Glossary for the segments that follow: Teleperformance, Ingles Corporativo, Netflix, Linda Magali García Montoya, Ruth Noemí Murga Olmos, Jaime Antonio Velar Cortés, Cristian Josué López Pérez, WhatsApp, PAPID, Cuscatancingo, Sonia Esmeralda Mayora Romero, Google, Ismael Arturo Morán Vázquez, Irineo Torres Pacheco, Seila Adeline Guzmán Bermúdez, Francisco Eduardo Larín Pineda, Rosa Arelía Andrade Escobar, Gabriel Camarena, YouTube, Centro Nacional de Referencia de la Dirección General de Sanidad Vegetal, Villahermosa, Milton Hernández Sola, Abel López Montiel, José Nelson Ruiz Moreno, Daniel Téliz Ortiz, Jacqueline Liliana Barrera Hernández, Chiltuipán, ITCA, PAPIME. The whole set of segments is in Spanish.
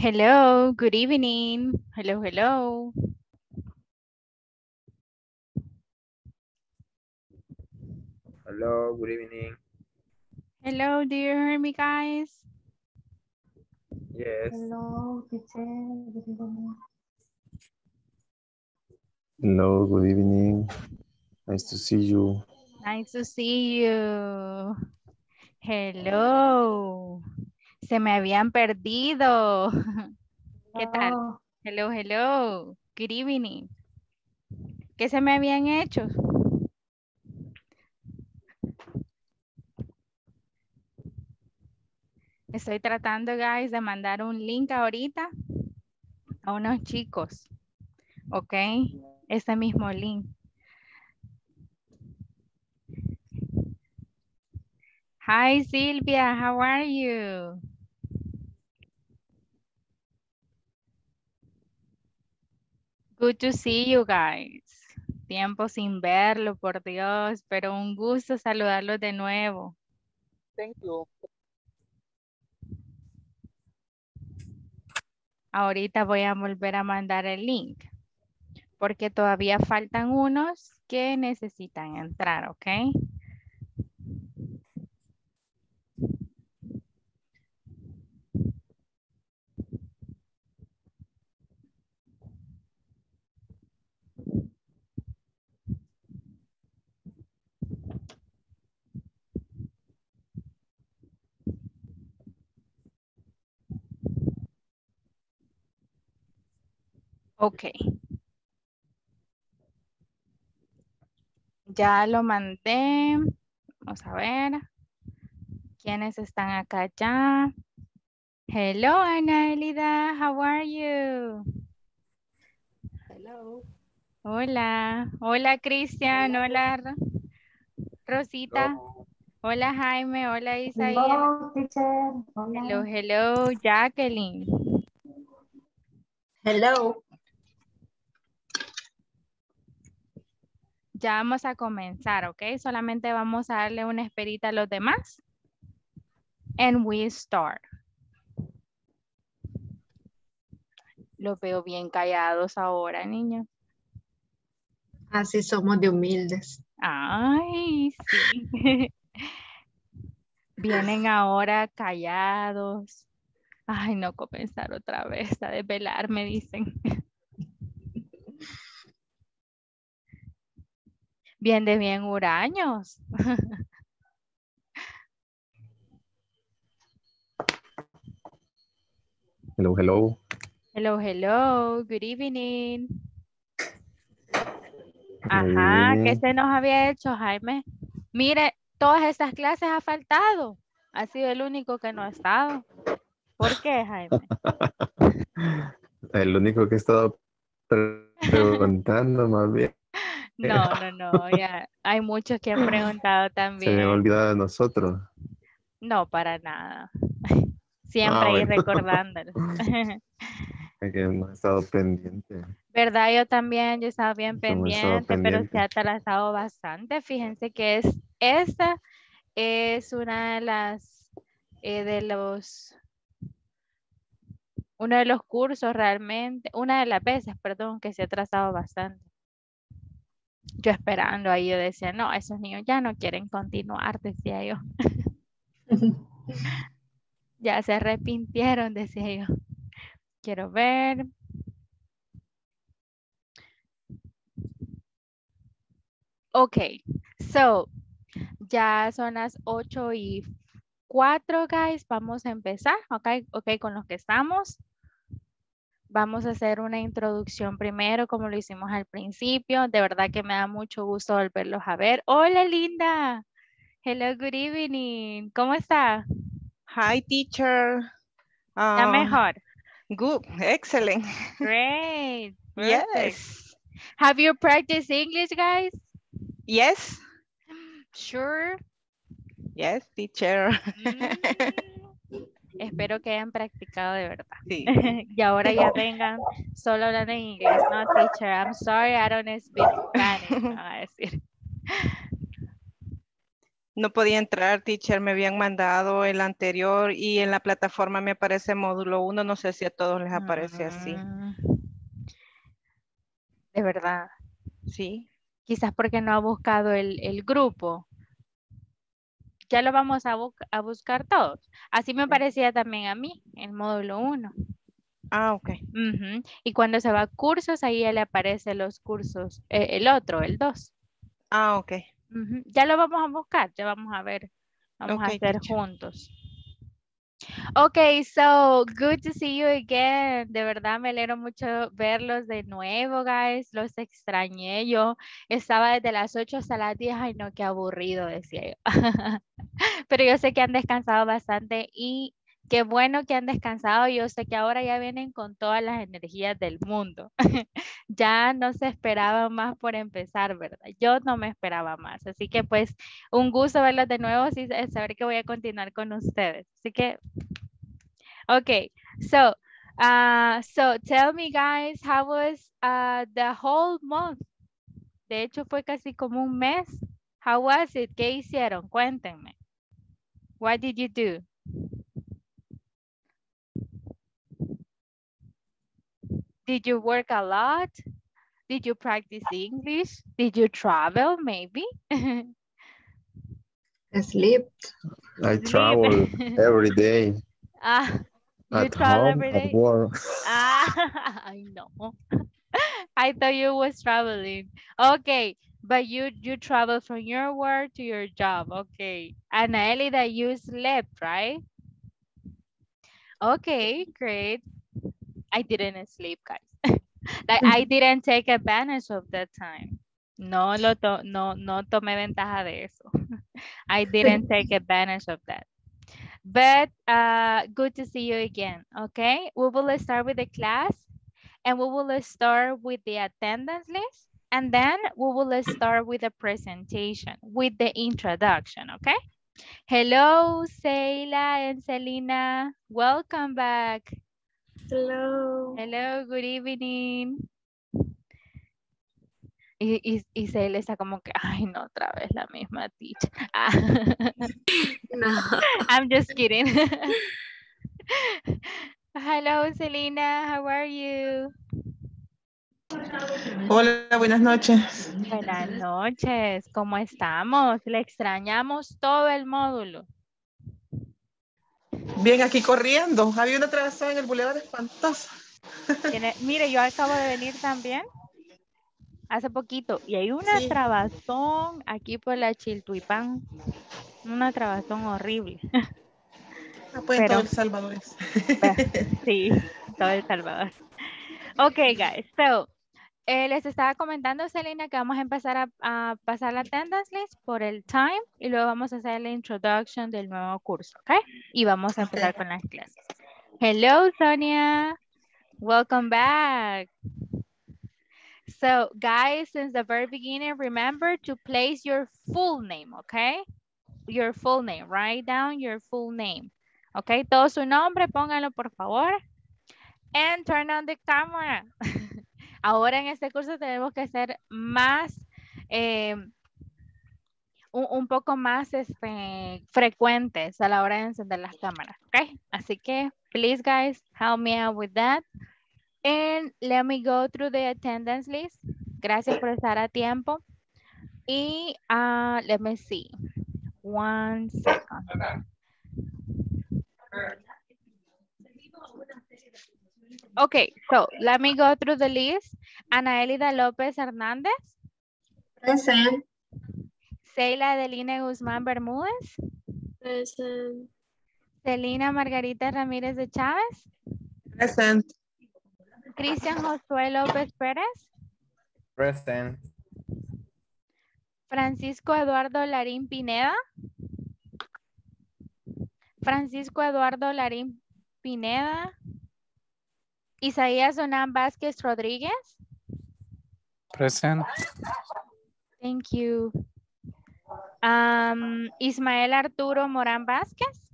Hello, good evening. Hello, hello. Hello, good evening. Hello, do you hear me, guys? Yes. Hello, teacher. Good evening. Hello, good evening. Nice to see you. Nice to see you. Hello. Se me habían perdido. ¿Qué tal? Hello, hello. Good evening. ¿Qué se me habían hecho? Estoy tratando, guys, de mandar un link ahorita a unos chicos. Ok. Este mismo link. Hi, Silvia. How are you? Good to see you guys. Tiempo sin verlo, por Dios, pero un gusto saludarlos de nuevo. Thank you. Ahorita voy a volver a mandar el link porque todavía faltan unos que necesitan entrar, ¿ok? Ok. Ya lo mandé. Vamos a ver. ¿Quiénes están acá ya? Hello, Ana Elida. How are you? Hello. Hola. Hola, Cristian. Hola. Hola, Rosita. Hello. Hola, Jaime. Hola, Isaías. Hello, teacher. Hola. Hello, hello, Jacqueline. Hello. Ya vamos a comenzar, ¿ok? Solamente vamos a darle una esperita a los demás. And we start. Los veo bien callados ahora, niños. Así somos de humildes. Ay, sí. Vienen ahora callados. Ay, no comenzar otra vez a desvelar, me dicen. Bien de bien huraños. Hello, hello. Hello, hello. Good evening. Ajá, ¿qué se nos había hecho, Jaime? Mire, todas estas clases ha faltado. Ha sido el único que no ha estado. ¿Por qué, Jaime? El único que he estado preguntando más bien. No, ya hay muchos que han preguntado también. Se me ha olvidado de nosotros. No, para nada. Siempre ahí bueno. Recordándolos. Es que hemos estado pendientes. ¿Verdad? Yo también, yo he estado bien pendiente, pero se ha atrasado bastante. Fíjense que esta es una de las, uno de los cursos realmente, una de las veces, perdón, que se ha atrasado bastante. Yo esperando ahí, yo decía, no, esos niños ya no quieren continuar, decía yo. Ya se arrepintieron, decía yo. Quiero ver. Ok, so, ya son las 8:04, guys. Vamos a empezar, ok, con los que estamos. Vamos a hacer una introducción primero, como lo hicimos al principio. De verdad que me da mucho gusto volverlos a ver. Hola, Linda. Hello, good evening. ¿Cómo está? Hi, teacher. Está mejor. Good, excellent. Great. Perfect. Yes. Have you practiced English, guys? Yes. Sure. Yes, teacher. Espero que hayan practicado de verdad. Sí. Y ahora ya tengan solo hablando en inglés. No, teacher, I'm sorry, I don't speak Spanish. No, a decir. No podía entrar, teacher, me habían mandado el anterior y en la plataforma me aparece módulo 1. No sé si a todos les aparece así. De verdad. Sí. Quizás porque no ha buscado el grupo. Ya lo vamos a buscar todos. Así me parecía también a mí, el módulo 1. Ah, ok. Y cuando se va a cursos, ahí ya le aparecen los cursos, el otro, el 2. Ah, ok. Ya lo vamos a buscar, ya vamos a ver, vamos a hacer juntos. Ok, so good to see you again. De verdad me alegro mucho verlos de nuevo, guys. Los extrañé. Yo estaba desde las 8 hasta las 10. Ay, no, qué aburrido, decía yo. Pero yo sé que han descansado bastante y qué bueno que han descansado. Yo sé que ahora ya vienen con todas las energías del mundo. Ya no se esperaba más por empezar, ¿verdad? Yo no me esperaba más. Así que pues un gusto verlos de nuevo y saber que voy a continuar con ustedes. Así que, okay. So, so tell me guys, how was the whole month? De hecho fue casi como un mes. How was it? ¿Qué hicieron? Cuéntenme. What did you do? Did you work a lot? Did you practice English? Did you travel maybe? I slept. I travel every day. You travel every day? At work. I know. I thought you was traveling. Okay, but you travel from your work to your job. Okay. And Elida, you slept, right? Okay, great. I didn't sleep, guys. Like I didn't take advantage of that time. No tomé ventaja de eso. I didn't take advantage of that. But good to see you again, okay? We will start with the class and we will start with the attendance list and then we will start with the presentation, with the introduction, okay? Hello, Seila and Selena. Welcome back. Hello. Hello, good evening. Y Cel está como que, ay, no, otra vez la misma teacher. No. I'm just kidding. Hello, Selena, how are you? Hola, buenas noches. Buenas noches, ¿cómo estamos? Le extrañamos todo el módulo. Bien, aquí corriendo. Había una atravesada en el Boulevard espantosa. Mire, yo acabo de venir también hace poquito y hay una trabazón aquí por la Chiltuipán. Una trabazón horrible. Ah, pues en todo El Salvador es. Sí, todo El Salvador. Ok, guys. So, les estaba comentando, Selena, que vamos a empezar a pasar la attendance list por el time y luego vamos a hacer la introduction del nuevo curso, ¿ok? Y vamos a empezar con las clases. Hello, Sonia. Welcome back. So, guys, since the very beginning, remember to place your full name, ¿ok? Your full name. Write down your full name, ¿ok? Todo su nombre, pónganlo, por favor. And turn on the camera. Ahora en este curso tenemos que ser más, un poco más frecuentes a la hora de encender las cámaras, ¿ok? Así que, please guys, help me out with that. And let me go through the attendance list. Gracias por estar a tiempo. Y let me see. One second. Okay, so let me go through the list. Ana Elida López Hernández. Present. Seila Adeline Guzmán Bermúdez. Present. Celina Margarita Ramírez de Chávez. Present. Cristian Josué López Pérez. Present. Francisco Eduardo Larín Pineda. Francisco Eduardo Larín Pineda. Isaías Donán Vázquez Rodríguez. Present. Thank you. Ismael Arturo Morán Vázquez.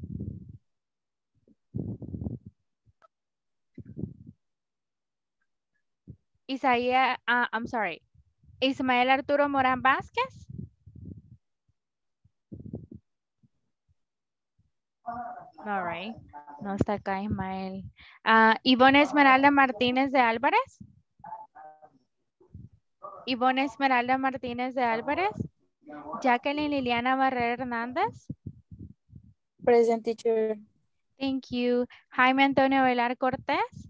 Ismael Arturo Morán Vázquez. All right. No está acá Ismael. Ivonne Esmeralda Martínez de Álvarez. Ivonne Esmeralda Martínez de Álvarez. Jacqueline Liliana Barrera Hernández. Present, teacher. Thank you. Jaime Antonio Velar Cortés.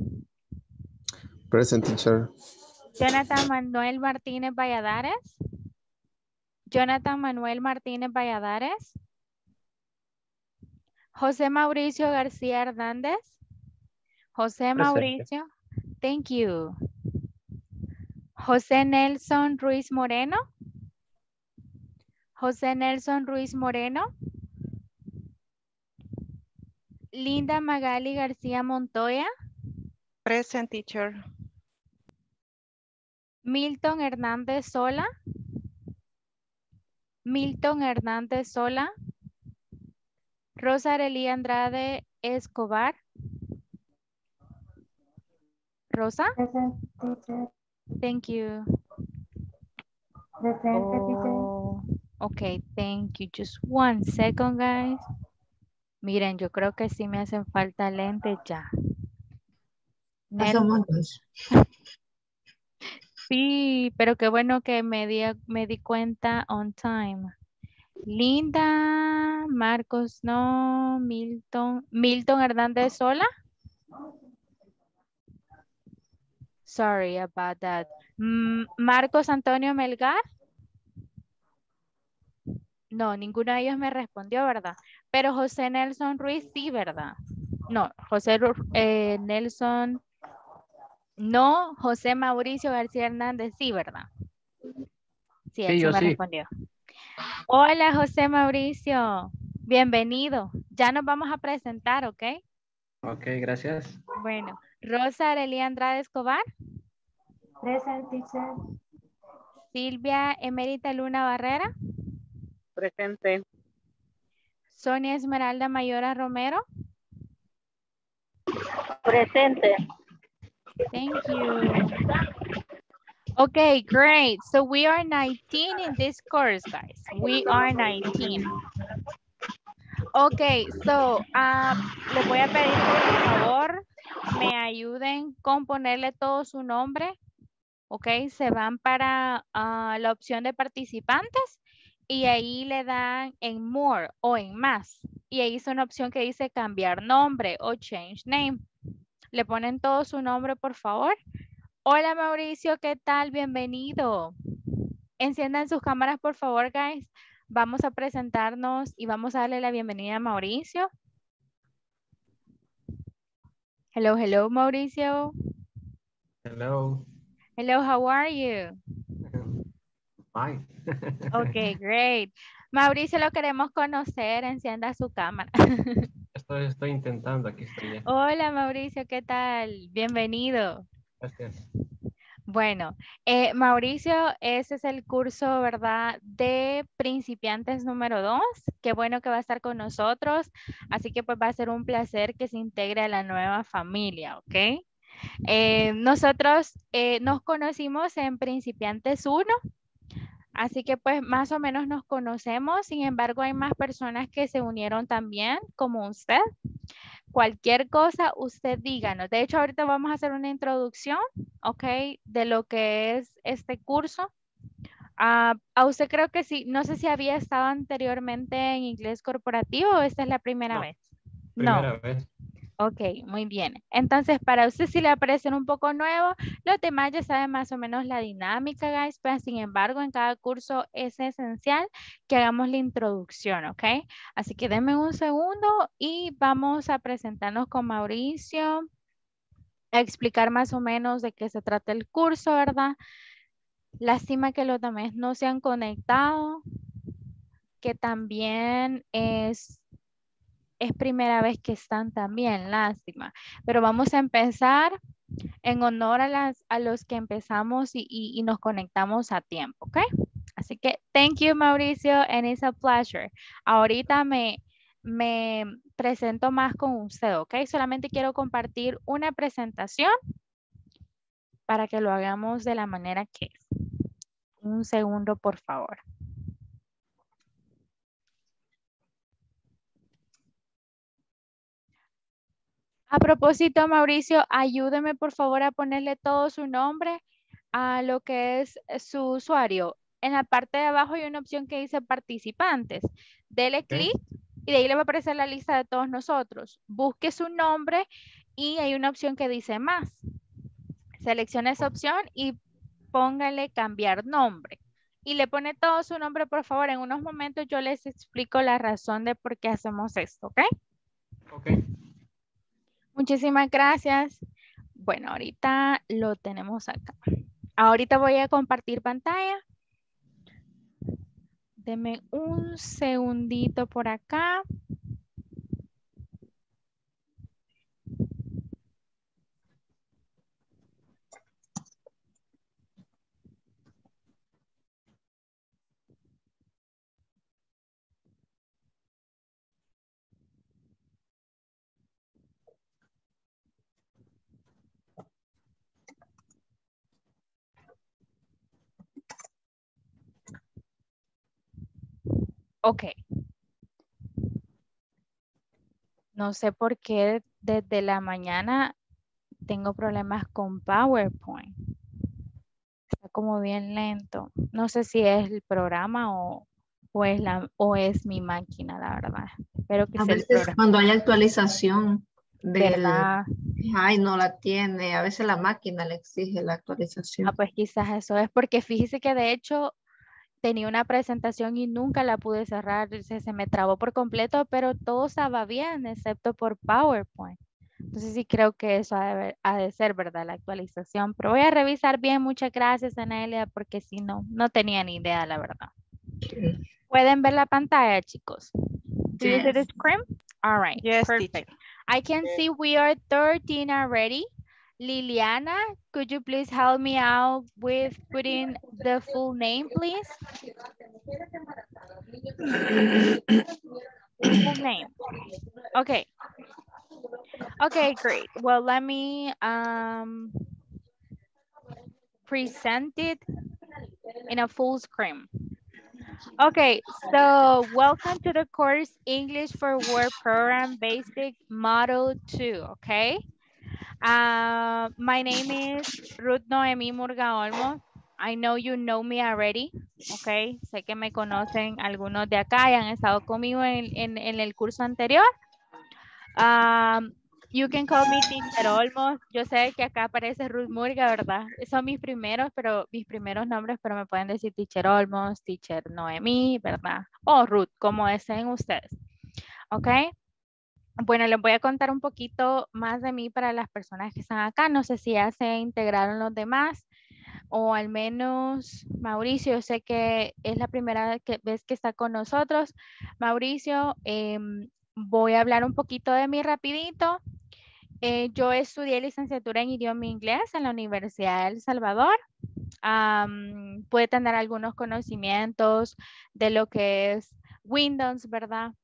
Present, teacher. Jonathan Manuel Martínez Valladares. Jonathan Manuel Martínez Valladares. José Mauricio García Hernández. José Mauricio. Thank you. José Nelson Ruiz Moreno. José Nelson Ruiz Moreno. Linda Magali García Montoya. Present, teacher. Milton Hernández Sola. Milton Hernández Sola. Rosa Arelía Andrade Escobar. Rosa. Present, teacher. Thank you. Present, teacher. Okay, thank you. Just one second, guys. Miren, yo creo que sí me hacen falta lentes ya. No somos dos. Sí, pero qué bueno que me di cuenta on time. Linda, Marcos, no, Milton. Milton Hernández Sola. Sorry about that. Marcos Antonio Melgar. No, ninguno de ellos me respondió, ¿verdad? Pero José Nelson Ruiz sí, ¿verdad? No, José Nelson. No, José Mauricio García Hernández sí, ¿verdad? Sí, él sí me respondió. Hola, José Mauricio. Bienvenido. Ya nos vamos a presentar, ¿ok? Ok, gracias. Bueno, Rosa Arelía Andrade Escobar. Present, teacher. Silvia Emerita Luna Barrera. Presente. Sonia Esmeralda Mayora Romero. Presente. Thank you. Okay, great. So we are 19 in this course, guys. We are 19. Okay, so les voy a pedir por favor me ayuden con ponerle todo su nombre. Okay, se van para la opción de participantes. Y ahí le dan en more o en más. Y ahí es una opción que dice cambiar nombre o change name. Le ponen todo su nombre, por favor. Hola, Mauricio, ¿qué tal? Bienvenido. Enciendan sus cámaras, por favor, guys. Vamos a presentarnos y vamos a darle la bienvenida a Mauricio. Hello, hello, Mauricio. Hello. Hello, how are you? Bye. Ok, great. Mauricio, lo queremos conocer. Encienda su cámara. Estoy intentando. Aquí estoy ya. Hola, Mauricio, ¿qué tal? Bienvenido. Gracias. Bueno, Mauricio, ese es el curso, ¿verdad? De principiantes número 2. Qué bueno que va a estar con nosotros. Así que pues va a ser un placer que se integre a la nueva familia, ¿ok? Nosotros nos conocimos en Principiantes 1. Así que pues más o menos nos conocemos, sin embargo hay más personas que se unieron también, como usted. Cualquier cosa usted díganos. De hecho ahorita vamos a hacer una introducción, ¿ok? De lo que es este curso. A usted creo que sí, no sé si había estado anteriormente en Inglés Corporativo o esta es la primera vez. Primera vez. Ok, muy bien. Entonces, para usted si le aparecen un poco nuevos, los demás ya saben más o menos la dinámica, guys, pero sin embargo, en cada curso es esencial que hagamos la introducción, ¿ok? Así que denme un segundo y vamos a presentarnos con Mauricio, a explicar más o menos de qué se trata el curso, ¿verdad? Lástima que los demás no se han conectado, que también es primera vez que están también, lástima. Pero vamos a empezar en honor a los que empezamos y nos conectamos a tiempo, ¿ok? Así que, thank you, Mauricio, and it's a pleasure. Ahorita me presento más con usted, ¿ok? Solamente quiero compartir una presentación para que lo hagamos de la manera que es. Un segundo, por favor. A propósito, Mauricio, ayúdeme por favor a ponerle todo su nombre a lo que es su usuario. En la parte de abajo hay una opción que dice participantes. Dele clic y de ahí le va a aparecer la lista de todos nosotros. Busque su nombre y hay una opción que dice más. Selecciona esa opción y póngale cambiar nombre. Y le pone todo su nombre, por favor. En unos momentos yo les explico la razón de por qué hacemos esto, ¿ok? Ok. Muchísimas gracias. Bueno, ahorita lo tenemos acá. Ahorita voy a compartir pantalla. Deme un segundito por acá. Ok. No sé por qué desde la mañana tengo problemas con PowerPoint. Está como bien lento. No sé si es el programa o es mi máquina, la verdad. Espero que a sea veces el cuando hay actualización de la... Ay, no la tiene. A veces la máquina le exige la actualización. Ah, pues quizás eso es porque fíjese que de hecho... Tenía una presentación y nunca la pude cerrar, se me trabó por completo, pero todo estaba bien, excepto por PowerPoint. Entonces sí creo que eso ha de ser, ¿verdad? La actualización. Pero voy a revisar bien, muchas gracias, Anaelia, porque si no, no tenía ni idea, la verdad. Sí. ¿Pueden ver la pantalla, chicos? Do you see the screen? All right, yes, perfect. Teacher. I can see we are 13 already. Liliana, could you please help me out with putting the full name, please? Full name. Okay. Okay, great. Well, let me present it in a full screen. Okay, so welcome to the course English for Work Program Basic Model 2, okay? My name is Ruth Noemí Murga Olmos. I know you know me already, okay? Sé que me conocen algunos de acá y han estado conmigo en el curso anterior. You can call me Teacher Olmos. Yo sé que acá aparece Ruth Murga, ¿verdad? Son mis primeros nombres, pero me pueden decir Teacher Olmos, Teacher Noemí, ¿verdad? O Ruth, como deseen ustedes, okay? Bueno, les voy a contar un poquito más de mí para las personas que están acá. No sé si ya se integraron los demás o al menos Mauricio. Yo sé que es la primera vez que está con nosotros. Mauricio, voy a hablar un poquito de mí rapidito. Yo estudié licenciatura en idioma inglés en la Universidad de El Salvador. Pude tener algunos conocimientos de lo que es Windows, ¿verdad?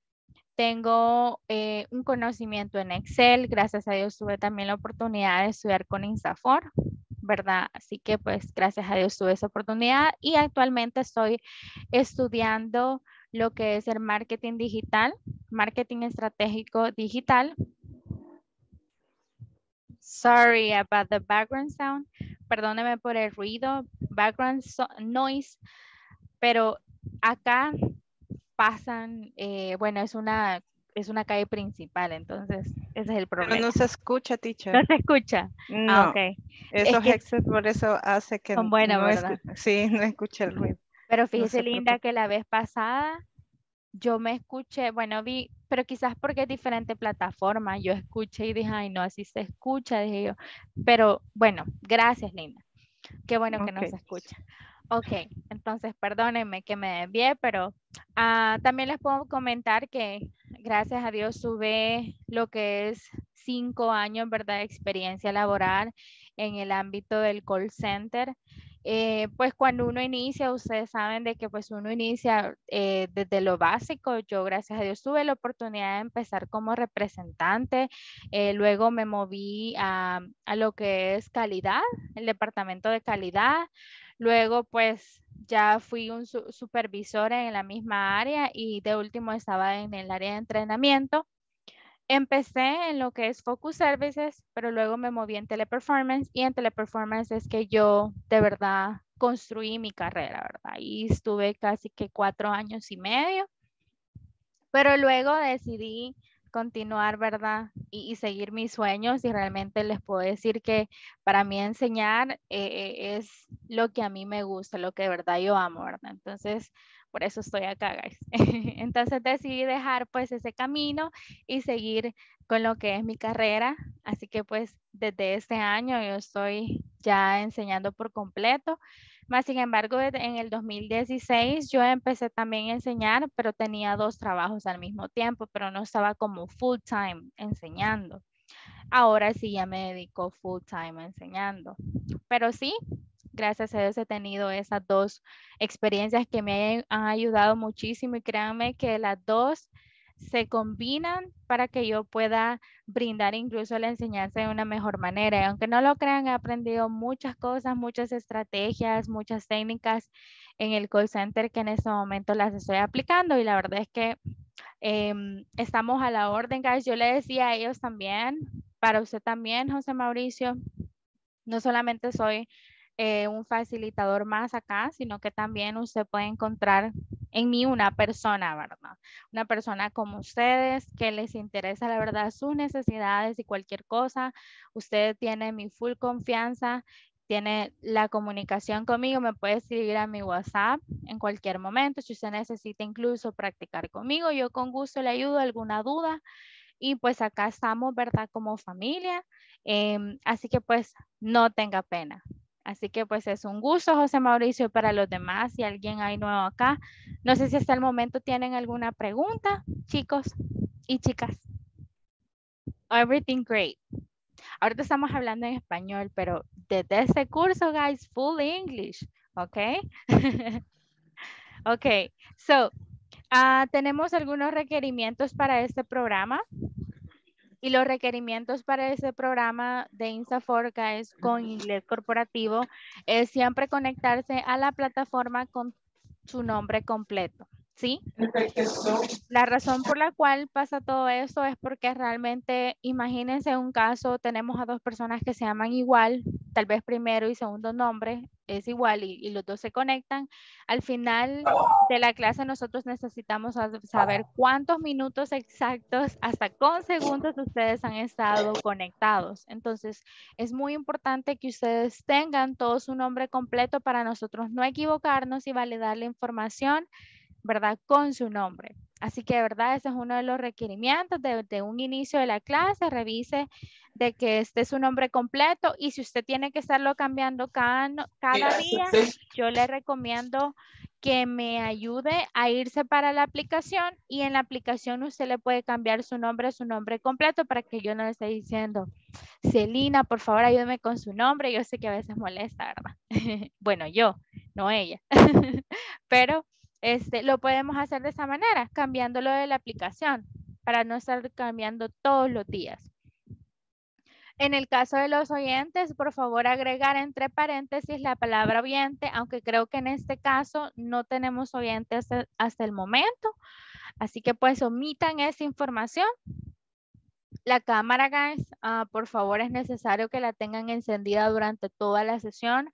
Tengo un conocimiento en Excel. Gracias a Dios tuve también la oportunidad de estudiar con INSAFORP, ¿verdad? Así que pues gracias a Dios tuve esa oportunidad y actualmente estoy estudiando lo que es el marketing digital, marketing estratégico digital. Sorry about the background sound. Perdóneme por el ruido, background noise, pero acá... pasan, bueno, es una calle principal, entonces ese es el problema. Pero no se escucha, teacher. No se escucha. No. Ah, okay. Esos headsets por eso hace que son buenas, no, ¿verdad? Sí, no escucha el ruido. Pero fíjese, no Linda, preocupa. Que la vez pasada yo me escuché, bueno, vi, pero quizás porque es diferente plataforma, yo escuché y dije, ay, no, así se escucha, dije yo. Pero bueno, gracias, Linda. Qué bueno que no se escucha. Ok, entonces perdónenme que me desvié, pero también les puedo comentar que gracias a Dios tuve lo que es 5 años, ¿verdad?, de experiencia laboral en el ámbito del call center. Pues cuando uno inicia, ustedes saben de que pues uno inicia desde lo básico. Yo gracias a Dios tuve la oportunidad de empezar como representante, luego me moví a lo que es calidad, el departamento de calidad. Luego, pues, ya fui un supervisor en la misma área y de último estaba en el área de entrenamiento. Empecé en lo que es Focus Services, pero luego me moví en Teleperformance y en Teleperformance es que yo de verdad construí mi carrera, ¿verdad? Y estuve casi que 4 años y medio, pero luego decidí continuar, ¿verdad? Y seguir mis sueños y realmente les puedo decir que para mí enseñar es lo que a mí me gusta, lo que de verdad yo amo, ¿verdad? Entonces, por eso estoy acá, guys. Entonces decidí dejar pues ese camino y seguir con lo que es mi carrera. Así que pues desde este año yo estoy ya enseñando por completo. Más sin embargo, en el 2016 yo empecé también a enseñar, pero tenía 2 trabajos al mismo tiempo, pero no estaba como full time enseñando. Ahora sí ya me dedico full time enseñando. Pero sí, gracias a Dios he tenido esas 2 experiencias que me han ayudado muchísimo y créanme que las 2 se combinan para que yo pueda brindar incluso la enseñanza de una mejor manera. Y aunque no lo crean, he aprendido muchas cosas, muchas estrategias, muchas técnicas en el call center que en este momento las estoy aplicando y la verdad es que estamos a la orden, guys. Yo le decía a ellos también, para usted también, José Mauricio, no solamente soy un facilitador más acá, sino que también usted puede encontrar en mí una persona, ¿verdad? Una persona como ustedes que les interesa, la verdad, sus necesidades y cualquier cosa. Usted tiene mi full confianza, tiene la comunicación conmigo, me puede escribir a mi WhatsApp en cualquier momento. Si usted necesita incluso practicar conmigo, yo con gusto le ayudo, alguna duda. Y pues acá estamos, ¿verdad? Como familia. Así que pues no tenga pena. Así que pues es un gusto, José Mauricio, para los demás. Si alguien hay nuevo acá, no sé si hasta el momento tienen alguna pregunta, chicos y chicas. Everything great. Ahorita estamos hablando en español, pero desde este curso, guys, full English, ¿ok? Ok, so, tenemos algunos requerimientos para este programa. Y los requerimientos para ese programa de INSAFORP es con inglés corporativo, es siempre conectarse a la plataforma con su nombre completo, ¿sí? La razón por la cual pasa todo esto es porque realmente, imagínense un caso, tenemos a 2 personas que se llaman igual, tal vez primero y segundo nombre es igual y los 2 se conectan. Al final de la clase nosotros necesitamos saber cuántos minutos exactos hasta con segundos ustedes han estado conectados. Entonces es muy importante que ustedes tengan todo su nombre completo para nosotros no equivocarnos y validar la información, ¿verdad? Con su nombre. Así que de verdad ese es uno de los requerimientos de un inicio de la clase. Revise de que esté su nombre completo y si usted tiene que estarlo cambiando cada día, yo le recomiendo que me ayude a irse para la aplicación y en la aplicación usted le puede cambiar su nombre completo para que yo no le esté diciendo, Celina, por favor ayúdeme con su nombre. Yo sé que a veces molesta, ¿verdad? Bueno, yo, no ella. Pero lo podemos hacer de esa manera, cambiándolo de la aplicación para no estar cambiando todos los días. En el caso de los oyentes, por favor agregar entre paréntesis la palabra oyente, aunque creo que en este caso no tenemos oyentes hasta el momento. Así que pues omitan esa información. La cámara, guys, por favor es necesario que la tengan encendida durante toda la sesión.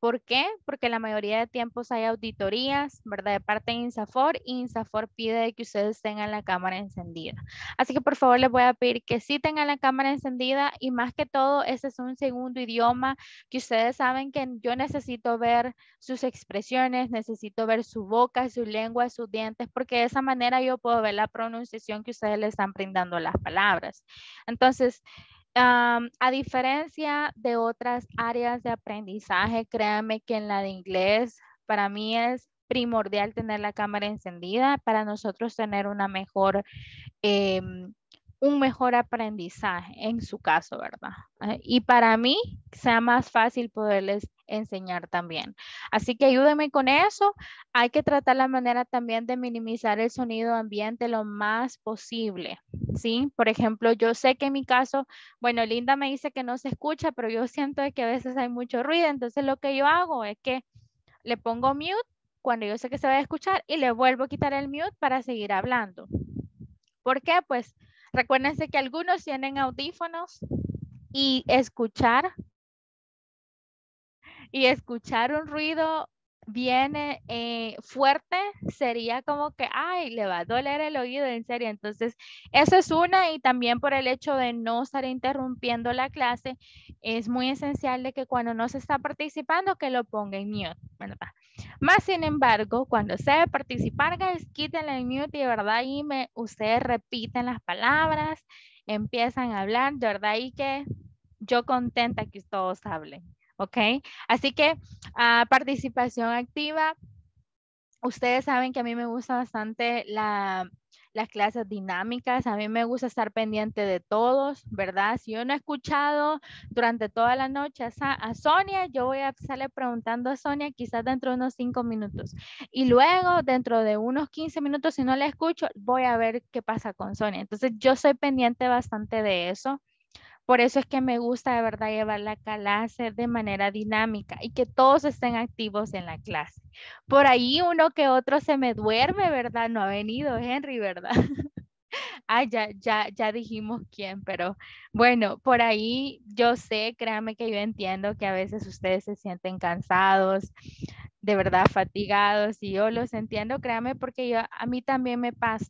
¿Por qué? Porque la mayoría de tiempos hay auditorías, ¿verdad? De parte de INSAFORP y INSAFORP pide que ustedes tengan la cámara encendida. Así que por favor les voy a pedir que sí tengan la cámara encendida y más que todo ese es un segundo idioma que ustedes saben que yo necesito ver sus expresiones, necesito ver su boca, su lengua, sus dientes, porque de esa manera yo puedo ver la pronunciación que ustedes le están brindando a las palabras. Entonces, a diferencia de otras áreas de aprendizaje, créanme que en la de inglés para mí es primordial tener la cámara encendida para nosotros tener una mejor, un mejor aprendizaje en su caso, ¿verdad? Y para mí sea más fácil poderles enseñar también. Así que ayúdenme con eso. Hay que tratar la manera también de minimizar el sonido ambiente lo más posible, ¿sí? Por ejemplo, yo sé que en mi caso, bueno, Linda me dice que no se escucha, pero yo siento que a veces hay mucho ruido, entonces lo que yo hago es que le pongo mute cuando yo sé que se va a escuchar y le vuelvo a quitar el mute para seguir hablando. ¿Por qué? Pues Recuérdense que algunos tienen audífonos y escuchar un ruido bien fuerte sería como que, ay, le va a doler el oído, en serio. Entonces, esa es una, y también por el hecho de no estar interrumpiendo la clase, es muy esencial de que cuando no se está participando, que lo ponga en mute, ¿verdad? Más sin embargo, cuando se participar, guys, quítenle el mute, y de verdad, y ustedes repiten las palabras, empiezan a hablar, de verdad, y que yo contenta que todos hablen. ¿Ok? Así que participación activa. Ustedes saben que a mí me gusta bastante las clases dinámicas. A mí me gusta estar pendiente de todos, ¿verdad? Si yo no he escuchado durante toda la noche a Sonia, yo voy a estarle preguntando a Sonia quizás dentro de unos 5 minutos. Y luego dentro de unos 15 minutos, si no la escucho, voy a ver qué pasa con Sonia. Entonces yo soy pendiente bastante de eso. Por eso es que me gusta de verdad llevar la clase de manera dinámica y que todos estén activos en la clase. Por ahí uno que otro se me duerme, ¿verdad? No ha venido Henry, ¿verdad? Ah, ya dijimos quién, pero bueno, por ahí yo sé, créanme que yo entiendo que a veces ustedes se sienten cansados, de verdad fatigados, y yo los entiendo, créanme, porque a mí también me pasa.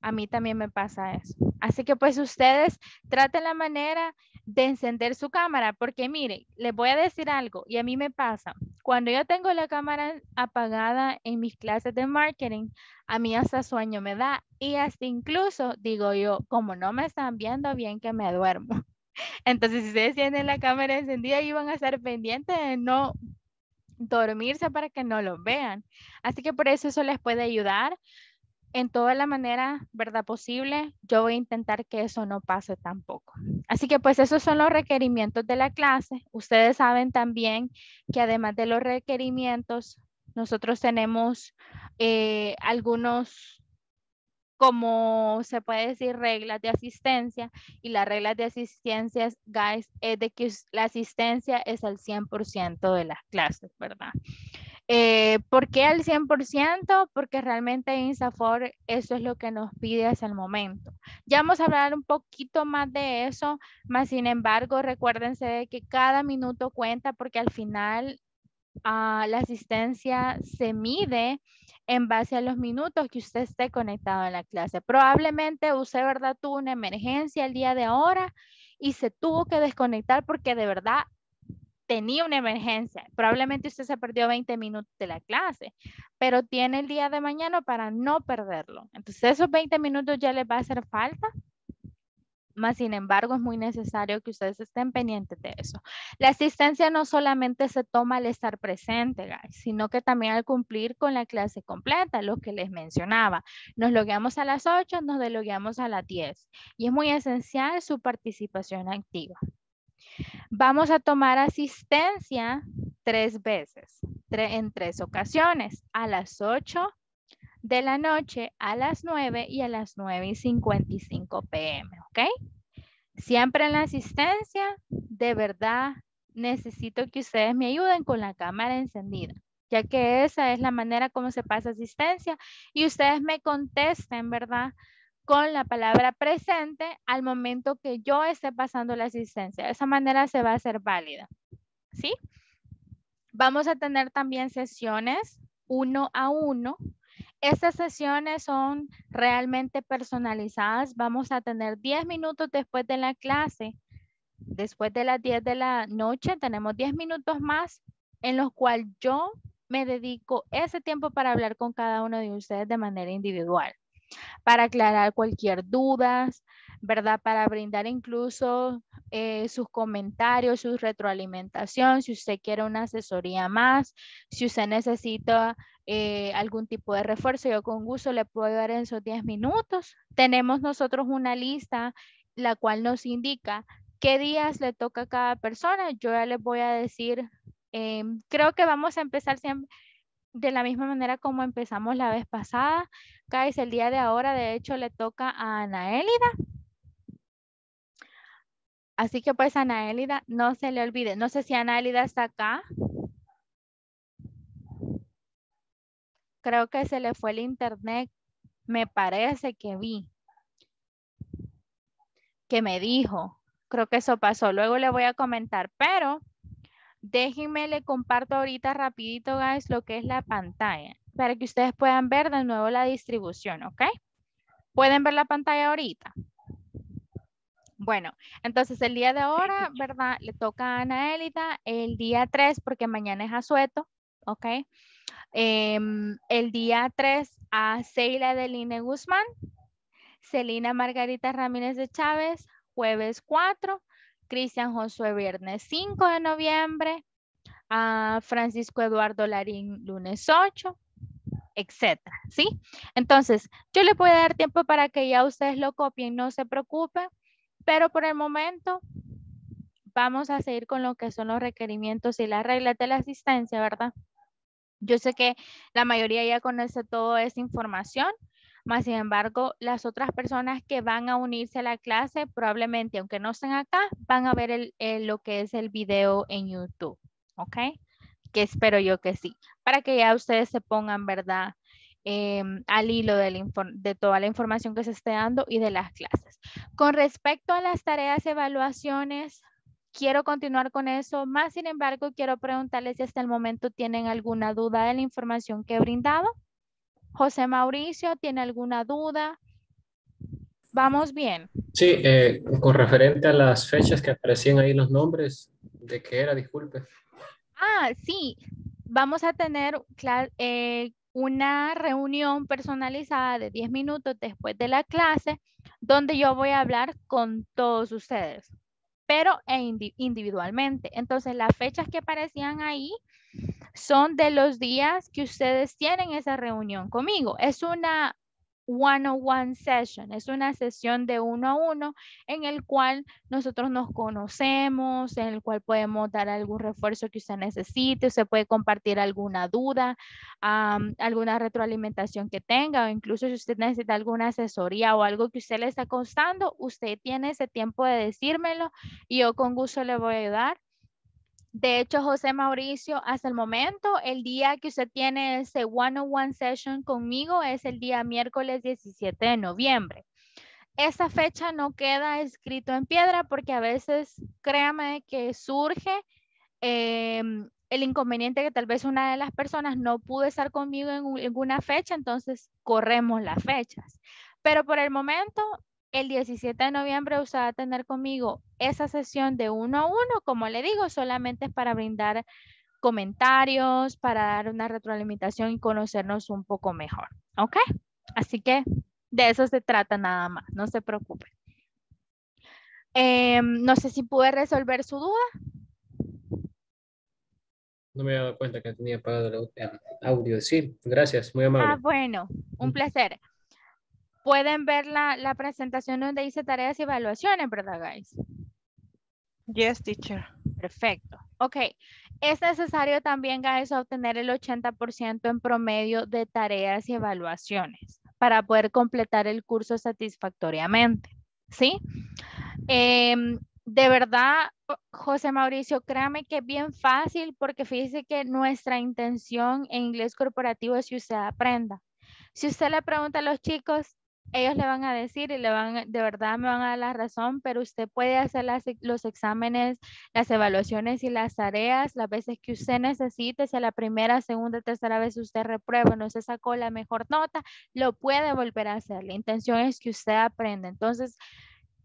A mí también me pasa eso. Así que pues ustedes traten la manera de encender su cámara, porque miren, les voy a decir algo, y a mí me pasa. Cuando yo tengo la cámara apagada en mis clases de marketing, a mí hasta sueño me da, y hasta incluso digo yo, como no me están viendo bien, que me duermo. Entonces si ustedes tienen la cámara encendida, iban a estar pendientes de no dormirse para que no los vean. Así que por eso les puede ayudar. En toda la manera, ¿verdad? Posible, yo voy a intentar que eso no pase tampoco. Así que pues esos son los requerimientos de la clase. Ustedes saben también que además de los requerimientos, nosotros tenemos algunos, como se puede decir, reglas de asistencia. Y las reglas de asistencia, guys, es de que la asistencia es el 100% de las clases, ¿verdad? ¿Por qué al 100%? Porque realmente en INSAFORP eso es lo que nos pide hasta el momento. Ya vamos a hablar un poquito más de eso, más sin embargo, recuérdense de que cada minuto cuenta, porque al final la asistencia se mide en base a los minutos que usted esté conectado en la clase. Probablemente usted, ¿verdad?, tuvo una emergencia el día de ahora y se tuvo que desconectar porque de verdad tenía una emergencia. Probablemente usted se perdió 20 minutos de la clase, pero tiene el día de mañana para no perderlo. Entonces esos 20 minutos ya les va a hacer falta. Más sin embargo, es muy necesario que ustedes estén pendientes de eso. La asistencia no solamente se toma al estar presente, guys, sino que también al cumplir con la clase completa, lo que les mencionaba. Nos logueamos a las 8, nos deslogueamos a las 10. Y es muy esencial su participación activa. Vamos a tomar asistencia 3 veces, en 3 ocasiones, a las 8 de la noche, a las 9 y a las 9:55 p.m., ¿ok? Siempre en la asistencia, de verdad, necesito que ustedes me ayuden con la cámara encendida, ya que esa es la manera como se pasa asistencia, y ustedes me contesten, ¿verdad?, con la palabra presente al momento que yo esté pasando la asistencia. De esa manera se va a hacer válida, ¿sí? Vamos a tener también sesiones 1 a 1. Estas sesiones son realmente personalizadas. Vamos a tener 10 minutos después de la clase. Después de las 10 de la noche tenemos 10 minutos más en los cuales yo me dedico ese tiempo para hablar con cada uno de ustedes de manera individual, para aclarar cualquier duda, ¿verdad? Para brindar incluso sus comentarios, su retroalimentación, si usted quiere una asesoría más, si usted necesita algún tipo de refuerzo, yo con gusto le puedo dar en esos 10 minutos. Tenemos nosotros una lista, la cual nos indica qué días le toca a cada persona. Yo ya les voy a decir, creo que vamos a empezar siempre de la misma manera como empezamos la vez pasada. Guys, el día de ahora de hecho le toca a Ana Elida. Así que pues Ana Elida, no se le olvide. No sé si Ana Elida está acá. Creo que se le fue el internet. Me parece que vi. que me dijo. Creo que eso pasó. Luego le voy a comentar, pero déjenme, le comparto ahorita rapidito, guys, lo que es la pantalla para que ustedes puedan ver de nuevo la distribución, ¿ok? ¿Pueden ver la pantalla ahorita? Bueno, entonces el día de ahora, ¿verdad? Le toca a Ana Elida el día 3 porque mañana es Azueto, ¿ok? El día 3 a Ceila Adeline Guzmán, Celina Margarita Ramírez de Chávez, jueves 4, Cristian Josué viernes 5 de noviembre, a Francisco Eduardo Larín lunes 8, etcétera, ¿sí? Entonces, yo les voy a dar tiempo para que ya ustedes lo copien, no se preocupen, pero por el momento vamos a seguir con lo que son los requerimientos y las reglas de la asistencia, ¿verdad? Yo sé que la mayoría ya conoce toda esa información, más sin embargo, las otras personas que van a unirse a la clase, probablemente, aunque no estén acá, van a ver lo que es el video en YouTube, ¿ok? Que espero yo que sí, para que ya ustedes se pongan, ¿verdad? Al hilo de toda la información que se esté dando y de las clases. Con respecto a las tareas, evaluaciones, quiero continuar con eso, más sin embargo, quiero preguntarles si hasta el momento tienen alguna duda de la información que he brindado. José Mauricio, ¿tiene alguna duda? ¿Vamos bien? Sí, con referente a las fechas que aparecían ahí, los nombres, ¿de qué era? Disculpe. Ah, sí. Vamos a tener una reunión personalizada de 10 minutos después de la clase, donde yo voy a hablar con todos ustedes, pero individualmente. Entonces, las fechas que aparecían ahí son de los días que ustedes tienen esa reunión conmigo. Es una one-on-one session, es una sesión de 1 a 1 en el cual nosotros nos conocemos, en el cual podemos dar algún refuerzo que usted necesite, usted puede compartir alguna duda, alguna retroalimentación que tenga, o incluso si usted necesita alguna asesoría o algo que usted le está costando, usted tiene ese tiempo de decírmelo y yo con gusto le voy a ayudar. De hecho, José Mauricio, hasta el momento, el día que usted tiene ese one-on-one session conmigo es el día miércoles 17 de noviembre. Esa fecha no queda escrito en piedra porque a veces, créame, que surge el inconveniente que tal vez una de las personas no pudo estar conmigo en una fecha, entonces corremos las fechas. Pero por el momento, el 17 de noviembre usted va a tener conmigo esa sesión de 1 a 1, como le digo, solamente es para brindar comentarios, para dar una retroalimentación y conocernos un poco mejor, ¿ok? Así que de eso se trata nada más, no se preocupen. No sé si pude resolver su duda. No me había dado cuenta que tenía apagado el audio. Sí, gracias, muy amable. Ah, bueno, un placer. Pueden ver la presentación donde dice tareas y evaluaciones, ¿verdad, guys? Yes, teacher. Perfecto. Ok. Es necesario también, guys, obtener el 80% en promedio de tareas y evaluaciones para poder completar el curso satisfactoriamente, ¿sí? De verdad, José Mauricio, créame que es bien fácil porque fíjese que nuestra intención en inglés corporativo es que usted aprenda. Si usted le pregunta a los chicos, ellos le van a decir y de verdad me van a dar la razón, pero usted puede hacer los exámenes, las evaluaciones y las tareas las veces que usted necesite. Si a la primera, segunda, tercera vez usted reprueba, no se sacó la mejor nota, lo puede volver a hacer. La intención es que usted aprenda. Entonces,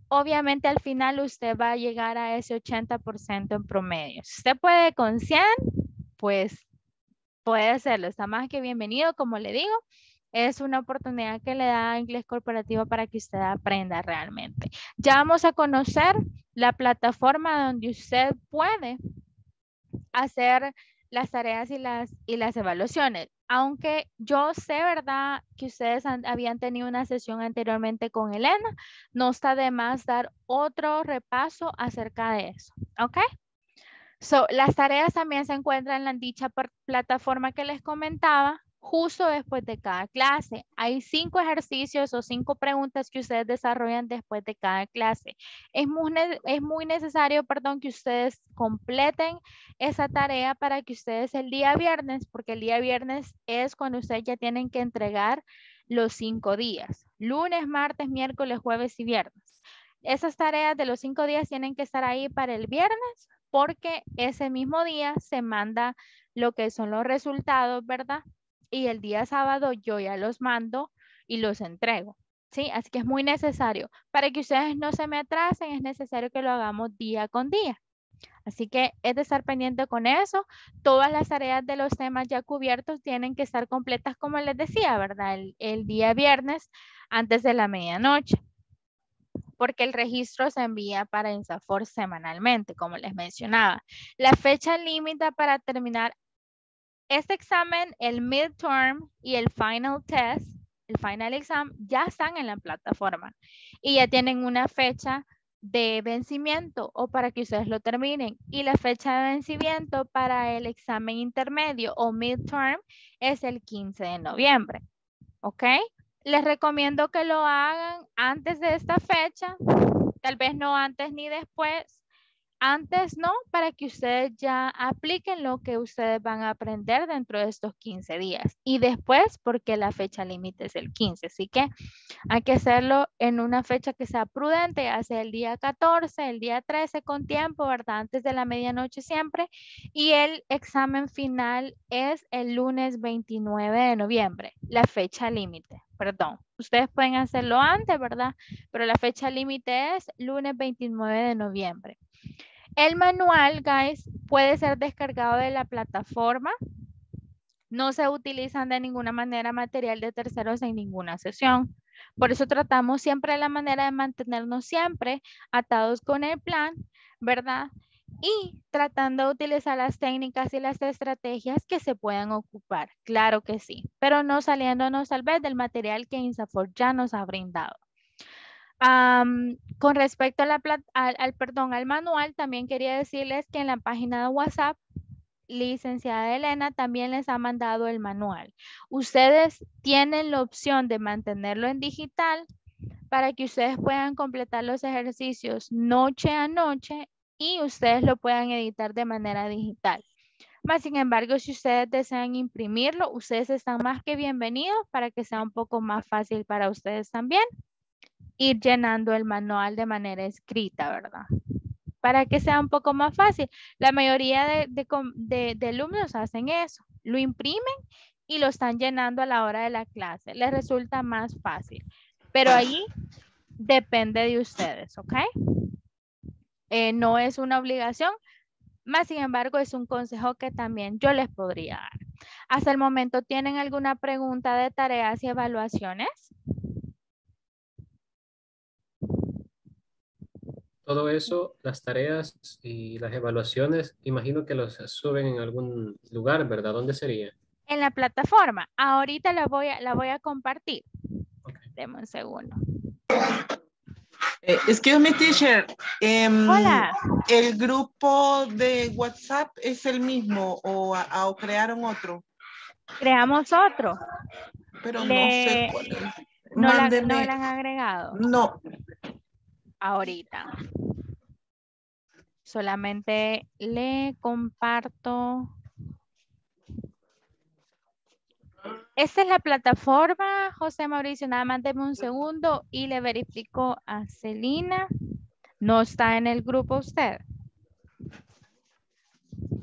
obviamente al final usted va a llegar a ese 80% en promedio. Si usted puede con 100, pues puede hacerlo. Está más que bienvenido, como le digo. Es una oportunidad que le da Inglés Corporativo para que usted aprenda realmente. Ya vamos a conocer la plataforma donde usted puede hacer las tareas y las evaluaciones. Aunque yo sé, ¿verdad?, que ustedes habían tenido una sesión anteriormente con Elena, no está de más dar otro repaso acerca de eso, ¿ok? So, las tareas también se encuentran en dicha plataforma que les comentaba, justo después de cada clase. Hay 5 ejercicios o 5 preguntas que ustedes desarrollan después de cada clase. Es muy necesario, perdón, que ustedes completen esa tarea para que ustedes el día viernes, porque el día viernes es cuando ustedes ya tienen que entregar los 5 días, lunes, martes, miércoles, jueves y viernes. Esas tareas de los 5 días tienen que estar ahí para el viernes, porque ese mismo día se manda lo que son los resultados, ¿verdad? Y el día sábado yo ya los mando y los entrego, ¿sí? Así que es muy necesario. Para que ustedes no se me atrasen, es necesario que lo hagamos día con día. Así que es de estar pendiente con eso. Todas las tareas de los temas ya cubiertos tienen que estar completas, como les decía, ¿verdad? El día viernes antes de la medianoche, porque el registro se envía para INSAFORP semanalmente, como les mencionaba. La fecha límite para terminar este examen, el midterm y el final test, el final exam, ya están en la plataforma y ya tienen una fecha de vencimiento o para que ustedes lo terminen. Y la fecha de vencimiento para el examen intermedio o midterm es el 15 de noviembre. ¿Ok? Les recomiendo que lo hagan antes de esta fecha, tal vez no antes ni después, antes no, para que ustedes ya apliquen lo que ustedes van a aprender dentro de estos 15 días y después porque la fecha límite es el 15, así que hay que hacerlo en una fecha que sea prudente, hacia el día 14, el día 13 con tiempo, ¿verdad? Antes de la medianoche siempre, y el examen final es el lunes 29 de noviembre, la fecha límite. Perdón, ustedes pueden hacerlo antes, ¿verdad? Pero la fecha límite es lunes 29 de noviembre. El manual, guys, puede ser descargado de la plataforma. No se utilizan de ninguna manera material de terceros en ninguna sesión. Por eso tratamos siempre la manera de mantenernos siempre atados con el plan, ¿verdad? Y tratando de utilizar las técnicas y las estrategias que se puedan ocupar, claro que sí, pero no saliéndonos tal vez del material que INSAFORP ya nos ha brindado. Con respecto a al manual, también quería decirles que en la página de WhatsApp, licenciada Elena también les ha mandado el manual. Ustedes tienen la opción de mantenerlo en digital para que ustedes puedan completar los ejercicios noche a noche y ustedes lo puedan editar de manera digital. Más sin embargo, si ustedes desean imprimirlo, ustedes están más que bienvenidos para que sea un poco más fácil para ustedes también ir llenando el manual de manera escrita, ¿verdad? Para que sea un poco más fácil. La mayoría de alumnos hacen eso, lo imprimen y lo están llenando a la hora de la clase. Les resulta más fácil, pero ahí depende de ustedes, ¿ok? No es una obligación, más sin embargo es un consejo que también yo les podría dar. Hasta el momento, ¿tienen alguna pregunta de tareas y evaluaciones? Todo eso, las tareas y las evaluaciones, imagino que los suben en algún lugar, ¿verdad? ¿Dónde sería? En la plataforma. Ahorita la voy a compartir. Okay. Deme un segundo. Excuse me, teacher. Hola. ¿El grupo de WhatsApp es el mismo o crearon otro? Creamos otro. Pero no sé cuál es. No la han agregado. No. Ahorita. Solamente le comparto. Esta es la plataforma, José Mauricio, nada más deme un segundo y le verifico a Celina. ¿No está en el grupo usted?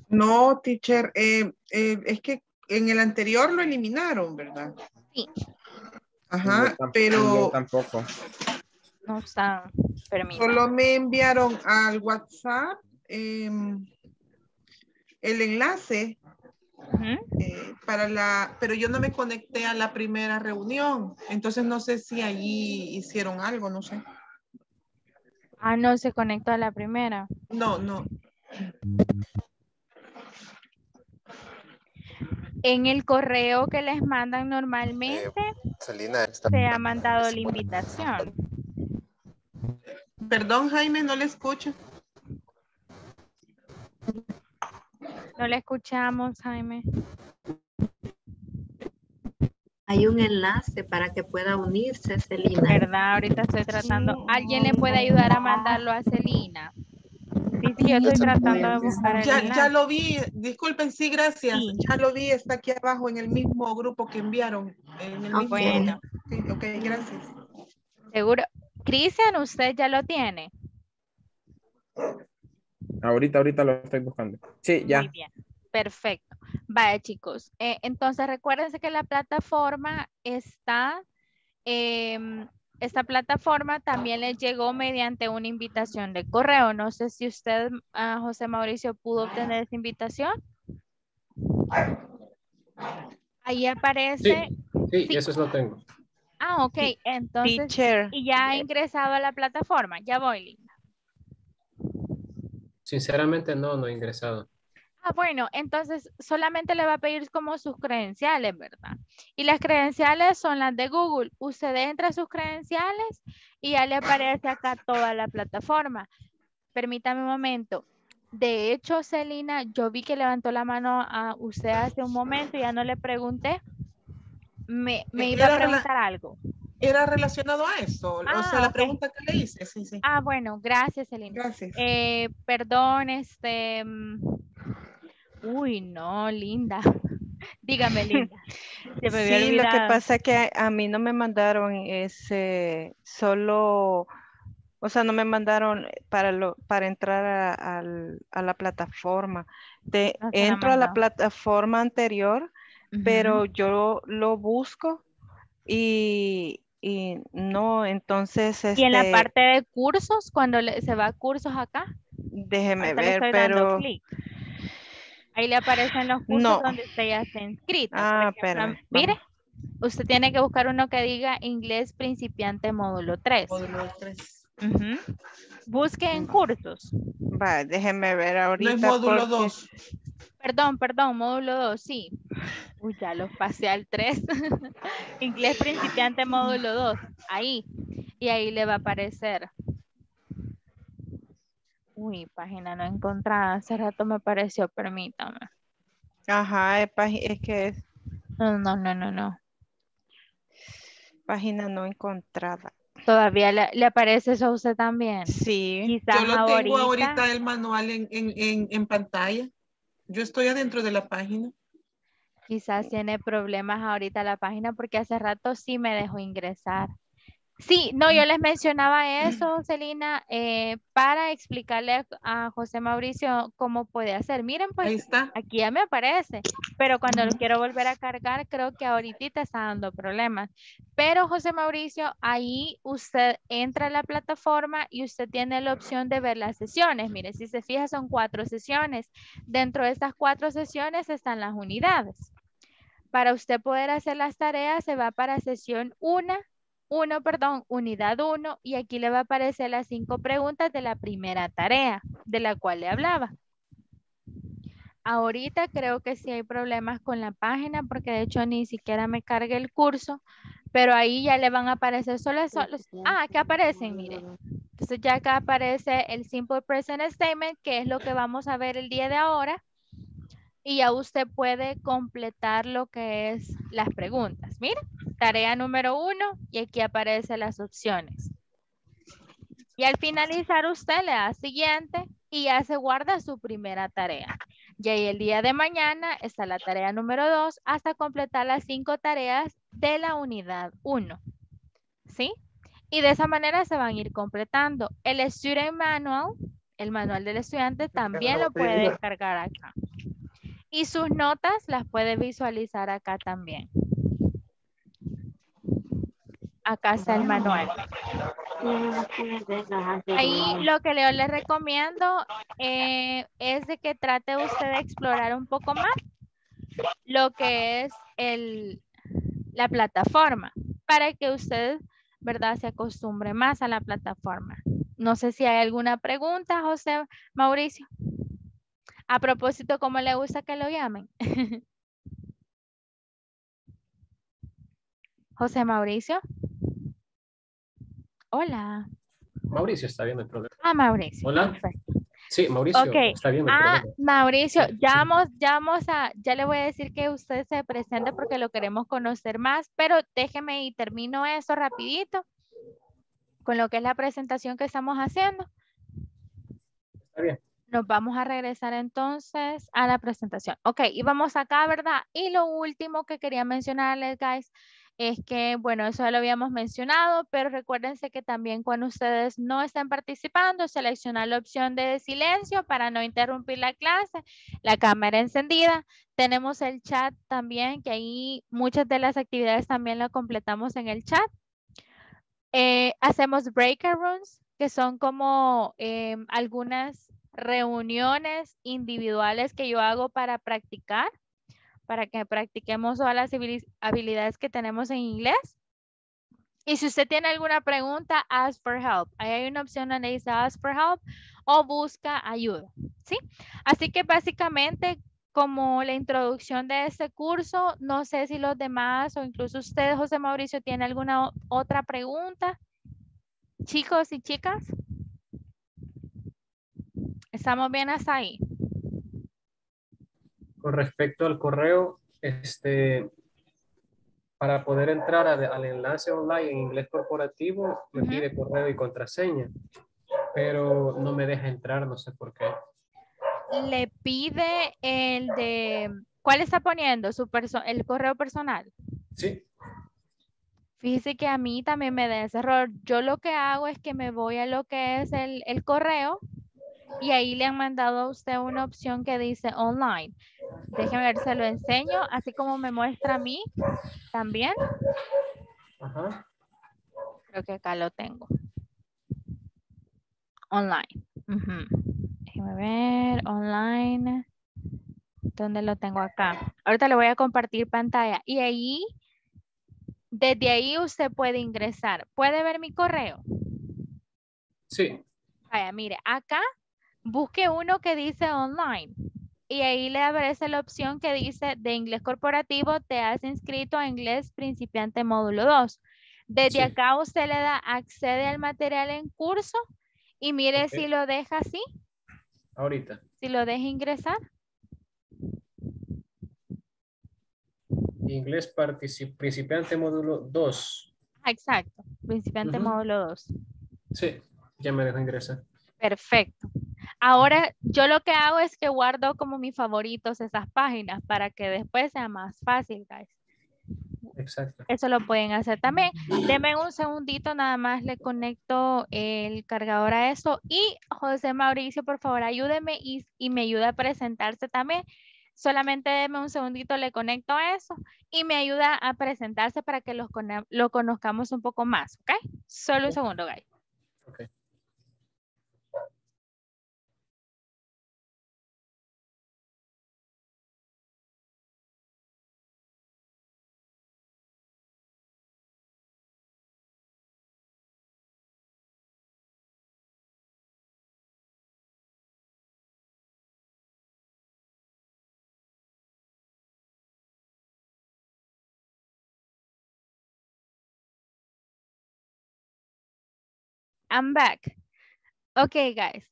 No, teacher, es que en el anterior lo eliminaron, ¿verdad? Sí. Ajá, pero... tampoco. No está, permítame. Solo me enviaron al WhatsApp el enlace. Pero yo no me conecté a la primera reunión, entonces no sé si allí hicieron algo, no sé. Ah, no se conectó a la primera. No. En el correo que les mandan normalmente Selena, se ha mandado la invitación. Perdón, Jaime, no le escucho. No le escuchamos, Jaime. Hay un enlace para que pueda unirse, Celina. ¿Verdad? Ahorita estoy tratando. ¿Alguien le puede ayudar a mandarlo a Celina? Sí, yo estoy tratando de buscar el enlace. Ya lo vi. Disculpen, sí, gracias. Sí. Ya lo vi, está aquí abajo en el mismo grupo que enviaron. En el mismo. Ok, gracias. Seguro. Cristian, ¿usted ya lo tiene? Ahorita lo estoy buscando. Sí, ya. Muy bien. Perfecto. Vaya, chicos. Entonces, recuérdense que la plataforma está... esta plataforma también les llegó mediante una invitación de correo. No sé si usted, José Mauricio, pudo obtener esa invitación. Ahí aparece. Sí, sí, eso lo tengo. Ah, ok. Entonces, teacher. Y ya ha ingresado a la plataforma. Ya voy, Linda. Sinceramente no he ingresado. Ah, bueno, entonces solamente le va a pedir como sus credenciales, ¿verdad? Y las credenciales son las de Google. Usted entra a sus credenciales y ya le aparece acá toda la plataforma. Permítame un momento. De hecho, Celina, yo vi que levantó la mano a usted hace un momento y ya no le pregunté. Me iba a preguntar algo. Era relacionado a eso, o sea, la pregunta que le hice. Sí, sí. Ah, bueno, gracias, Celina. Gracias. Perdón, Uy, no, Linda. Dígame, Linda. Se me había olvidado. Lo que pasa es que a mí no me mandaron ese, solo, o sea, no me mandaron para entrar a la plataforma. Entro a la plataforma anterior, pero yo lo busco y no, entonces. ¿Y en la parte de cursos, cuando se va a cursos acá? Déjeme ver, pero... Ahí le aparecen los cursos donde usted ya está inscrito. Ah, espera. Mire, usted tiene que buscar uno que diga inglés principiante módulo 3. Módulo 3. Busque en cursos. Va, déjeme ver ahorita. No es módulo 2. Perdón, módulo 2, sí. Uy, ya los pasé al 3. Inglés principiante módulo 2. Ahí. Y ahí le va a aparecer. Uy, página no encontrada. Hace rato me apareció, permítame. Ajá, es que es... No. Página no encontrada. ¿Todavía le aparece eso a usted también? Sí. Quizás yo lo tengo ahorita el manual en pantalla. Yo estoy adentro de la página. Quizás tiene problemas ahorita la página porque hace rato sí me dejó ingresar. Sí, no, yo les mencionaba eso, Celina, para explicarle a José Mauricio cómo puede hacer. Miren, pues, ahí está. Aquí ya me aparece, pero cuando lo quiero volver a cargar, creo que ahorita te está dando problemas. Pero, José Mauricio, ahí usted entra a la plataforma y usted tiene la opción de ver las sesiones. Mire, si se fija, son 4 sesiones. Dentro de estas 4 sesiones están las unidades. Para usted poder hacer las tareas, se va para sesión 1, unidad 1, y aquí le va a aparecer las 5 preguntas de la primera tarea, de la cual le hablaba. Ahorita creo que sí hay problemas con la página, porque de hecho ni siquiera me carga el curso, pero ahí ya le van a aparecer solo eso. Aquí aparecen, miren. Entonces ya acá aparece el Simple Present Statement, que es lo que vamos a ver el día de ahora, y ya usted puede completar lo que es las preguntas. Miren. Tarea número 1 y aquí aparecen las opciones. Y al finalizar usted le da siguiente y ya se guarda su primera tarea. Y ahí el día de mañana está la tarea número 2 hasta completar las 5 tareas de la unidad 1. ¿Sí? Y de esa manera se van a ir completando. El Student Manual, el manual del estudiante, también lo puede descargar acá. Y sus notas las puede visualizar acá también. Acá está el manual. Ahí lo que yo les recomiendo es de que trate usted de explorar un poco más lo que es la plataforma para que usted, ¿verdad?, se acostumbre más a la plataforma. No sé si hay alguna pregunta, José Mauricio. A propósito, ¿cómo le gusta que lo llamen? José Mauricio. Hola. Mauricio está viendo el programa. Ah, Mauricio. Hola. Perfecto. Sí, Mauricio está viendo el programa. Mauricio, ya le voy a decir que usted se presente porque lo queremos conocer más, pero déjeme y termino eso rapidito con lo que es la presentación que estamos haciendo. Está bien. Nos vamos a regresar entonces a la presentación. Ok, y vamos acá, ¿verdad? Y lo último que quería mencionarles, guys, es que, bueno, eso ya lo habíamos mencionado, pero recuérdense que también cuando ustedes no están participando, seleccionar la opción de silencio para no interrumpir la clase, la cámara encendida. Tenemos el chat también, que ahí muchas de las actividades también las completamos en el chat. Hacemos breakout rooms, que son como algunas reuniones individuales que yo hago para practicar, para que practiquemos todas las habilidades que tenemos en inglés. Y si usted tiene alguna pregunta, ask for help. Ahí hay una opción donde dice ask for help o busca ayuda, ¿sí? Así que básicamente como la introducción de este curso, no sé si los demás o incluso usted, José Mauricio, tiene alguna otra pregunta. Chicos y chicas, ¿estamos bien hasta ahí? Con respecto al correo, para poder entrar al enlace online en Inglés Corporativo, me pide correo y contraseña, pero no me deja entrar, no sé por qué. Le pide el de, ¿cuál está poniendo? ¿El correo personal? Sí. Fíjese que a mí también me da ese error. Yo lo que hago es que me voy a lo que es el correo, y ahí le han mandado a usted una opción que dice online. Déjenme ver, se lo enseño, así como me muestra a mí también. Ajá. Creo que acá lo tengo. Online. Déjenme ver, online. ¿Dónde lo tengo acá? Ahorita le voy a compartir pantalla. Y ahí, desde ahí usted puede ingresar. ¿Puede ver mi correo? Sí. Vaya, mire, acá. Busque uno que dice online y ahí le aparece la opción que dice de Inglés Corporativo te has inscrito a Inglés Principiante Módulo 2. Desde acá usted le da accede al material en curso y mire si lo deja así. Ahorita. Si lo deja ingresar. Inglés Principiante Módulo 2. Exacto, Principiante Módulo 2. Sí, ya me dejó ingresar. Perfecto. Ahora yo lo que hago es que guardo como mis favoritos esas páginas para que después sea más fácil, guys. Exacto. Eso lo pueden hacer también. Denme un segundito, nada más le conecto el cargador a eso. Y José Mauricio, por favor, ayúdeme y me ayuda a presentarse también. Solamente denme un segundito, le conecto a eso y me ayuda a presentarse para que lo conozcamos un poco más, ¿ok? Solo un segundo, guys. Ok. I'm back. Okay, guys.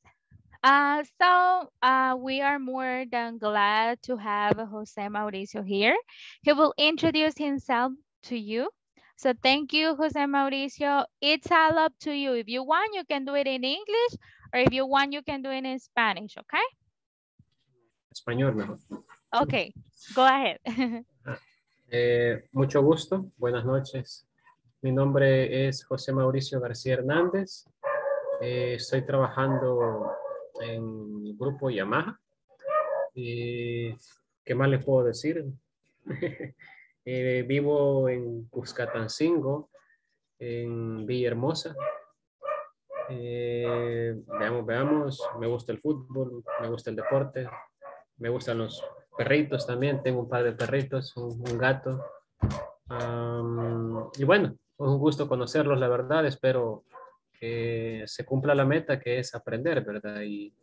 We are more than glad to have José Mauricio here. He will introduce himself to you. So thank you, José Mauricio. It's all up to you. If you want, you can do it in English, or if you want, you can do it in Spanish, okay? Español mejor. Okay, go ahead. Mucho gusto. Buenas noches. Mi nombre es José Mauricio García Hernández. Estoy trabajando en el grupo Yamaha. ¿Qué más les puedo decir? Vivo en Cuscatancingo, en Villahermosa. Veamos, me gusta el fútbol, me gusta el deporte, me gustan los perritos también. Tengo un par de perritos, un gato. Y bueno, un gusto conocerlos, la verdad. Espero que se cumpla la meta que es aprender, ¿verdad? Y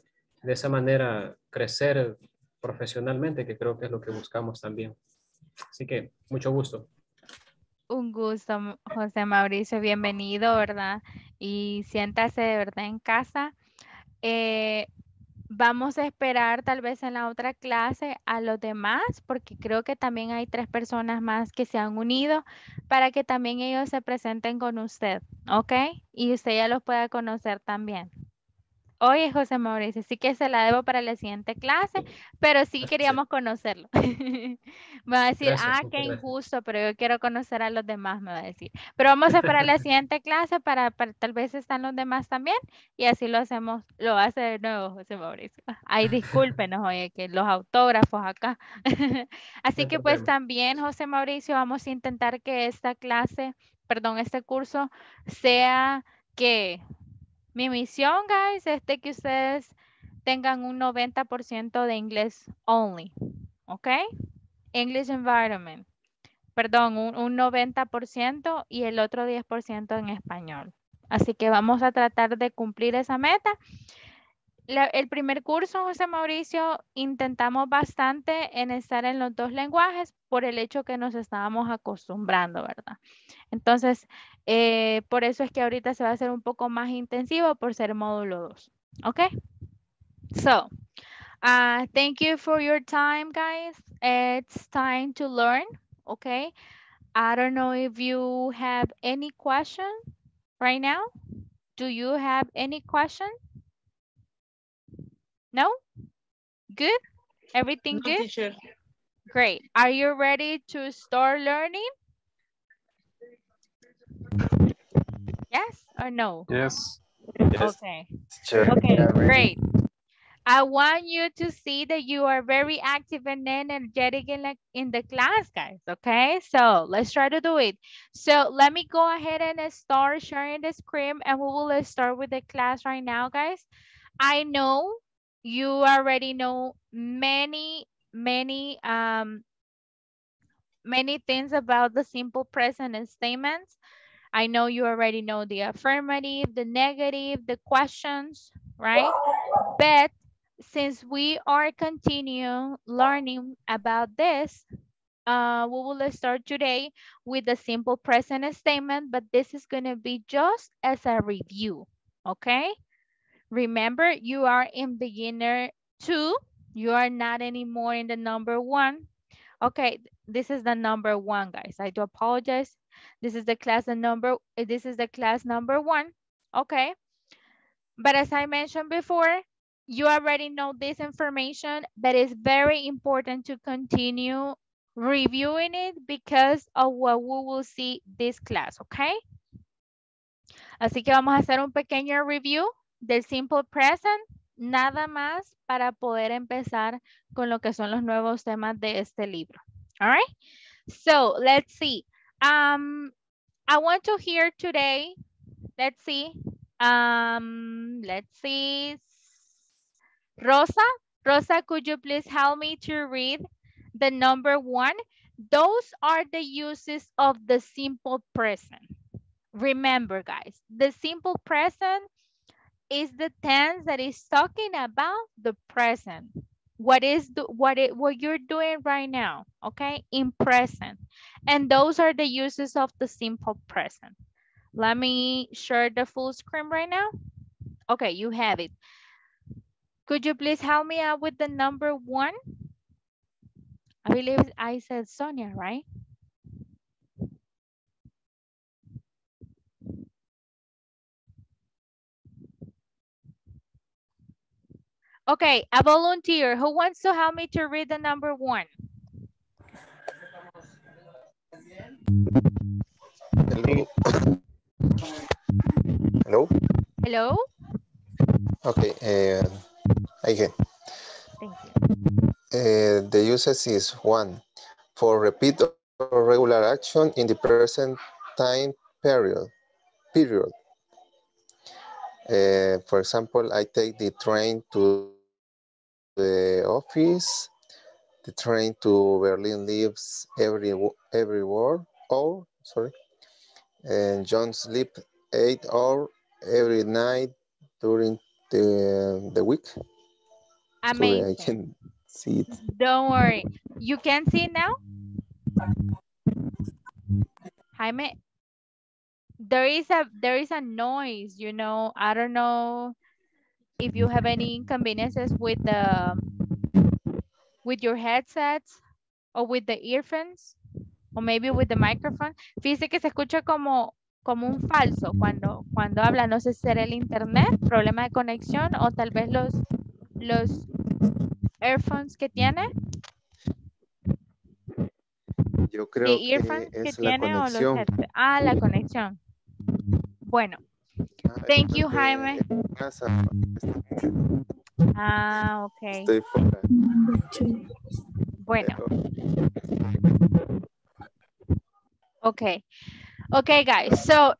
de esa manera crecer profesionalmente, que creo que es lo que buscamos también. Así que, mucho gusto. Un gusto, José Mauricio. Bienvenido, ¿verdad? Y siéntase de verdad en casa. Vamos a esperar tal vez en la otra clase a los demás, porque creo que también hay 3 personas más que se han unido para que también ellos se presenten con usted, ¿ok? Y usted ya los pueda conocer también. Oye, José Mauricio, sí que se la debo para la siguiente clase, pero sí queríamos conocerlo. Me va a decir, gracias, qué injusto, pero yo quiero conocer a los demás, me va a decir. Pero vamos a esperar la siguiente clase para tal vez están los demás también, y así lo hacemos, lo hace de nuevo José Mauricio. Ay, discúlpenos, oye, que los autógrafos acá. Así que pues también, José Mauricio, vamos a intentar que esta clase, perdón, este curso sea que... Mi misión, guys, es de que ustedes tengan un 90% de inglés only, ¿ok? English environment, perdón, un 90% y el otro 10% en español. Así que vamos a tratar de cumplir esa meta. El primer curso, José Mauricio, intentamos bastante en estar en los dos lenguajes por el hecho que nos estábamos acostumbrando, ¿verdad? Entonces... por eso es que ahorita se va a hacer un poco más intensivo por ser módulo 2. Okay? So, thank you for your time, guys. It's time to learn. Okay? I don't know if you have any question right now. Do you have any question? No? Good? Everything good? No, teacher. Great. Are you ready to start learning? Yes or no? Yes. Okay. Sure. Okay, yeah, great. I want you to see that you are very active and energetic in the class, guys. Okay, so let's try to do it. So let me go ahead and start sharing the screen and we will start with the class right now, guys. I know you already know many things about the simple present and statements. I know you already know the affirmative, the negative, the questions, right? But since we are continuing learning about this, we will start today with the simple present statement, but this is going to be just as a review, okay? Remember, you are in beginner 2. You are not anymore in the number 1. Okay, this is the number 1, guys. I do apologize. This is the class number 1. Okay. But as I mentioned before, you already know this information, but it's very important to continue reviewing it because of what we will see this class, okay? Así que vamos a hacer un pequeño review del simple present, nada más para poder empezar con lo que son los nuevos temas de este libro. All right? So, let's see. I want to hear today, let's see, Rosa, could you please help me to read the number 1? Those are the uses of the simple present. Remember, guys, the simple present is the tense that is talking about the present. What you're doing right now, okay, in present. And those are the uses of the simple present. Let me share the full screen right now. Okay, you have it. Could you please help me out with the number 1? I believe I said Sonia, right? Okay, a volunteer. Who wants to help me to read the number 1? Hello. Hello. Hello. Okay. Again. Thank you. The usage is 1 for repeat or regular action in the present time period. For example, I take the train to the office. The train to Berlin leaves every hour. And John sleeps 8 hours every night during the week. Amazing. Sorry, I can see it. Don't worry. You can see it now? Jaime, there is a noise, you know. I don't know if you have any inconveniences with the... with your headsets or with the earphones or maybe with the microphone. Fíjese que se escucha como como un falso cuando habla. No sé si será el internet, problema de conexión o tal vez los earphones que tiene. Yo creo que es la conexión. Ah, la conexión. Bueno. Thank you, Jaime. Ah, ok. Estoy fuera. Bueno. Okay. Okay, guys. So,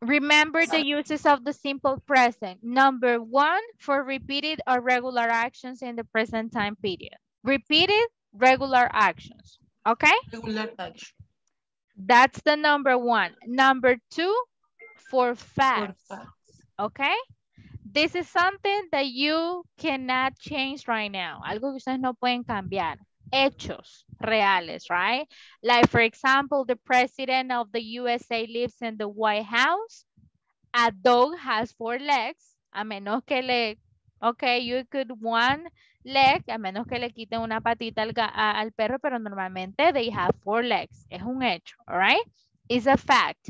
remember the uses of the simple present. Number one, for repeated or regular actions in the present time period. Repeated, regular actions. Okay? Regular action. That's the number one. Number two, for facts. For facts. Okay? This is something that you cannot change right now. Algo que ustedes no pueden cambiar. Hechos reales, right? Like, for example, the president of the USA lives in the White House. A dog has 4 legs. A menos que le... Okay, you could one leg, a menos que le quiten una patita al perro, pero normalmente they have 4 legs. Es un hecho, all right? It's a fact.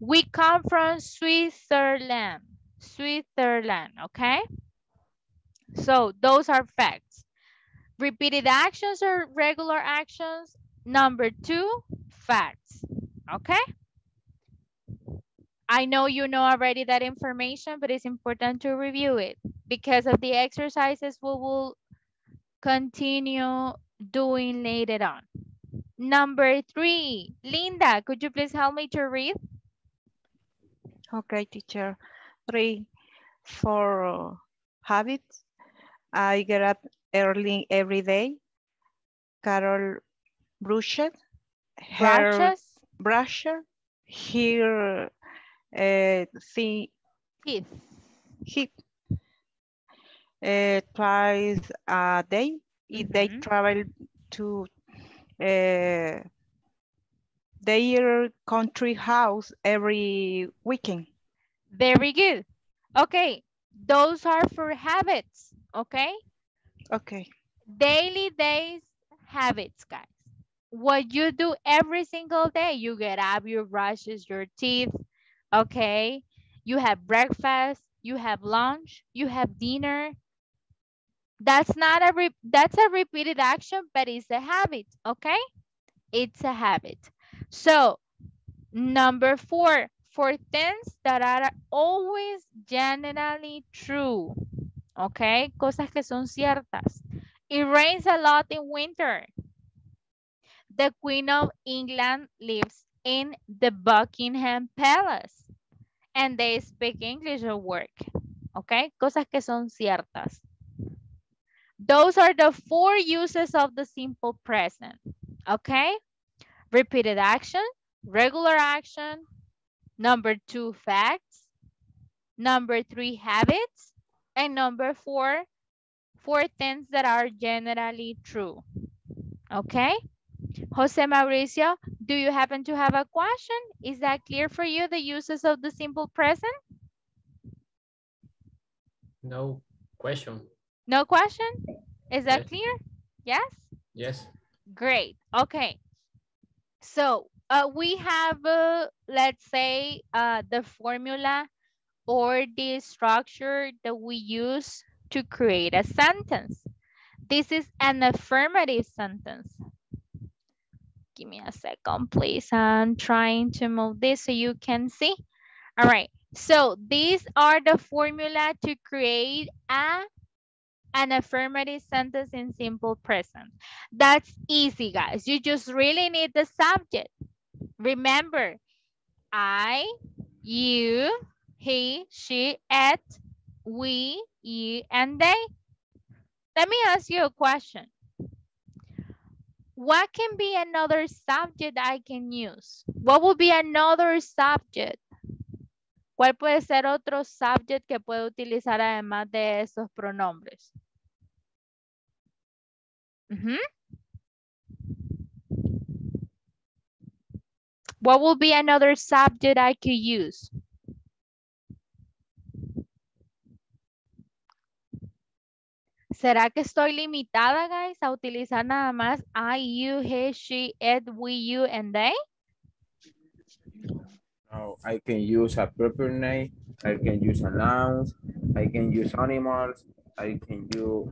We come from Switzerland. Switzerland, okay? So, those are facts. Repeated actions or regular actions. Number two, facts, okay? I know you know already that information, but it's important to review it because of the exercises we will continue doing later on. Number three, Linda, could you please help me to read? Okay, teacher. 3, for habits. I get up early every day. Carol brushes her teeth. Twice a day. If they travel to their country house every weekend. Very good. Okay, those are for habits. Okay. Okay. Daily days habits, guys. What you do every single day. You get up, you brush your teeth. Okay. You have breakfast. You have lunch. You have dinner. That's not a repeated action, but it's a habit. Okay, it's a habit. So number 4, for things that are always generally true. Okay, cosas que son ciertas. It rains a lot in winter. The Queen of England lives in the Buckingham Palace. And they speak English at work. Okay, cosas que son ciertas. Those are the 4 uses of the simple present. Okay, repeated action, regular action, number 2, facts, number 3, habits, and number 4, for things that are generally true. Okay, Jose Mauricio, do you happen to have a question? Is that clear for you, the uses of the simple present? No question. No question? Is that clear? Yes? Yes. Great. Okay. So we have, let's say, the formula or the structure that we use to create a sentence. This is an affirmative sentence. Give me a second, please. I'm trying to move this so you can see. All right. So these are the formula to create an affirmative sentence in simple present. That's easy, guys. You just really need the subject. Remember, I, you, he, she, it, we, you, and they. Let me ask you a question. What can be another subject I can use? What would be another subject? ¿Cuál puede ser otro subject que puedo utilizar además de esos pronombres? What would be another subject I could use? ¿Será que estoy limitada, guys, a utilizar nada más I, you, he, she, it, we, you, and they? Now I can use a proper name, I can use a nouns, I can use animals, I can use...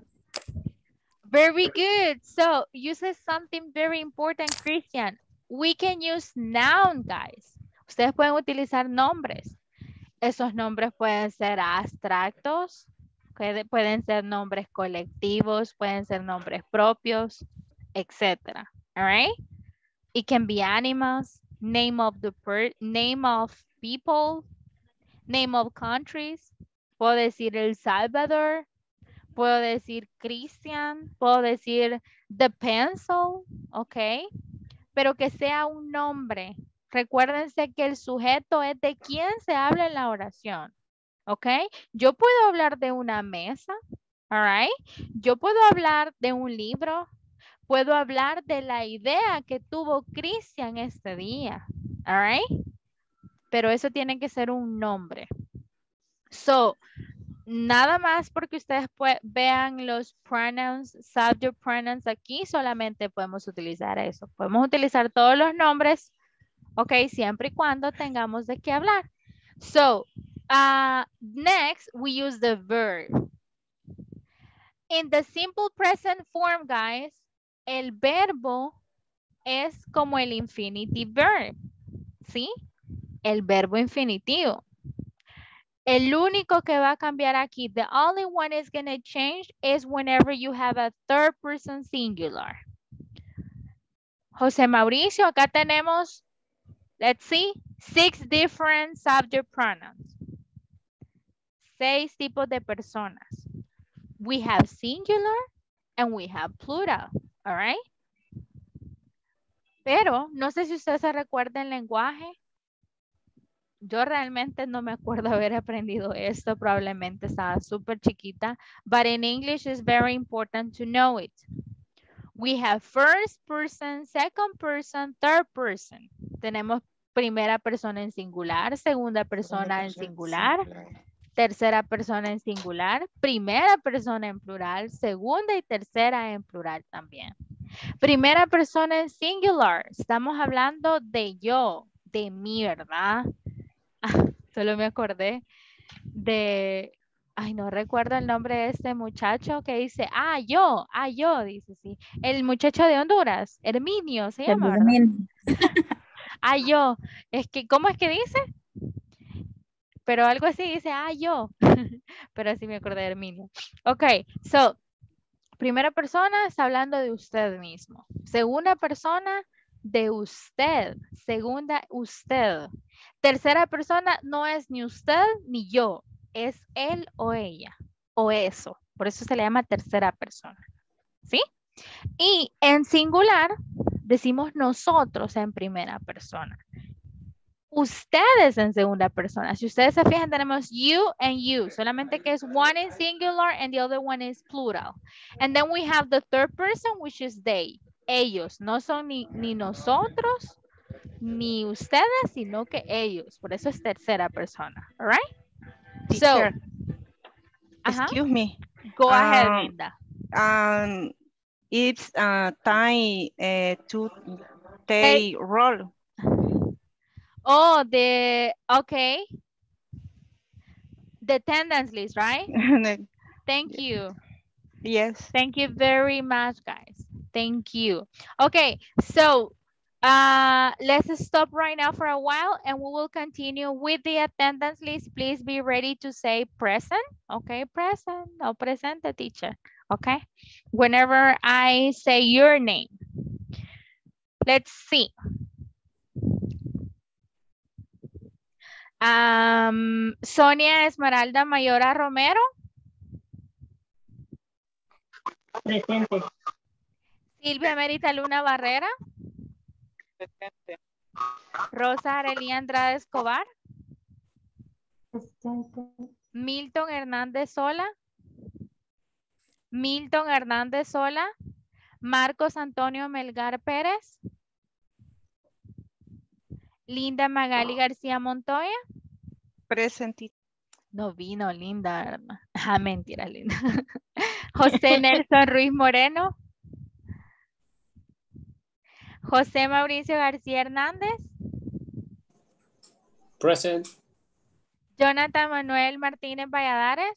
Very good. So you said something very important, Christian. We can use noun, guys. Ustedes pueden utilizar nombres. Esos nombres pueden ser abstractos, pueden ser nombres colectivos, pueden ser nombres propios, etc. All right? It can be animals, name of people, name of countries. Puedo decir El Salvador, puedo decir Christian, puedo decir the pencil, ok. Pero que sea un nombre. Recuérdense que el sujeto es de quién se habla en la oración, ok. Yo puedo hablar de una mesa, all right. Yo puedo hablar de un libro. Puedo hablar de la idea que tuvo Christian este día, all right? Pero eso tiene que ser un nombre. So, nada más porque ustedes vean los pronouns, subject pronouns aquí, solamente podemos utilizar eso. Podemos utilizar todos los nombres, ok, siempre y cuando tengamos de qué hablar. So, next we use the verb. In the simple present form, guys, el verbo es como el infinitive verb, ¿sí? El verbo infinitivo. El único que va a cambiar aquí, the only one is going to change is whenever you have a third person singular. José Mauricio, acá tenemos, let's see, 6 different subject pronouns. 6 tipos de personas. We have singular and we have plural. All right. Pero no sé si usted se recuerda el lenguaje. Yo realmente no me acuerdo haber aprendido esto. Probablemente estaba súper chiquita. But in English it's very important to know it. We have first person, second person, third person. Tenemos primera persona en singular, segunda persona en singular, tercera persona en singular, primera persona en plural, segunda y tercera en plural también. Primera persona en singular, estamos hablando de yo, de mí, ¿verdad? Ah, solo me acordé de, ay, no recuerdo el nombre de este muchacho que dice, yo, dice, sí. El muchacho de Honduras, Herminio, se llama, ¿verdad? Yo, es que, ¿cómo es que dice? Pero algo así dice, yo. Pero así me acordé de Herminio. Ok, so, primera persona está hablando de usted mismo. Segunda persona, de usted. Segunda, usted. Tercera persona no es ni usted ni yo. Es él o ella. O eso. Por eso se le llama tercera persona. ¿Sí? Y en singular, decimos nosotros en primera persona. Ustedes en segunda persona. Si ustedes se fijan, tenemos you and you. Solamente que es one is singular and the other one is plural. And then we have the third person, which is they. Ellos. No son ni nosotros, ni ustedes, sino que ellos. Por eso es tercera persona. All right? Teacher, so, excuse me. Go ahead, Linda. It's time to take roll. Oh, the attendance list, right? Thank you. Yes. Thank you very much, guys. Thank you. Okay, so let's stop right now for a while and we will continue with the attendance list. Please be ready to say present. Okay, present. No, presente, teacher. Okay. Whenever I say your name. Let's see. Sonia Esmeralda Mayora Romero. Presente. Silvia Merita Luna Barrera. Presente. Rosa Arelia Andrade Escobar. Presente. Milton Hernández Sola. Milton Hernández Sola. Marcos Antonio Melgar Pérez. Linda Magali García Montoya. Presente. No vino Linda, ¿verdad? Ah, mentira, Linda. José Nelson Ruiz Moreno. José Mauricio García Hernández. Present. Jonathan Manuel Martínez Valladares.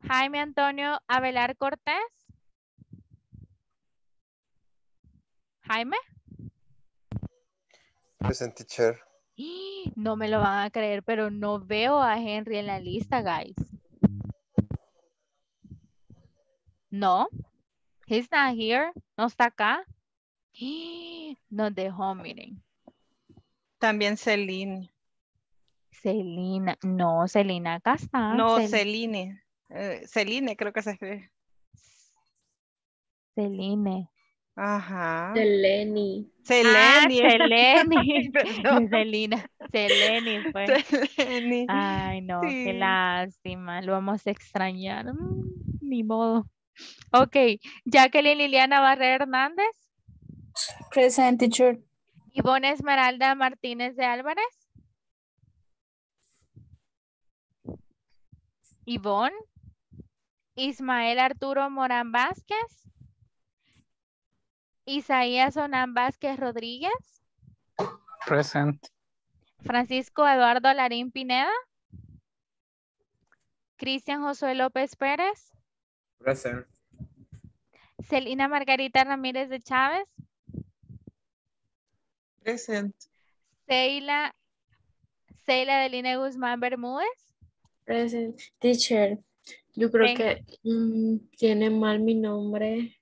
Jaime Antonio Avelar Cortés. Jaime. Present, teacher. No me lo van a creer, pero no veo a Henry en la lista, guys. No. He's not here. No está acá. Nos dejó, miren. También Celine. Celina. No, Celina acá está. No, Celine. Celine, creo que se escribe. Celine. Ajá. Seleni. Seleni. Ah, Seleni. Perdón. Selena. Seleni fue. Seleni. Ay, no, sí. Qué lástima. Lo vamos a extrañar. Ni modo. Ok. Jacqueline Liliana Barrera Hernández. Present, teacher. Ivonne Esmeralda Martínez de Álvarez. Ivonne. Ismael Arturo Morán Vázquez. Isaías Onán Vázquez Rodríguez. Present. Francisco Eduardo Larín Pineda. Cristian Josué López Pérez. Present. Celina Margarita Ramírez de Chávez. Present. Ceila Deline Guzmán Bermúdez. Present. Teacher, yo creo que tiene mal mi nombre.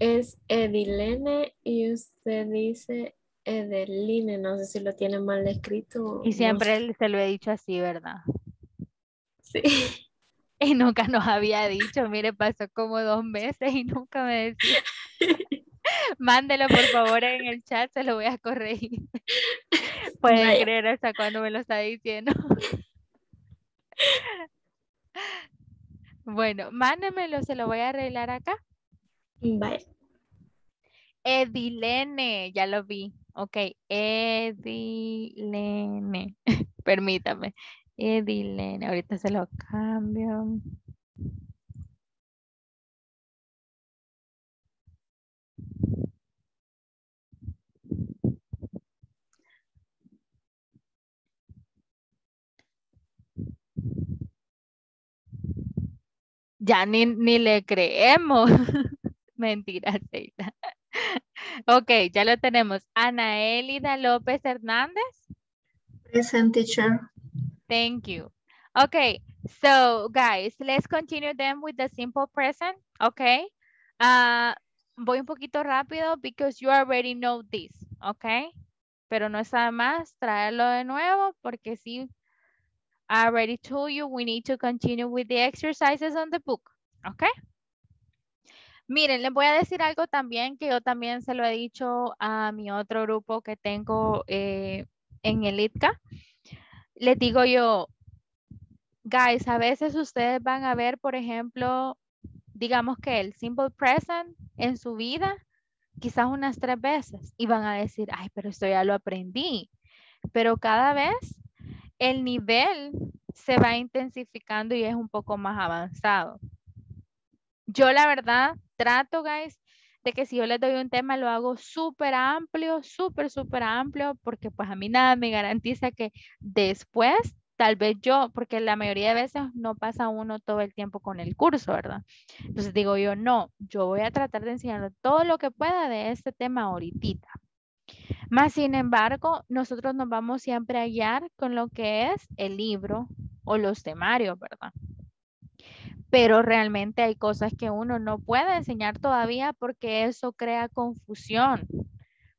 Es Edilene y usted dice Edeline. No sé si lo tiene mal escrito. Y siempre no. Se lo he dicho así, ¿verdad? Sí. Y nunca nos había dicho. Mire, pasó como 2 meses y nunca me decía. Mándelo, por favor, en el chat. Se lo voy a corregir. Pueden creer hasta cuándo me lo está diciendo. Bueno, mándemelo. Se lo voy a arreglar acá. Vale. Edilene, ya lo vi. Ok, Edilene. Permítame. Edilene, ahorita se lo cambio. Ya ni le creemos. Mentira, Ceila. Ok, ya lo tenemos. Ana Elida López Hernández. Present, teacher. Thank you. Okay, so guys, let's continue then with the simple present. Okay. Voy un poquito rápido because you already know this. Okay. Pero no es nada más traerlo de nuevo porque sí. I already told you we need to continue with the exercises on the book. Okay. Miren, les voy a decir algo también que yo también se lo he dicho a mi otro grupo que tengo en el ITCA. Les digo yo, guys, a veces ustedes van a ver, por ejemplo, digamos que el simple present en su vida, quizás unas 3 veces. Y van a decir, ay, pero esto ya lo aprendí. Pero cada vez el nivel se va intensificando y es un poco más avanzado. Yo la verdad trato, guys, de que si yo les doy un tema lo hago súper amplio, súper, súper amplio, porque pues a mí nada me garantiza que después, tal vez yo, porque la mayoría de veces no pasa uno todo el tiempo con el curso, ¿verdad? Entonces digo yo, no, yo voy a tratar de enseñar todo lo que pueda de este tema ahorita. Más sin embargo, nosotros nos vamos siempre a guiar con lo que es el libro o los temarios, ¿verdad? Pero realmente hay cosas que uno no puede enseñar todavía porque eso crea confusión,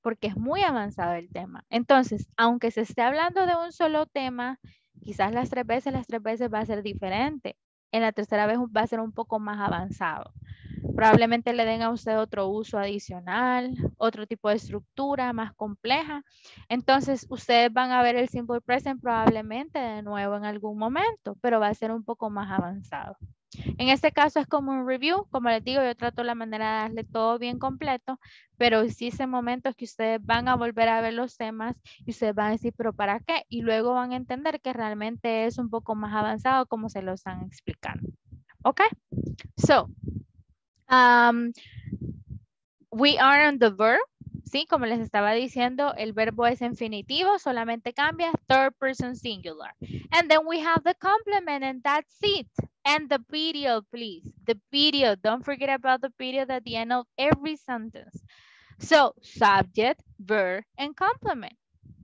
porque es muy avanzado el tema. Entonces, aunque se esté hablando de un solo tema, quizás las tres veces va a ser diferente. En la tercera vez va a ser un poco más avanzado. Probablemente le den a usted otro uso adicional, otro tipo de estructura más compleja. Entonces, ustedes van a ver el simple present probablemente de nuevo en algún momento, pero va a ser un poco más avanzado. En este caso es como un review. Como les digo, yo trato la manera de darle todo bien completo, pero existen momentos que ustedes van a volver a ver los temas y ustedes van a decir, ¿pero para qué? Y luego van a entender que realmente es un poco más avanzado como se lo están explicando. ¿Ok? So, we are on the verb. Sí, como les estaba diciendo, el verbo es infinitivo, solamente cambia third person singular. And then we have the complement and that's it. And the period, please. The period. Don't forget about the period at the end of every sentence. So, subject, verb, and complement.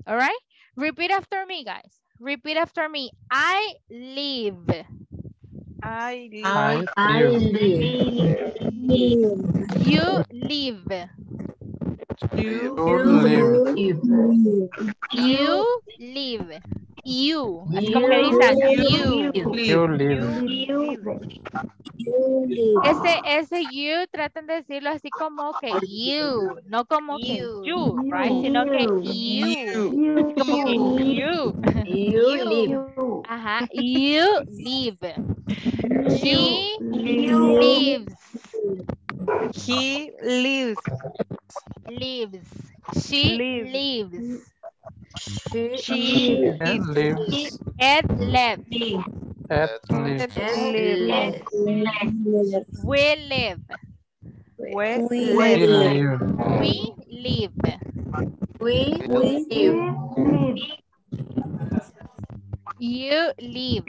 All right? Repeat after me, guys. Repeat after me. I live. I live. I live. You live. You live. You. Es como le dicen. You. Ese you traten de decirlo así como que you. No como que you, right? Sino que you. Como que you. You live. Ajá. You live. She lives. He lives. Lives. She lives. She lives. Ed lives. We live. We live. We live. We live. You live.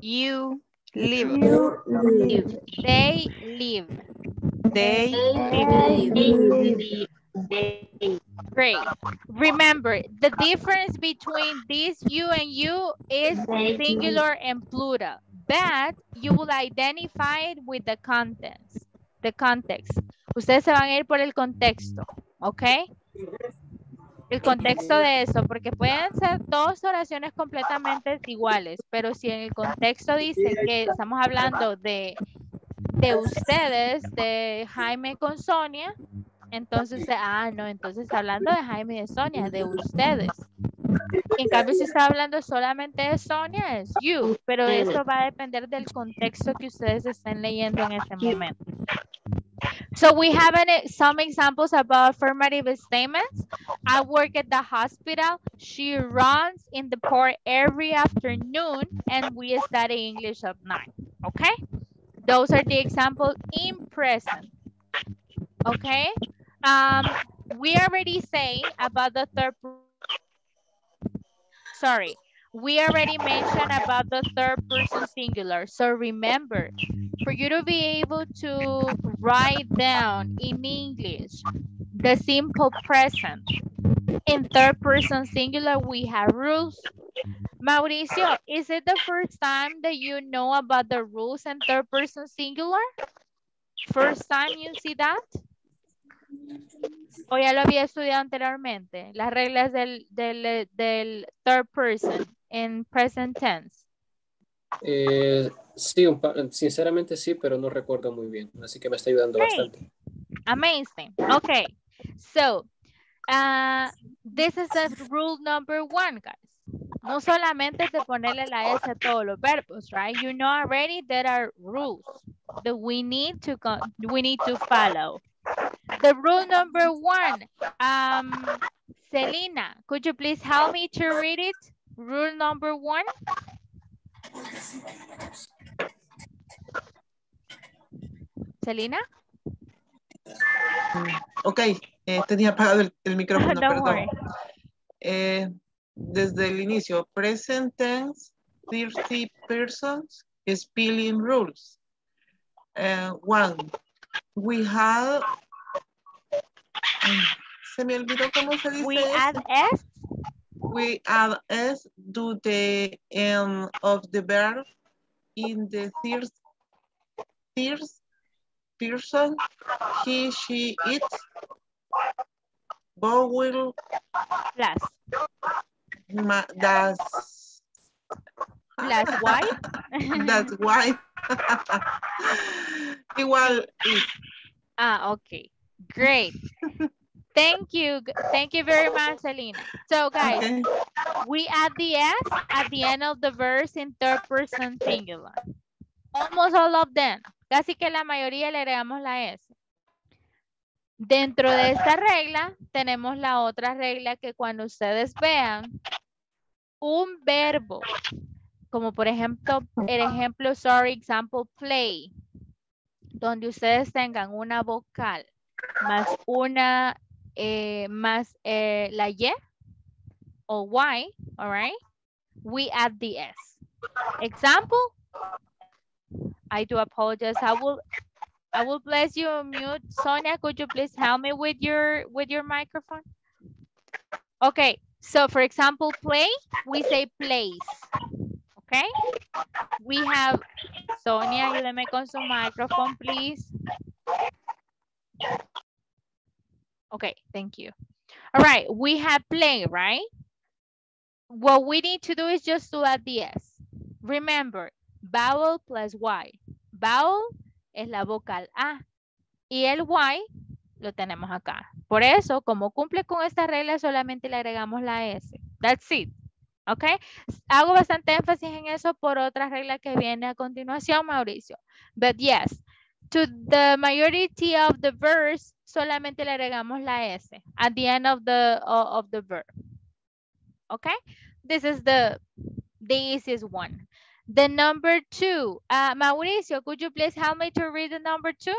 You live. They live. They live. Great. Remember, the difference between this you and you is singular and plural, but you will identify it with the contents, the context. Ustedes se van a ir por el contexto, ¿ok? El contexto de eso, porque pueden ser dos oraciones completamente iguales, pero si en el contexto dice que estamos hablando de ustedes, de Jaime con Sonia, entonces, no, entonces hablando de Jaime y de Sonia, de ustedes. En cambio, si está hablando solamente de Sonia, es you, pero eso va a depender del contexto que ustedes estén leyendo en ese momento. So we have some examples about affirmative statements. I work at the hospital. She runs in the park every afternoon and we study English at night. Okay? Those are the examples in present. Okay? We already say about the third, sorry, we already mentioned about the third person singular. So remember, for you to be able to write down in English the simple present in third person singular, we have rules. Mauricio, is it the first time that you know about the rules in third person singular? First time you see that? O ya lo había estudiado anteriormente, las reglas del third person en present tense. Sí, sinceramente sí, pero no recuerdo muy bien, así que me está ayudando bastante. Amazing. Okay, so this is the rule number one, guys. No solamente es de ponerle la S a todos los verbos, right? You know already there are rules that we need to follow. The rule number one, Selena, could you please help me to read it? Rule number one. Selena? Okay, tenía apagado el micrófono, perdón. Desde el inicio, present tense, 30 persons, spelling rules. One, we have... Se me olvidó cómo se dice. We add S. We add S to the end of the verb in the third person. He, she, it. Vowel. Plus. That's. Plus why? That's why. Igual. It. Ah, okay. Great. Thank you very much, Selena. So guys, okay, we add the S at the end of the verse in third person singular. Almost all of them. Casi que la mayoría le agregamos la S. Dentro de esta regla tenemos la otra regla que cuando ustedes vean un verbo, como por ejemplo, sorry, example, play, donde ustedes tengan una vocal más una más la Y o Y, all right? We add the S. Example, I do apologize. I will bless you mute. Sonia, could you please help me with your microphone? Okay, so for example, play, we say plays. Okay, we have Sonia, ayúdame con su microphone, please. Okay, thank you. All right, we have play, right? What we need to do is just to add the S. Remember, vowel plus Y. Vowel es la vocal A y el Y lo tenemos acá. Por eso, como cumple con esta regla, solamente le agregamos la S. That's it. ¿Ok? Hago bastante énfasis en eso por otra regla que viene a continuación, Mauricio. But yes, to the majority of the verbs, solamente le agregamos la S at the end of the verb. Okay, this is the easiest one. The number 2, Mauricio, could you please help me to read the number 2?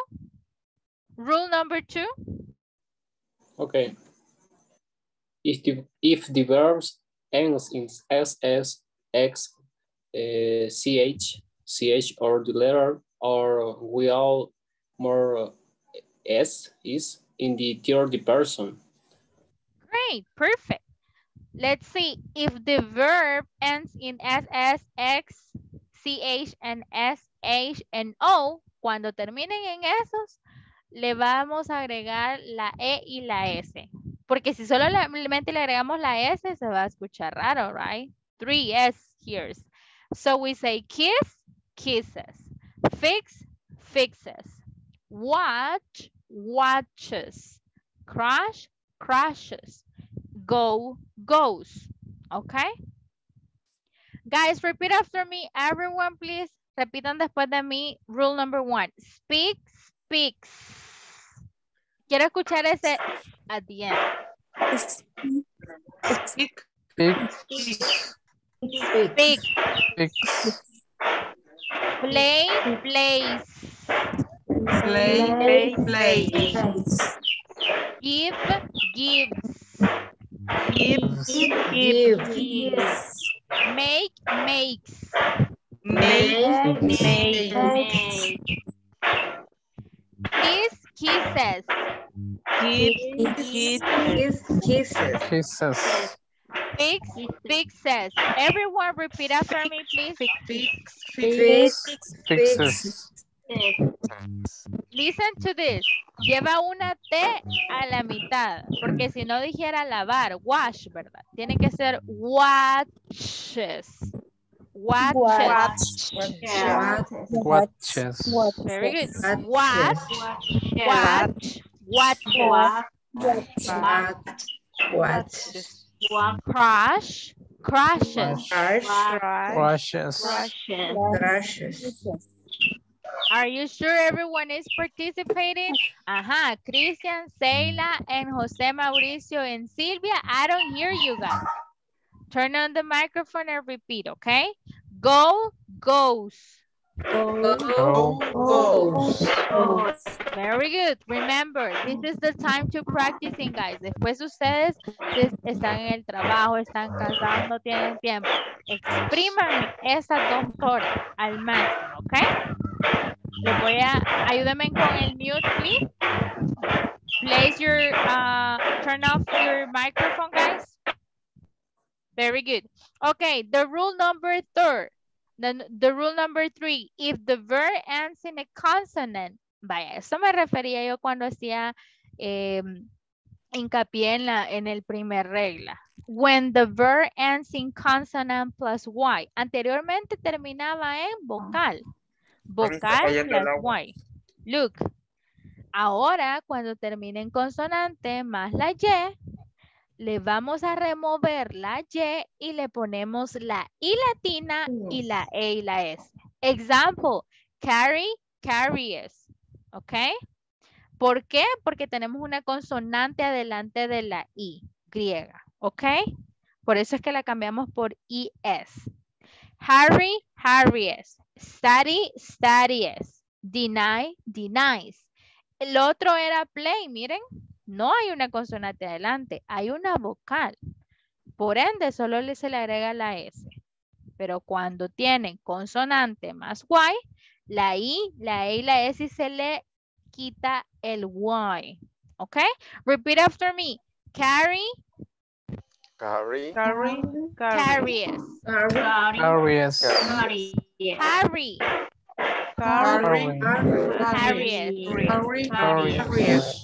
Rule number 2. Okay. If the verbs ends in SS, X, CH, CH, or the letter, or we all more S is in the third person. Great, perfect. Let's see if the verb ends in SS, X, CH, and SH, and O. Cuando terminen en esos, le vamos a agregar la E y la S. Porque si solamente le agregamos la S, se va a escuchar raro, right? 3 S here. So we say kiss, kisses. Fix, fixes. Watch, watches. Crash, crashes. Go, goes. Okay, guys, repeat after me. Everyone, please, repitan después de mí. Rule number 1. Speak, speaks. Quiero escuchar ese at the end. Speak, speak, speak, play, plays, play, plays, give, gives. Gives. Make, makes. Makes. Kiss, kisses. Kisses. Fix, fixes. Everyone repeat after me, please. Fixes. Listen to this. Lleva una T a la mitad, porque si no dijera lavar, wash, ¿verdad? Tiene que ser watches. Watches. Watches. Very good. Watch. Watch. Crash. Crashes. Crashes. Are you sure everyone is participating? Ajá, Cristian, Seila, and Jose Mauricio, and Silvia. I don't hear you guys. Turn on the microphone and repeat, okay? Go, goes. Go, goes. Very good. Remember, this is the time to practicing, guys. Después ustedes están en el trabajo, están cansados, no tienen tiempo. Expriman esas 2 horas al máximo, okay? Les voy a, ayúdame con el mute, please. Place your, turn off your microphone, guys. Very good. Okay, the rule number 3. The rule number 3, if the verb ends in a consonant. Vaya, eso me refería yo cuando hacía hincapié en el primer regla. When the verb ends in consonant plus Y. Anteriormente terminaba en vocal. Vocal más Y. Look. Ahora, cuando termine en consonante más la Y, le vamos a remover la Y y le ponemos la I latina y la E y la S. Example. Carry, carries. ¿Ok? ¿Por qué? Porque tenemos una consonante adelante de la I griega. ¿Ok? Por eso es que la cambiamos por IS. Harry, harries. Study, studies. Deny, denies. El otro era play, miren. No hay una consonante adelante, hay una vocal. Por ende, solo se le agrega la S. Pero cuando tienen consonante más Y, la I, la E y la S se le quita el Y. ¿Ok? Repeat after me. Carry. Carry. Carry. Carries. Carries. Carry. Carry. Carry. Carries. Carries.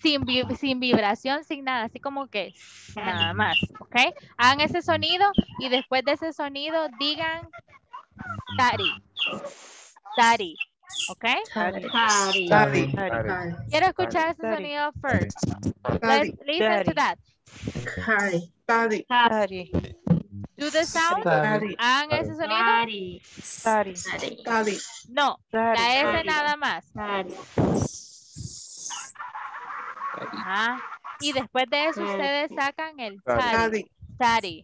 Sin vibración, sin nada. Así como que nada más. ¿Ok? Hagan ese sonido y después de ese sonido digan study. Study. ¿Ok? Study. Quiero escuchar ese sonido first. Let's listen to that. Study. Do the sound. Hagan ese sonido. Study. No, la S nada más. Ajá. Y después de eso ustedes sacan el study.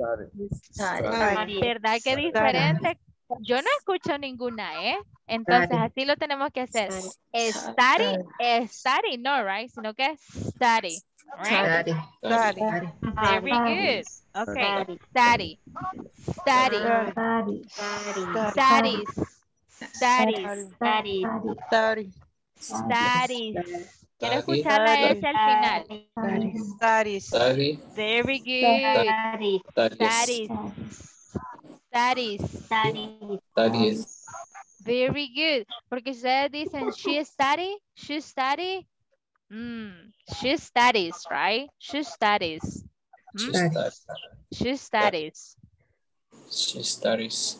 ¿Verdad que diferente? Yo no escucho ninguna, ¿eh? Entonces así lo tenemos que hacer. Study, no, right? Sino que study. Right? Very good. Okay. Studies. Quiero escuchar la S al final. Studies. Very good. Studies. Very good. Porque ustedes dicen she studies. She studies, right? She studies.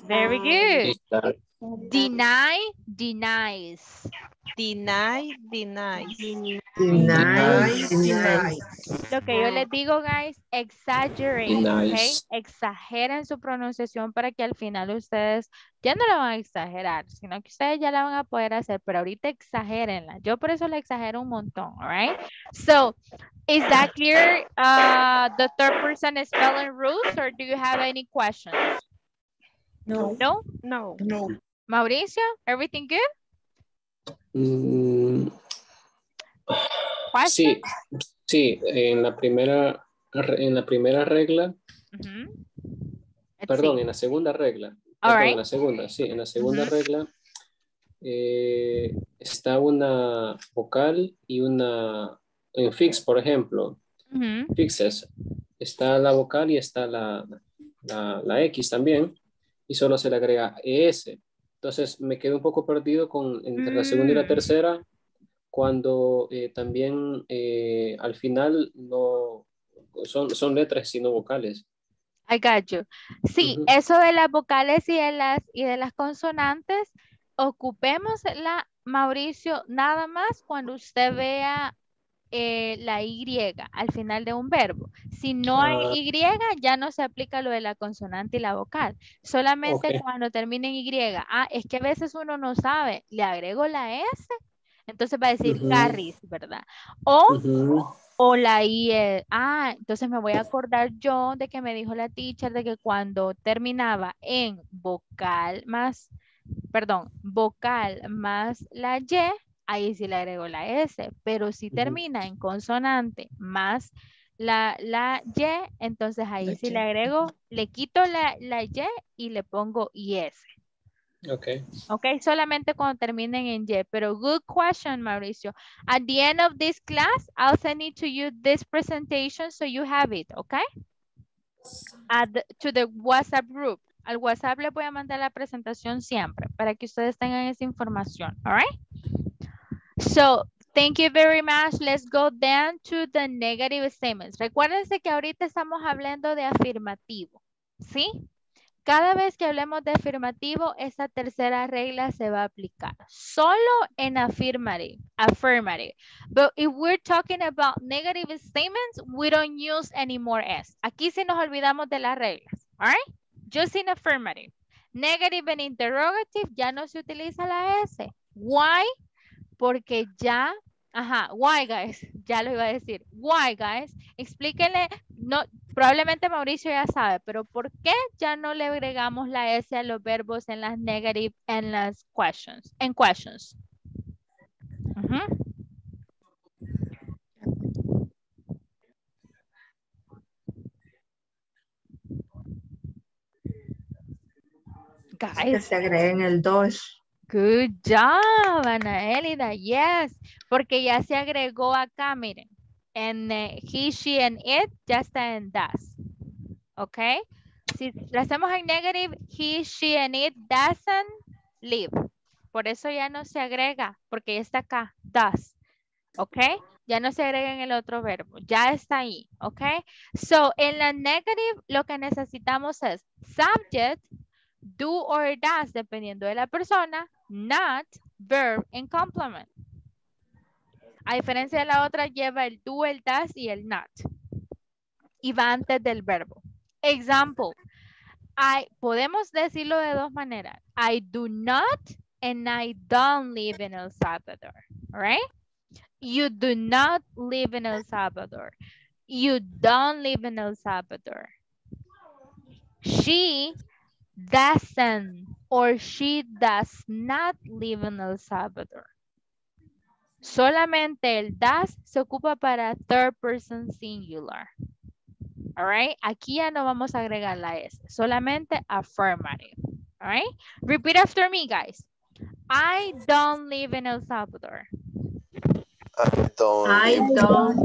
Very good. Denies. Denies. Lo que yo les digo, guys, exaggerate, okay? Exageren su pronunciación para que al final ustedes ya no la van a exagerar, sino que ustedes ya la van a poder hacer, pero ahorita exagérenla. Yo por eso la exagero un montón, all right? So, is that clear, the third person spelling rules, or do you have any questions? No. Mauricio, everything good? Sí, en la primera regla, perdón, en la segunda regla, en la segunda regla está una vocal y una, en fix, por ejemplo, fixes, está la vocal y está la X también, y solo se le agrega ES. Entonces me quedé un poco perdido entre la segunda y la tercera, cuando también al final no son letras sino vocales. I got you. Sí, eso de las vocales y de las consonantes, ocupémosla, Mauricio, nada más cuando usted vea la Y al final de un verbo. Si no hay Y, ya no se aplica lo de la consonante y la vocal. Solamente cuando termine en Y. Es que a veces uno no sabe. Le agrego la S, entonces va a decir carries, ¿verdad? O la I. Entonces me voy a acordar yo de que me dijo la teacher de que cuando terminaba en vocal más la Y, ahí sí le agrego la S, pero si termina en consonante más la Y, entonces ahí sí le agrego, le quito la Y y le pongo IS. Ok, solamente cuando terminen en Y, pero good question, Mauricio. At the end of this class, I'll send it to you this presentation so you have it, ok? To the WhatsApp group. Al WhatsApp le voy a mandar la presentación siempre para que ustedes tengan esa información, all right? So, thank you very much. Let's go then to the negative statements. Recuérdense que ahorita estamos hablando de afirmativo, ¿sí? Cada vez que hablemos de afirmativo, esta tercera regla se va a aplicar. Solo en affirmative. But if we're talking about negative statements, we don't use any more S. Aquí sí nos olvidamos de las reglas, all right? Just in affirmative. Negative and interrogative ya no se utiliza la S. Why? Porque ya, ajá, why guys, ya lo iba a decir. Why guys, explíquenle, no, probablemente Mauricio ya sabe, pero ¿por qué ya no le agregamos la S a los verbos en las negative, en las questions, en questions? Uh-huh. Guys. Que se agreguen el 2. Good job, Ana Elida. Yes, porque ya se agregó acá, miren. En he, she, and it, ya está en does. Ok. Si lo hacemos en negative, he, she, and it doesn't live. Por eso ya no se agrega, porque ya está acá, does. Ok. Ya no se agrega en el otro verbo. Ya está ahí. Ok. So, en la negative, lo que necesitamos es subject, do or does, dependiendo de la persona, not, verb, and complement. A diferencia de la otra, lleva el do, el does y el not. Y va antes del verbo. Example. Podemos decirlo de dos maneras. I do not and I don't live in El Salvador. All right? You do not live in El Salvador. You don't live in El Salvador. She doesn't or she does not live in El Salvador. Solamente el does se ocupa para third person singular. All right? Aquí ya no vamos a agregar la S. Solamente affirmative. All right? Repeat after me, guys. I don't live in El Salvador. I don't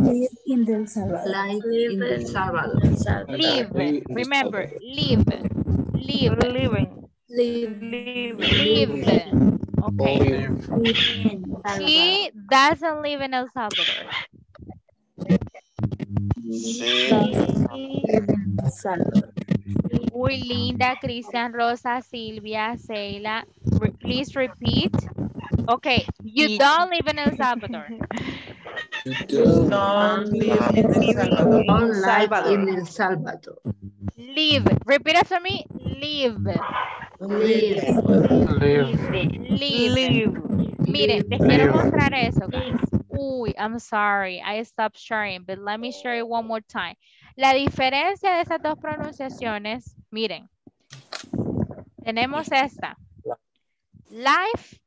live in El Salvador. Live. Remember, live. Living. Okay. She doesn't live in El Salvador. Muy linda, Cristian, Rosa, Silvia, Sheila. Please repeat. Okay. You don't live in El Salvador. You don't live in El Salvador. Live. Repeat after me. Live. Miren, les quiero mostrar eso, guys. Uy, I'm sorry. I stopped sharing, but let me share it one more time. La diferencia de esas dos pronunciaciones, miren. Tenemos esta. Life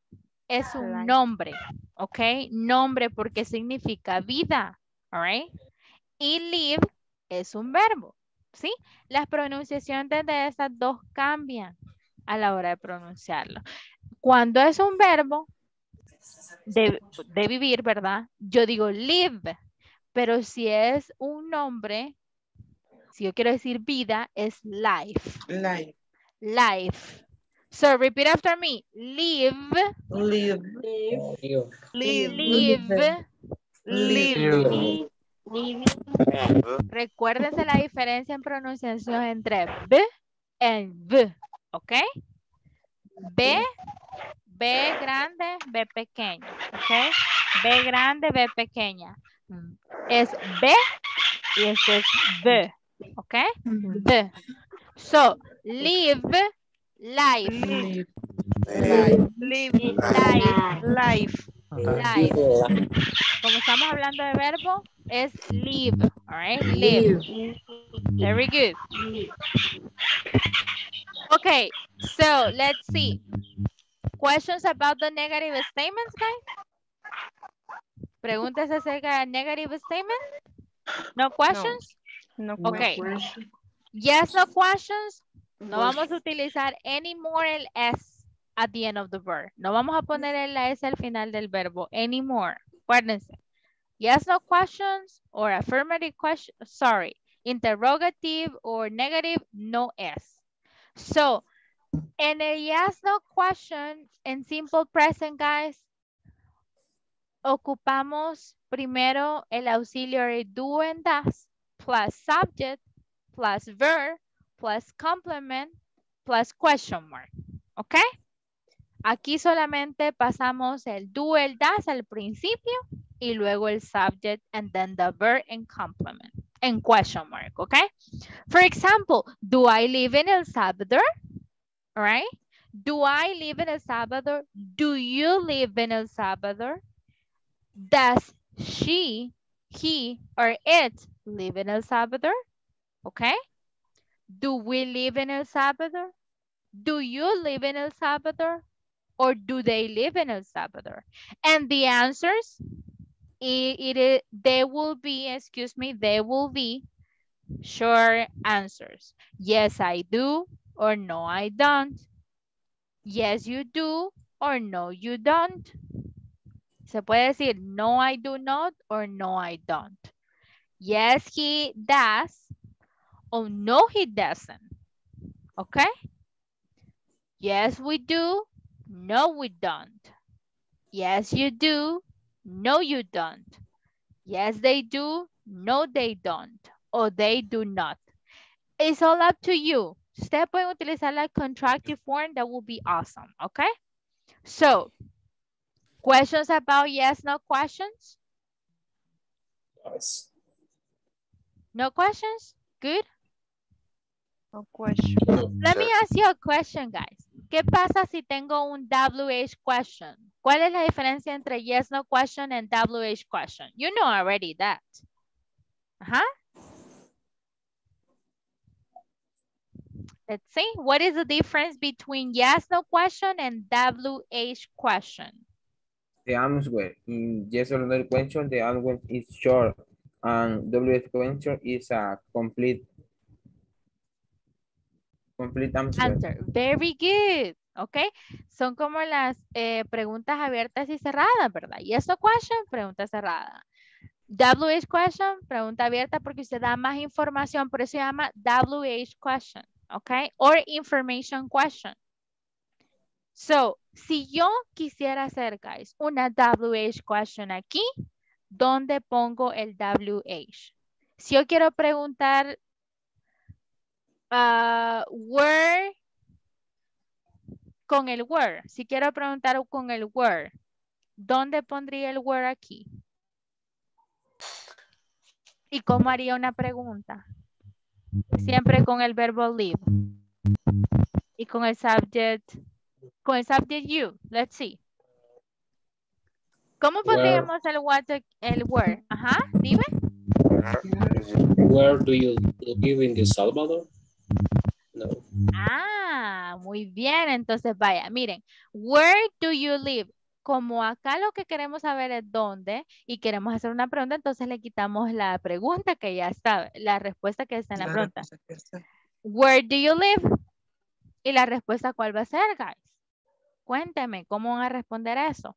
es un nombre, ¿ok? Nombre porque significa vida, all right? Y live es un verbo. ¿Sí? Las pronunciaciones de esas dos cambian a la hora de pronunciarlo. Cuando es un verbo de vivir, ¿verdad? Yo digo live, pero si es un nombre, si yo quiero decir vida, es life. Life. So repeat after me. Live. Recuérdense la diferencia en pronunciación entre B and V, ¿ok? B grande, B pequeña, ¿ok? B grande, B pequeña. Es B y este es V, ¿ok? V. So, live, life. Live. Como estamos hablando de verbo, es live, all right? Live. Very good. Okay, so let's see. Questions about the negative statements, guys? ¿Preguntas acerca de negative statements? No questions? No. Okay. Yes, no questions. No vamos a utilizar anymore el S at the end of the verb. No vamos a poner el S al final del verbo. Anymore. Acuérdense. Yes, no questions or affirmative question, sorry, interrogative or negative, no S. So, en el yes, no question, en simple present, guys, ocupamos primero el auxiliary do and does, plus subject, plus verb, plus complement, plus question mark, ¿ok? Aquí solamente pasamos el do, el does al principio, y luego el subject, and then the verb and complement, and question mark, okay? For example, do I live in El Salvador? All right. Do I live in El Salvador? Do you live in El Salvador? Does she, he, or it live in El Salvador? Okay. Do we live in El Salvador? Do you live in El Salvador? Or do they live in El Salvador? And the answers, they will be, excuse me, they will be short answers. Yes, I do, or no, I don't. Yes, you do, or no, you don't. Se puede decir, no, I do not, or no, I don't. Yes, he does, or no, he doesn't. Okay? Yes, we do. No, we don't. Yes, you do. No, you don't. Yes, they do. No, they don't. Or they do not. It's all up to you. Ustedes pueden utilizar la contractive form. That will be awesome, okay? So, questions about yes, no questions? Yes. No questions? Good? No question. Let me ask you a question, guys. ¿Qué pasa si tengo un WH question? ¿Cuál es la diferencia entre yes, no question and WH question? You know already that. Ajá. Let's see. What is the difference between yes, no question and WH question? The answer in yes or no question, the answer is short. And WH question is a complete answer. Very good. Okay. Son como las preguntas abiertas y cerradas, ¿verdad? Yes, no question, pregunta cerrada. WH question, pregunta abierta porque usted da más información. Por eso se llama WH question. Okay. Or information question. So, si yo quisiera hacer, guys, una WH question aquí, ¿dónde pongo el WH? Si yo quiero preguntar where con el where. Si quiero preguntar con el where, ¿dónde pondría el where aquí? ¿Y cómo haría una pregunta? Siempre con el verbo live. Y con el subject you. Let's see. ¿Cómo pondríamos el what, el where? Ajá, dime. Where do you live in El Salvador? No. Ah, muy bien. Entonces, vaya, miren. Where do you live? Como acá lo que queremos saber es dónde y queremos hacer una pregunta, entonces le quitamos la pregunta que ya está, la respuesta que está en la pregunta. Where do you live? Y la respuesta, ¿cuál va a ser, guys? Cuéntame, ¿cómo van a responder a eso?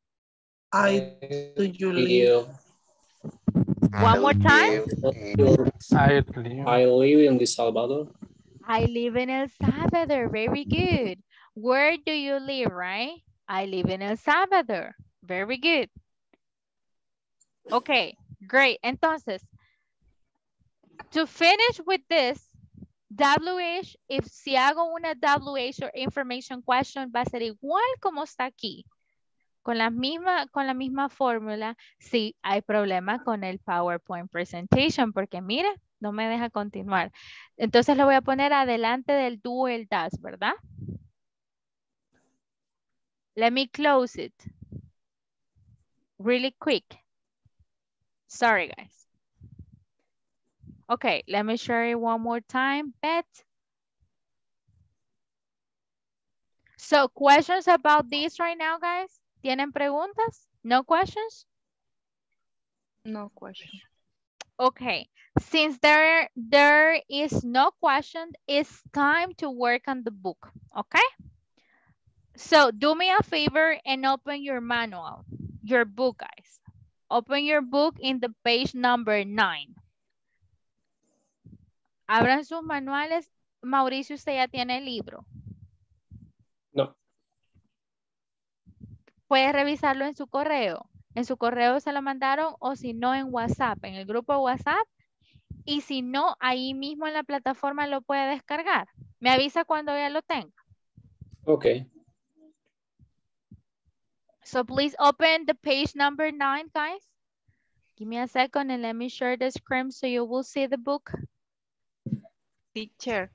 I do you live. One more time. I live in El Salvador. I live in El Salvador. Very good. Where do you live, right? I live in El Salvador. Very good. Okay, great. Entonces, to finish with this, WH, if si hago una WH or information question, va a ser igual como está aquí. Con la misma fórmula, sí hay problema con el PowerPoint presentation, porque mira, no me deja continuar. Entonces lo voy a poner adelante del do, el does, ¿verdad? Let me close it really quick. Sorry, guys. Okay, let me share it one more time, Beth. So, questions about this right now, guys? ¿Tienen preguntas? No questions? No questions. Okay, since there is no question, it's time to work on the book, okay? So do me a favor and open your manual, your book, guys. Open your book in the page number 9. Abran sus manuales. Mauricio, ¿usted ya tiene el libro? No. Puede revisarlo en su correo. En su correo se lo mandaron o si no en WhatsApp, en el grupo de WhatsApp. Y si no, ahí mismo en la plataforma lo puede descargar. Me avisa cuando ya lo tenga. Ok. So please open the page number 9, guys. Give me a second and let me share the screen so you will see the book. Teacher,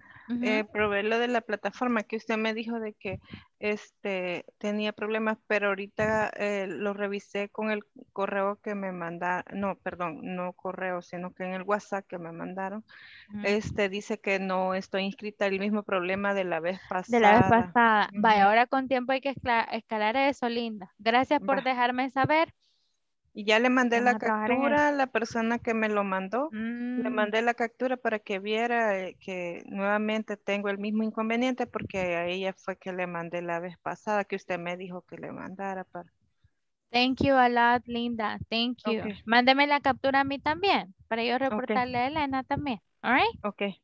probé lo de la plataforma que usted me dijo de que tenía problemas, pero ahorita lo revisé con el correo que me mandaron, no, perdón, no correo, sino que en el WhatsApp que me mandaron, dice que no estoy inscrita, el mismo problema de la vez pasada. Vaya, ahora con tiempo hay que escalar eso, Linda. Gracias por dejarme saber. Y ya le mandé la captura a la persona que me lo mandó. Le mandé la captura para que viera que nuevamente tengo el mismo inconveniente, porque a ella fue que le mandé la vez pasada, que usted me dijo que le mandara. Para... Thank you a lot, Linda. Thank you. Okay. Mándeme la captura a mí también, para yo reportarle a Elena también. All right? Okay.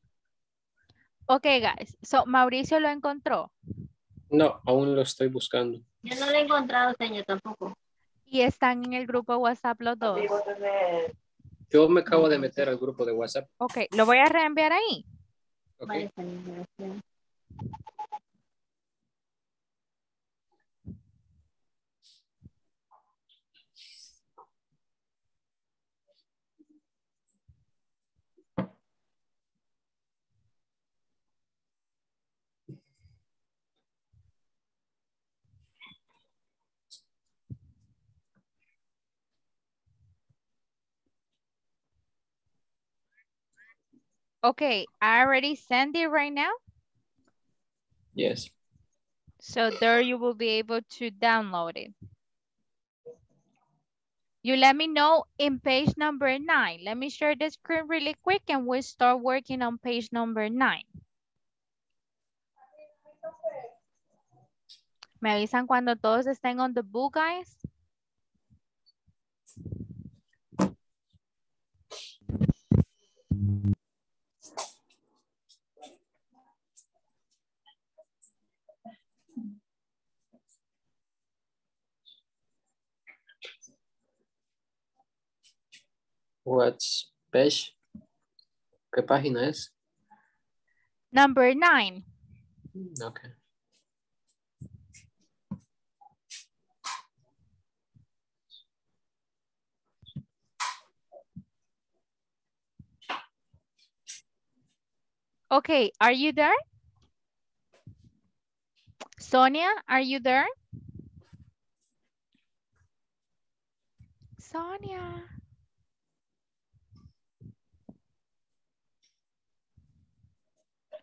Okay, guys. So, Mauricio lo encontró. No, aún lo estoy buscando. Yo no lo he encontrado, señor, tampoco. ¿Y están en el grupo de WhatsApp los dos? Yo me acabo de meter al grupo de WhatsApp. Ok, lo voy a reenviar ahí. Okay. Okay, I already sent it right now. Yes. So there you will be able to download it. You let me know in page number 9. Let me share the screen really quick and we'll start working on page number 9. Me avisan cuando todos estén on the book, guys. What's page? ¿Qué página es? Number 9. Okay. Okay, are you there? Sonia, are you there? Sonia.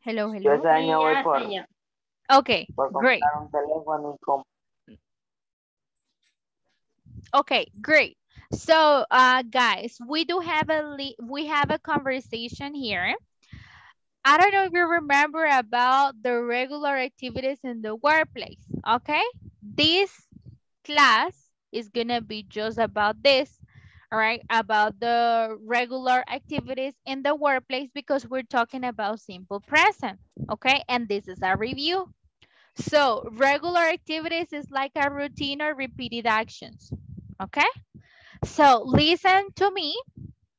Hello, hello. Yo ese año voy por, okay, por comprar un teléfono y okay, great. So, guys, we have a conversation here. I don't know if you remember about the regular activities in the workplace, okay? This class is gonna be just about this. All right, about the regular activities in the workplace because we're talking about simple present, okay? And this is a review. So regular activities is like a routine or repeated actions, okay? So listen to me,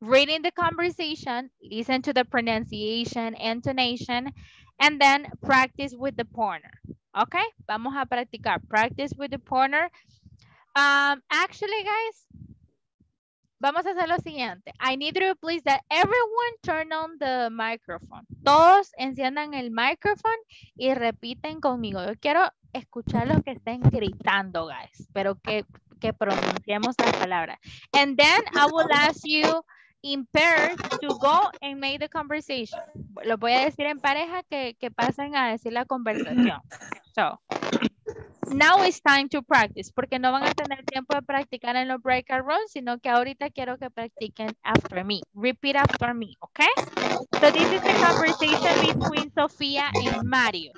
reading the conversation, listen to the pronunciation, intonation, and then practice with the partner, okay? Vamos a practicar, practice with the partner. Actually, guys, vamos a hacer lo siguiente. I need you please that everyone turn on the microphone. Todos enciendan el micrófono y repiten conmigo. Yo quiero escuchar los que estén gritando, guys, pero que pronunciemos las palabras. And then I will ask you in pairs to go and make the conversation. Los voy a decir en pareja que pasen a decir la conversación. So, now it's time to practice, porque no van a tener tiempo de practicar en los breakout rooms, sino que ahorita quiero que practiquen after me. Repeat after me, okay? So this is the conversation between Sofía and Mario.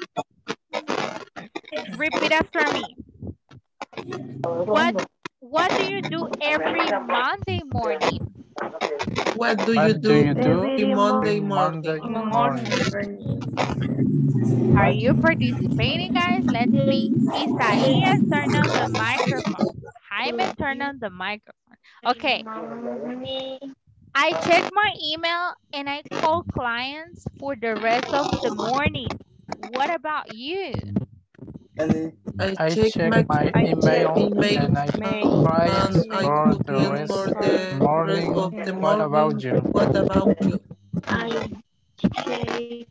Repeat after me. What do you do every Monday morning? What do you do every Monday morning? Are you participating, guys? Let me. Isaías, turn on the microphone. Jaime, turn on the microphone. Okay. I check my email and I call clients for the rest of the morning. What about you? I check my email and I check clients for the rest of the morning. What about you? I check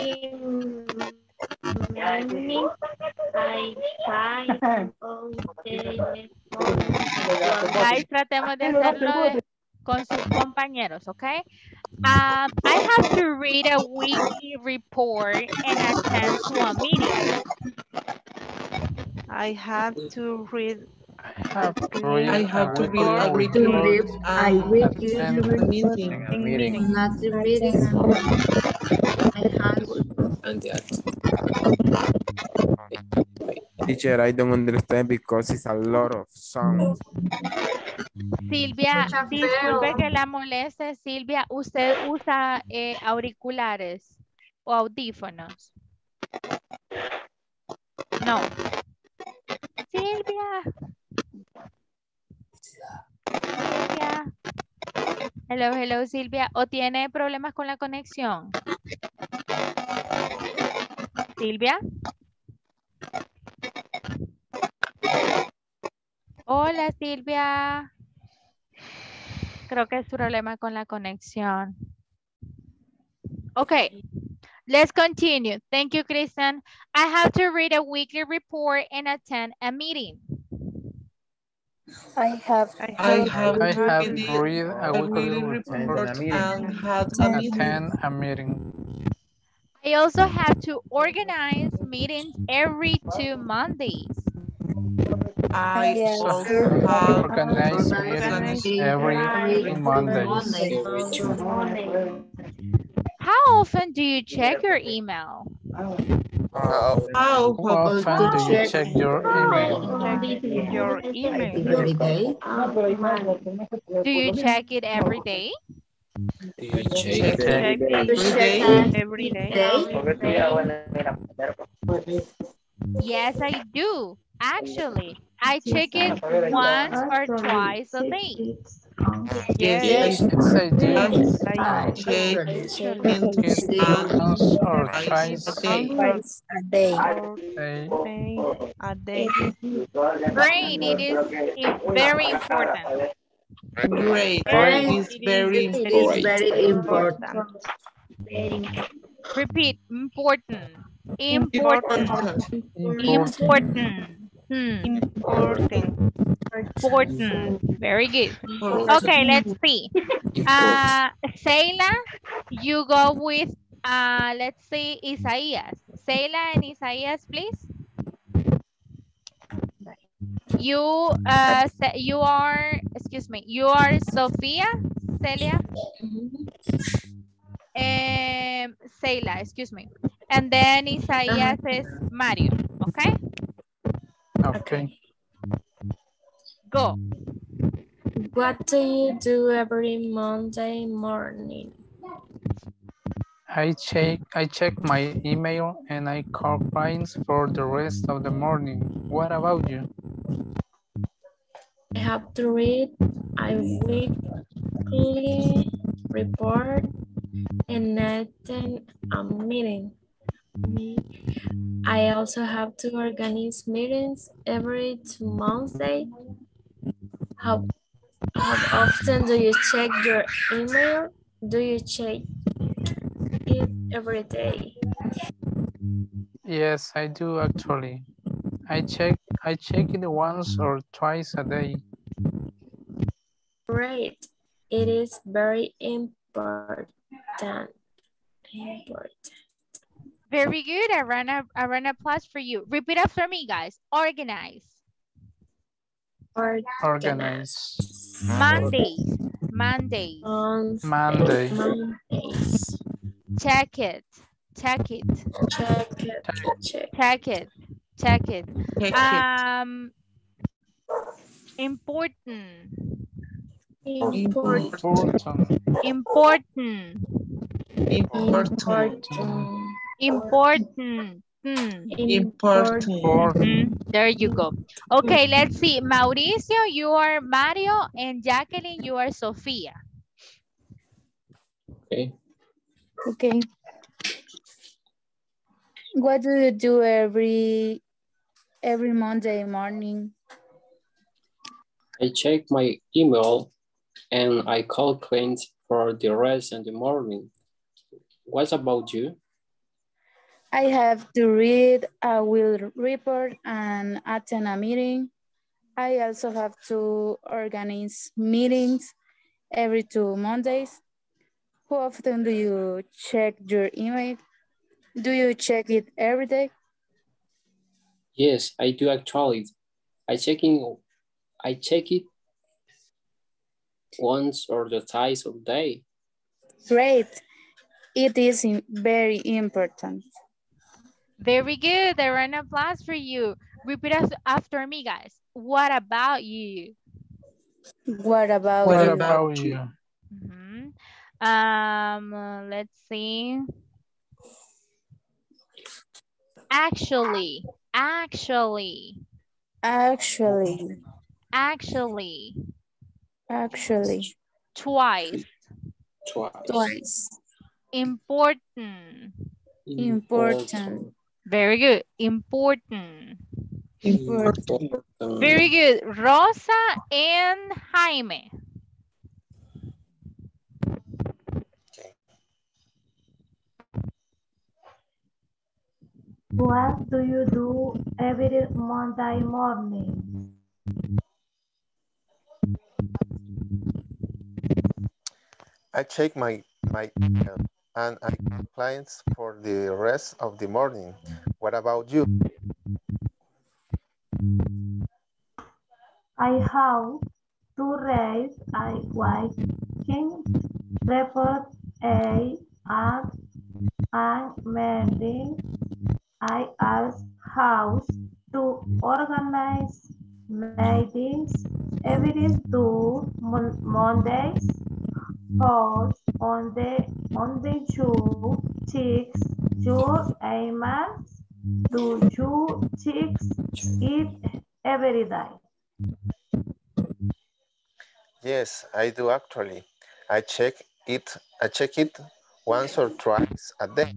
morning, I find on telephone. Guys, tratemos de hacerlo con sus compañeros, okay? I have to read a weekly report and attend to a meeting. Teacher, I don't understand because it's a lot of sounds. Silvia, disculpe que la moleste. Silvia, ¿usted usa auriculares o audífonos? No. Silvia. Silvia. Hello, hello, Silvia. ¿O tiene problemas con la conexión? Silvia. Hola, Silvia. Creo que es problema con la conexión. Okay. Let's continue. Thank you, Kristen. I have to read a weekly report and attend a meeting. I have read a weekly report and attend a meeting. I also have to organize meetings every 2 Mondays. I also have to organize meetings every Monday. How often do you check your email? How often do you check your email? Do you check it every day? Do you check it every day? Yes, I do. Actually, I check it once or twice a day. Yes, I do. Brain, it is very important. Great. It is very important. Repeat, important. Very good. Okay, let's see. Seila, you go with, let's see, Isaías. Seila and Isaías, please. You are Sofía, Celia, Seila, excuse me. And then Isaías is Mario, okay? Okay. Go. What do you do every Monday morning? I check my email and I call clients for the rest of the morning. What about you? I have to read a weekly report and attend a meeting. I also have to organize meetings every Tuesday. How often do you check your email? Do you check it every day? Yes, I do actually. I check it once or twice a day. Great. It is very important. Very good. I run applause for you. Repeat after me, guys. Organize. Mondays. Check it. Important. There you go. Okay, let's see. Mauricio, you are Mario, and Jacqueline, you are Sofía. Okay. What do you do every Monday morning? I check my email and I call clients for the rest of the morning. What about you? I have to read a will report and attend a meeting. I also have to organize meetings every 2 Mondays. How often do you check your email? Do you check it every day? Yes, I do actually. I check it once or twice a day. Great. It is very important. Very good. A round of applause for you. Repeat after me, guys. What about you? What about you? Mm-hmm. Let's see. Actually. Twice. Important. Very good. Important. Very good. Rosa and Jaime. What do you do every Monday morning? I check my and I clients for the rest of the morning. What about you? I have to raise a working report and meeting. I ask how to organize meetings every 2 Mondays or on the two chicks your emails to two chicks eat every day. Yes, I do actually. I check it once or twice a day.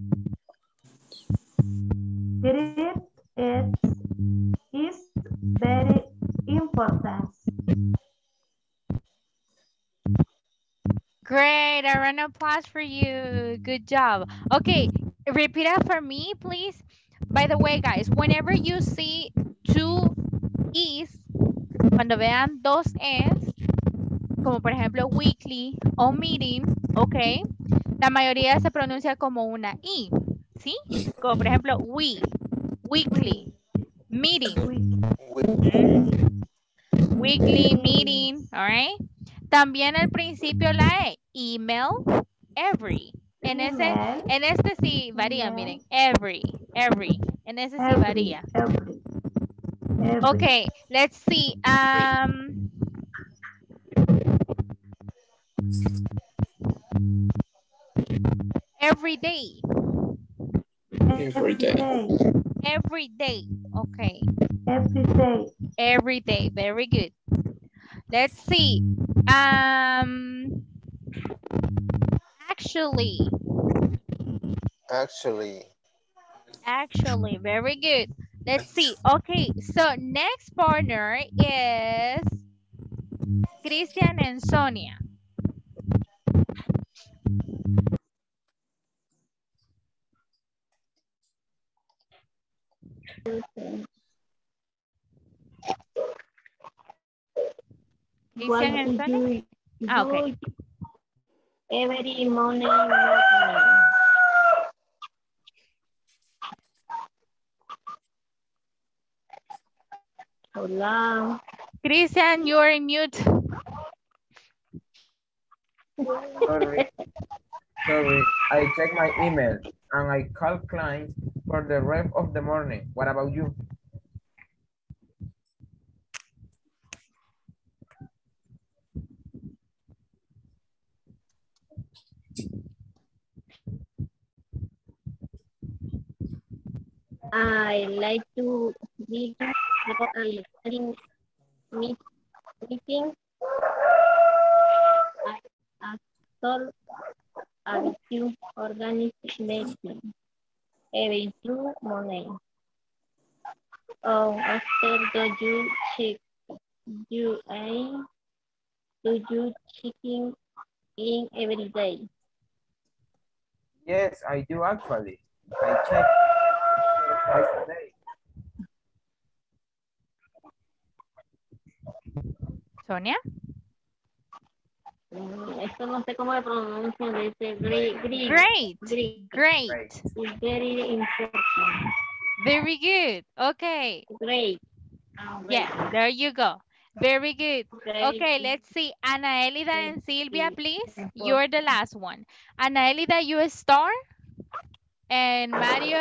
It is very important. Great, a round of applause for you. Good job. Okay, repeat that for me, please. By the way, guys, whenever you see two E's, cuando vean dos E's, como por ejemplo weekly o meeting, ok, la mayoría se pronuncia como una I, ¿sí? Como por ejemplo we. Weekly meeting. Weekly meeting, all right. También al principio la E, email, every. En este sí varía, miren, every. En ese sí varía. Every. Okay, let's see. Every day. Okay. Every day. Very good. Let's see. Actually. Very good. Let's see. Okay. So next partner is Christian and Sonia. Okay. Every morning. Hola. Christian, you are in mute. Sorry. I check my email and I call clients for the rest of the morning. What about you? I like to read and meeting. I actually have to organize meeting every 2 morning. Oh, after do you check? Do you checking in every day? Yes, I do actually. I check twice a day. Sonia. Esto no sé cómo se pronuncia, dice great. It's very important. Very good. Okay. Great. Oh, yeah, great. There you go. Very good. Great. Okay, let's see. Ana Elida and Silvia, please. You're the last one. Ana Elida, you are Star. And Mario,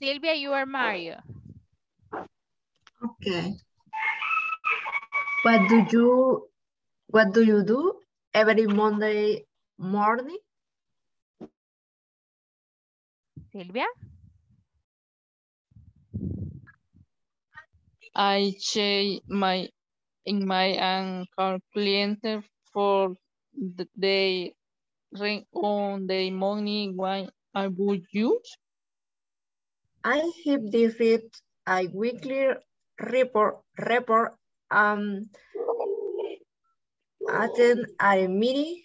Silvia, you are Mario. Okay. What do you do every Monday morning? Silvia? I check my email and call clients for the day ring on the morning when I would use. I have developed a weekly report attend a meeting.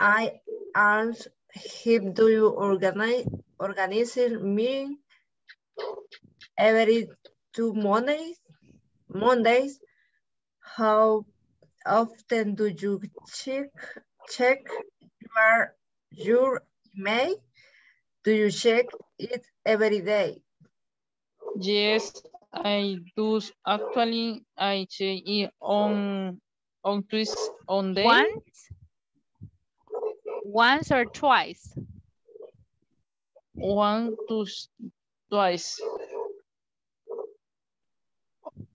I asked him, do you organize a meeting every 2 Mondays? How often do you check your email? Do you check it every day? Yes, I do. Actually, I check it on day. Once or twice? Twice.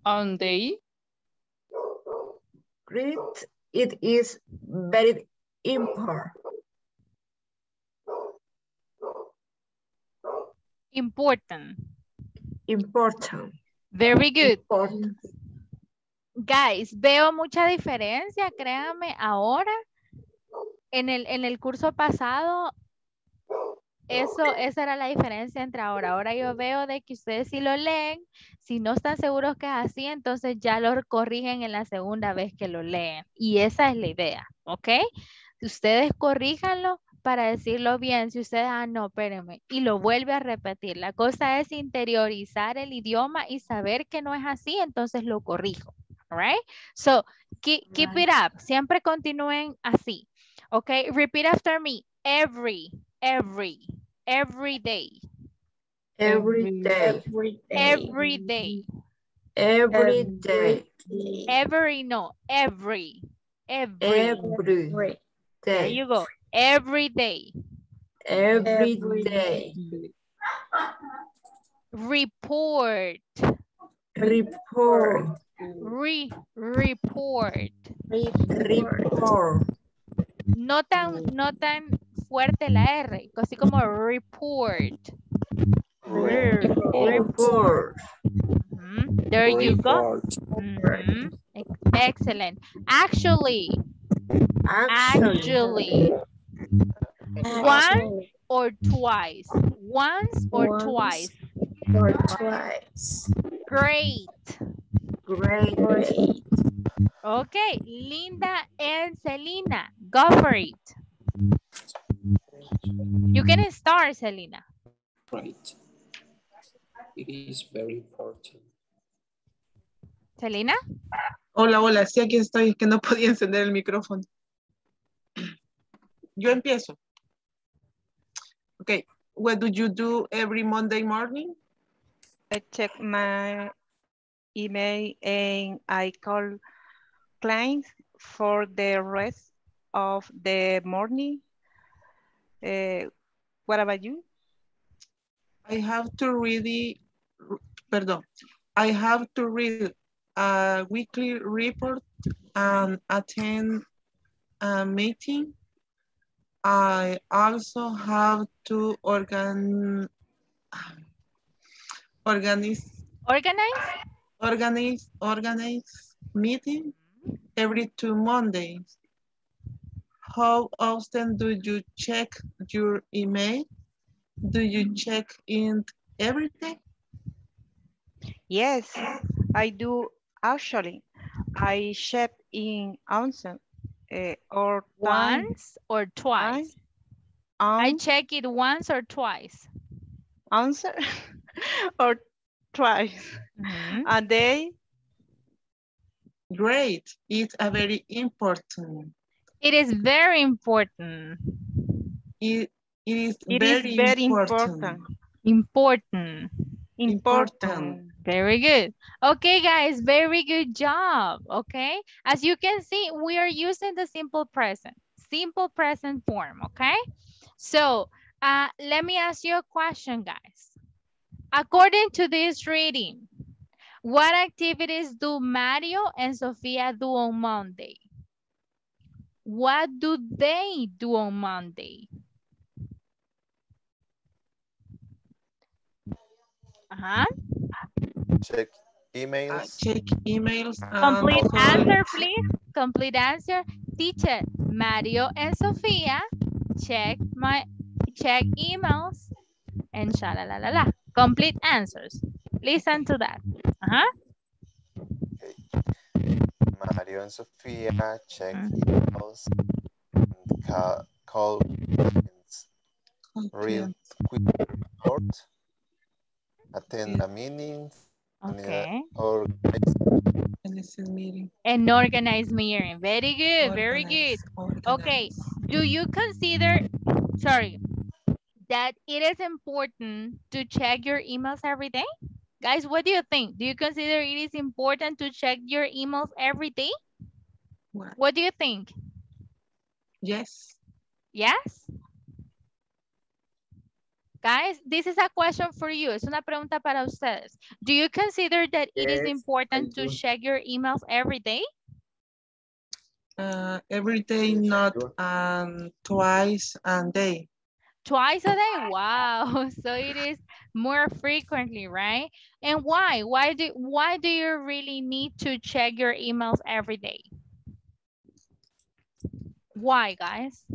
On day? Great. It is very important. Important. Very good. Important. Guys, veo mucha diferencia, créanme, ahora, en el curso pasado, esa era la diferencia entre ahora. Ahora yo veo de que ustedes sí lo leen, si no están seguros que es así, entonces ya lo corrigen en la segunda vez que lo leen. Y esa es la idea, ¿ok? Ustedes corríjanlo para decirlo bien. Si ustedes, no, espérenme, y lo vuelve a repetir. La cosa es interiorizar el idioma y saber que no es así, entonces lo corrijo. Right? So, keep it up. Siempre continúen así. Okay, repeat after me. Every day. There you go. Every day. Report. No tan fuerte la R, así como report. Mm-hmm. There you go. Mm-hmm. Excellent. Actually. Once or twice. Great. Okay, Linda and Selena, go for it. You can start, Selena. Right. It is very important. Selena? Hola, sí, aquí estoy, que no podía encender el micrófono. Yo empiezo. Okay, what do you do every Monday morning? I check my email and I call clients for the rest of the morning. What about you? I have to read a weekly report and attend a meeting. I also have to organize meeting every 2 Mondays. How often do you check your email? Do you check in everything? Yes, I do. Actually, I check in once or twice. I check it once or twice. Answer. or twice a day. Great. It's a very important. It is very important. It is very important. Very good. Okay, guys, very good job. Okay. As you can see, we are using the simple present form. Okay. So let me ask you a question, guys. According to this reading, what activities do Mario and Sofia do on Monday? What do they do on Monday? Check emails. Check emails. Complete answer, please. Complete answer. Teacher, Mario and Sofia check emails and sha-la-la-la-la. Complete answers. Listen to that. Okay. Mario and Sofia check emails and call friends. Read quick report. Attend a meeting. Okay. An organized meeting. Very good. Very good. Okay. Do you consider, sorry, that it is important to check your emails every day? Guys, what do you think? Do you consider it is important to check your emails every day? What do you think? Yes. Yes? Guys, this is a question for you. Es una pregunta para ustedes. Do you consider that it is important to check your emails every day? Every day, not twice a day. Twice a day? Wow. So it is more frequently, right? And why? Why do you really need to check your emails every day? Why, guys?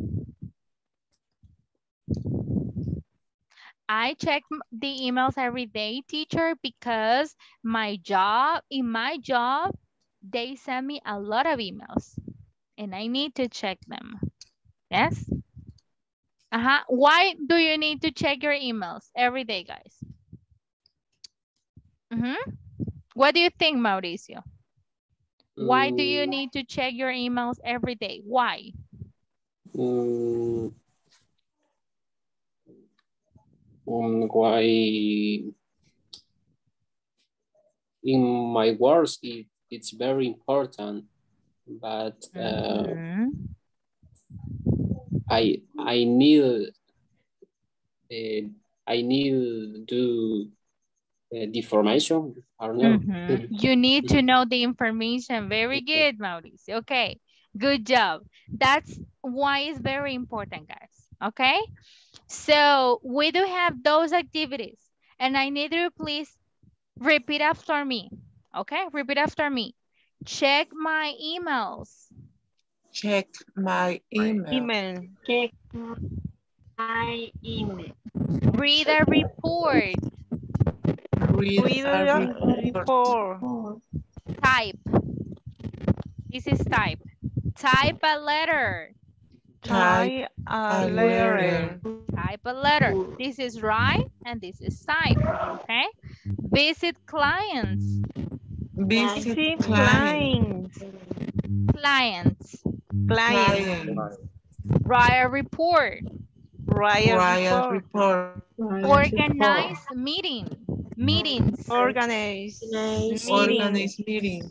I check the emails every day, teacher, because in my job, they send me a lot of emails and I need to check them. Yes? Why do you need to check your emails every day, guys? What do you think, Mauricio? Why do you need to check your emails every day? Why? Why in my words it's very important, but I need to the information. I don't know. You need to know the information. Very good, Mauricio. Okay, good job. That's why it's very important, guys. Okay, so we do have those activities and I need you please repeat after me. Okay, repeat after me. Check my emails. Check my email. Check my email. Read a report. Read a report. Type. This is type. Type a letter. Type a letter. Type a letter. This is write and this is type. Okay. Visit clients. Visit clients. Clients. Write a report. Write a report. Organize meetings. Organize meetings.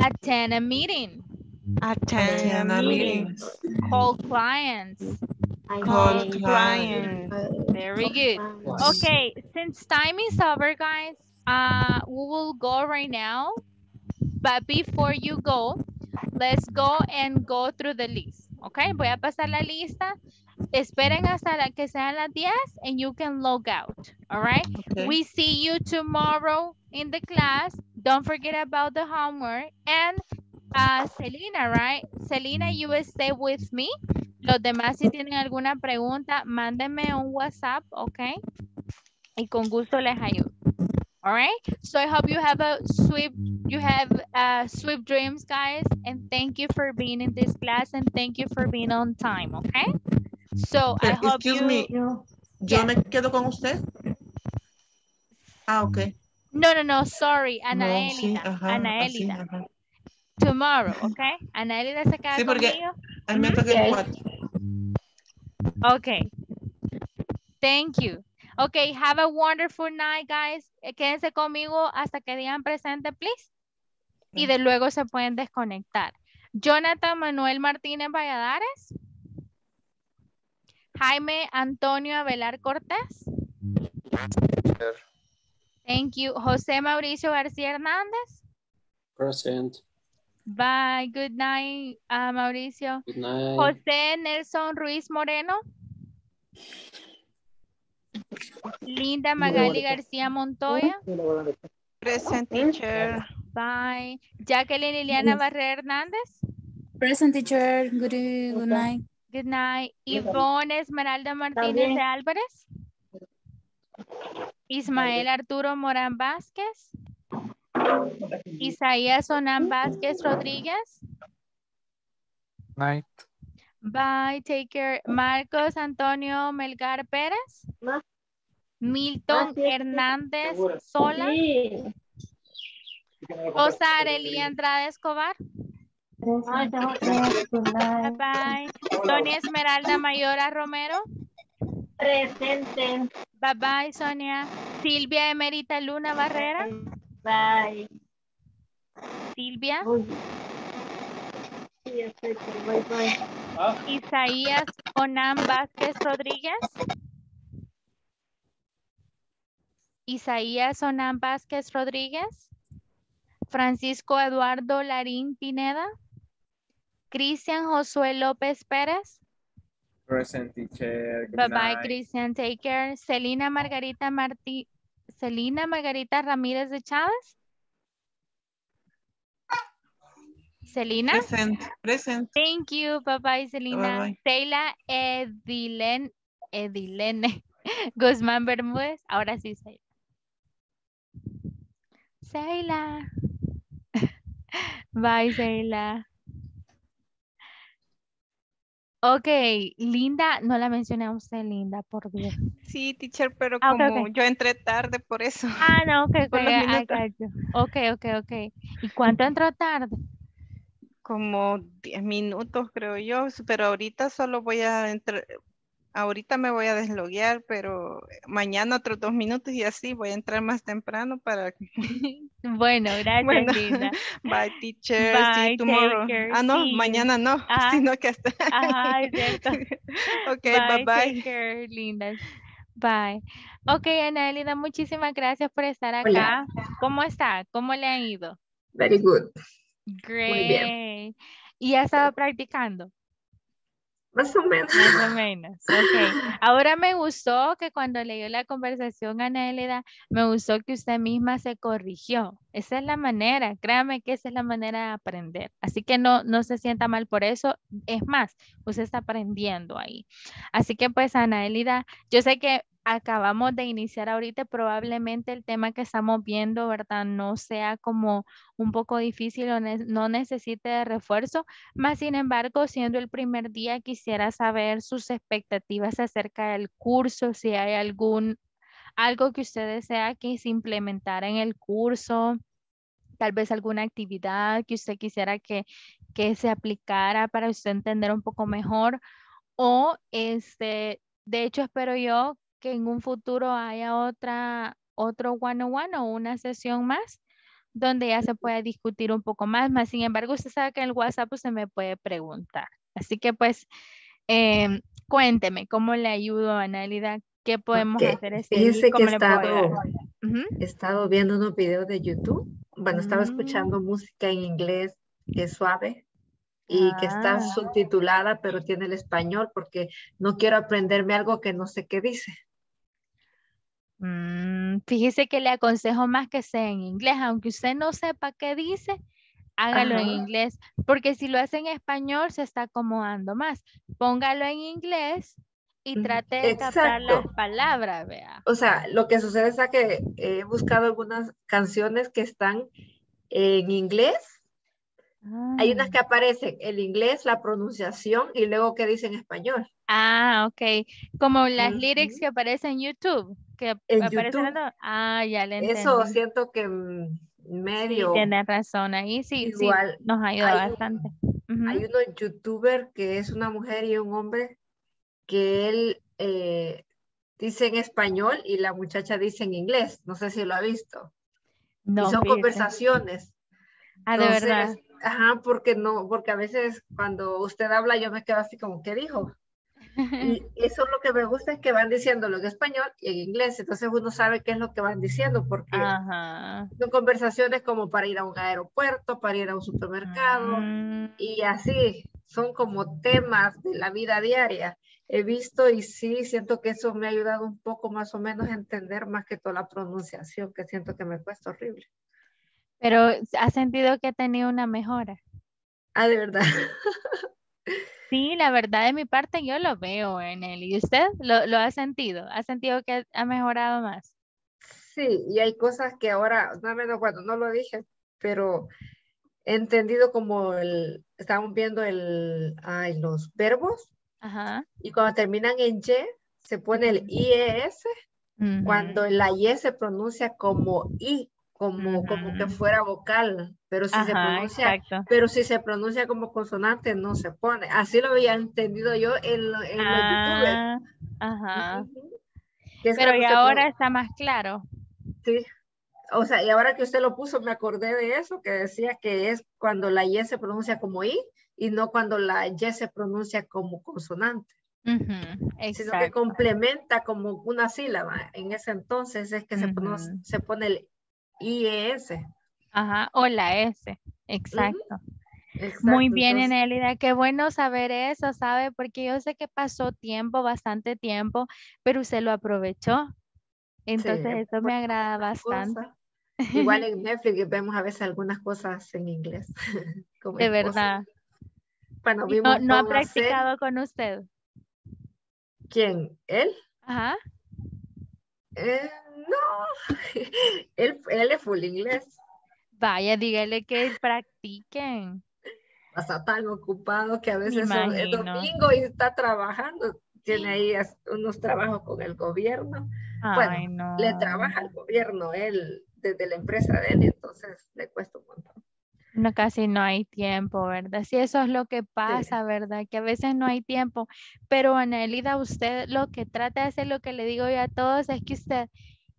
Attend a meeting. Attend meetings. Call clients. Very good. Okay, since time is over, guys, we will go right now. But before you go, let's go and go through the list. Okay, voy a pasar la lista. Esperen hasta que sean las 10 and you can log out. All right. Okay. We see you tomorrow in the class. Don't forget about the homework and Selena, right? Selena, you will stay with me. Los demás, si tienen alguna pregunta, mándenme un WhatsApp, okay? Y con gusto les ayudo. All right? So I hope you have sweet dreams, guys. And thank you for being in this class and thank you for being on time, okay? So I hope you... Excuse me. Yo me quedo con usted. Ah, ok. No, no, no, sorry, Anaelida. No, sí, Anaelida. Sí, tomorrow, ok. Anaelida se queda sí, porque conmigo. I meant okay. Yes. What? Ok. Thank you. Ok, have a wonderful night, guys. Quédense conmigo hasta que digan presente, please. Y de luego se pueden desconectar. Jonathan Manuel Martínez Valladares. Jaime Antonio Abelar Cortés. Thank you. José Mauricio García Hernández. Present. Bye. Good night, Mauricio. Good night. José Nelson Ruiz Moreno. Linda Magali García Montoya. Present, teacher. Bye. Jacqueline Liliana Barrera Hernández. Present, teacher. Good night. Good night. Ivonne Esmeralda Martínez de Álvarez. Ismael Arturo Morán Vázquez. Isaías Onan Vázquez Rodríguez. Night. Bye, take care. Marcos Antonio Melgar Pérez. Milton Hernández Sola. Rosa Arelia Andrade Escobar. Bye bye. Sonia Esmeralda Mayora Romero. Presente. Bye bye, Sonia. Silvia Emerita Luna Barrera. Bye. Silvia. Isaías Onan Vázquez Rodríguez. Isaías Onan Vázquez Rodríguez. Francisco Eduardo Larín Pineda. Cristian Josué López Pérez. Present, teacher. Bye bye, Cristian. Take care. Celina Margarita Celina Margarita Ramírez de Chávez. Celina. Present. Present. Thank you. Bye bye, Celina. Sheila Edilene Guzmán Bermúdez. Ahora sí, Sheila. Sheila. Bye, Sheila. Ok, Linda, no la mencioné a usted, Linda, por Dios. Sí, teacher, pero como okay. Yo entré tarde, por eso. Ah, no, ok. ¿Y cuánto entró tarde? Como 10 minutos, creo yo, pero ahorita solo voy a entrar, ahorita me voy a desloguear, pero mañana otros 2 minutos y así voy a entrar más temprano para... Bueno, gracias, bueno. Linda. Bye, teacher. Bye, see you tomorrow. Ah, no, sí. Mañana no, ajá. Sino que hasta... Ajá, exacto. Ok, bye, bye. Take care, Linda. Bye. Ok, Ana Elida, muchísimas gracias por estar acá. Hola. ¿Cómo está? ¿Cómo le ha ido? Very good. Great. Muy bien. ¿Y ha estado practicando? Más o menos. Más o menos. Ok. Ahora me gustó que cuando leyó la conversación, Ana Elida, me gustó que usted misma se corrigió. Esa es la manera. Créame que esa es la manera de aprender. Así que no se sienta mal por eso. Es más, usted está aprendiendo ahí. Así que pues, Ana Elida, yo sé que acabamos de iniciar ahorita, probablemente el tema que estamos viendo, ¿verdad? No sea como un poco difícil o no necesite de refuerzo, más sin embargo, siendo el primer día, quisiera saber sus expectativas acerca del curso, si hay algo que usted desea que se implementara en el curso, tal vez alguna actividad que usted quisiera que se aplicara para usted entender un poco mejor, o de hecho espero yo que en un futuro haya otro one-on-one o una sesión más donde ya se pueda discutir un poco más. Sin embargo, usted sabe que en el WhatsApp usted me puede preguntar. Así que pues cuénteme cómo le ayudo a Ana Elida, qué podemos hacer este día. Fíjense que he estado viendo unos videos de YouTube. Bueno, estaba escuchando música en inglés que es suave. Y que está subtitulada, pero tiene el español, porque no quiero aprenderme algo que no sé qué dice. Fíjese que le aconsejo más que sea en inglés, aunque usted no sepa qué dice, hágalo en inglés, porque si lo hace en español se está acomodando más. Póngalo en inglés y trate de captar las palabras, vea. O sea, lo que sucede es que he buscado algunas canciones que están en inglés. Hay unas que aparecen el inglés, la pronunciación y luego que dicen español. Ah, ok. Como las lyrics que aparecen en YouTube. que aparece la... Ah, ya le entendí. Eso siento que medio... Sí, tienes razón, ahí sí, igual, sí nos ayuda bastante. Hay uno youtuber que es una mujer y un hombre que él dice en español y la muchacha dice en inglés. No sé si lo ha visto. No, y son conversaciones. Ah, entonces, de verdad. Ajá, porque no, porque a veces cuando usted habla yo me quedo así como, ¿qué dijo? Y eso es lo que me gusta, es que van diciéndolo en español y en inglés, entonces uno sabe qué es lo que van diciendo, porque ajá, son conversaciones como para ir a un aeropuerto, para ir a un supermercado, y así, son como temas de la vida diaria. He visto y sí, siento que eso me ha ayudado un poco más o menos a entender más que toda la pronunciación, que siento que me cuesta horrible. Pero, ¿has sentido que ha tenido una mejora? Ah, de verdad. Sí, la verdad de mi parte yo lo veo en él. ¿Y usted lo ha sentido? ¿Ha sentido que ha mejorado más? Sí, y hay cosas que ahora, no menos cuando no lo dije, pero he entendido como estábamos viendo los verbos. Ajá. Y cuando terminan en Y, se pone el IES, cuando la Y se pronuncia como I. Como que fuera vocal, pero si, ajá, se pronuncia, exacto, pero si se pronuncia como consonante no se pone. Así lo había entendido yo en los youtubers. Ajá. Pero y ahora está más claro. Sí. O sea, y ahora que usted lo puso me acordé de eso, que decía que es cuando la Y se pronuncia como I y no cuando la Y se pronuncia como consonante. Sino que complementa como una sílaba. En ese entonces es que se pone el IES. Ajá, o la S, exacto. Exacto. Muy bien, Enelida, qué bueno saber eso, ¿sabe? Porque yo sé que pasó tiempo, bastante tiempo, pero usted lo aprovechó. Entonces sí, eso me agrada bastante. Igual en Netflix vemos a veces algunas cosas en inglés. Como de verdad. Bueno, vimos ¿No ha practicado con usted? ¿Quién? ¿Él? Ajá. No, él es full inglés. Vaya, dígale que practiquen. Está tan ocupado que a veces es domingo y está trabajando. Tiene ahí unos trabajos con el gobierno. Ay, bueno, no, le trabaja al gobierno él desde la empresa de él, entonces le cuesta un montón. No, casi no hay tiempo, ¿verdad? Sí, eso es lo que pasa, sí, ¿verdad? Que a veces no hay tiempo. Pero, Anelida, usted lo que trata de hacer, lo que le digo yo a todos, es que usted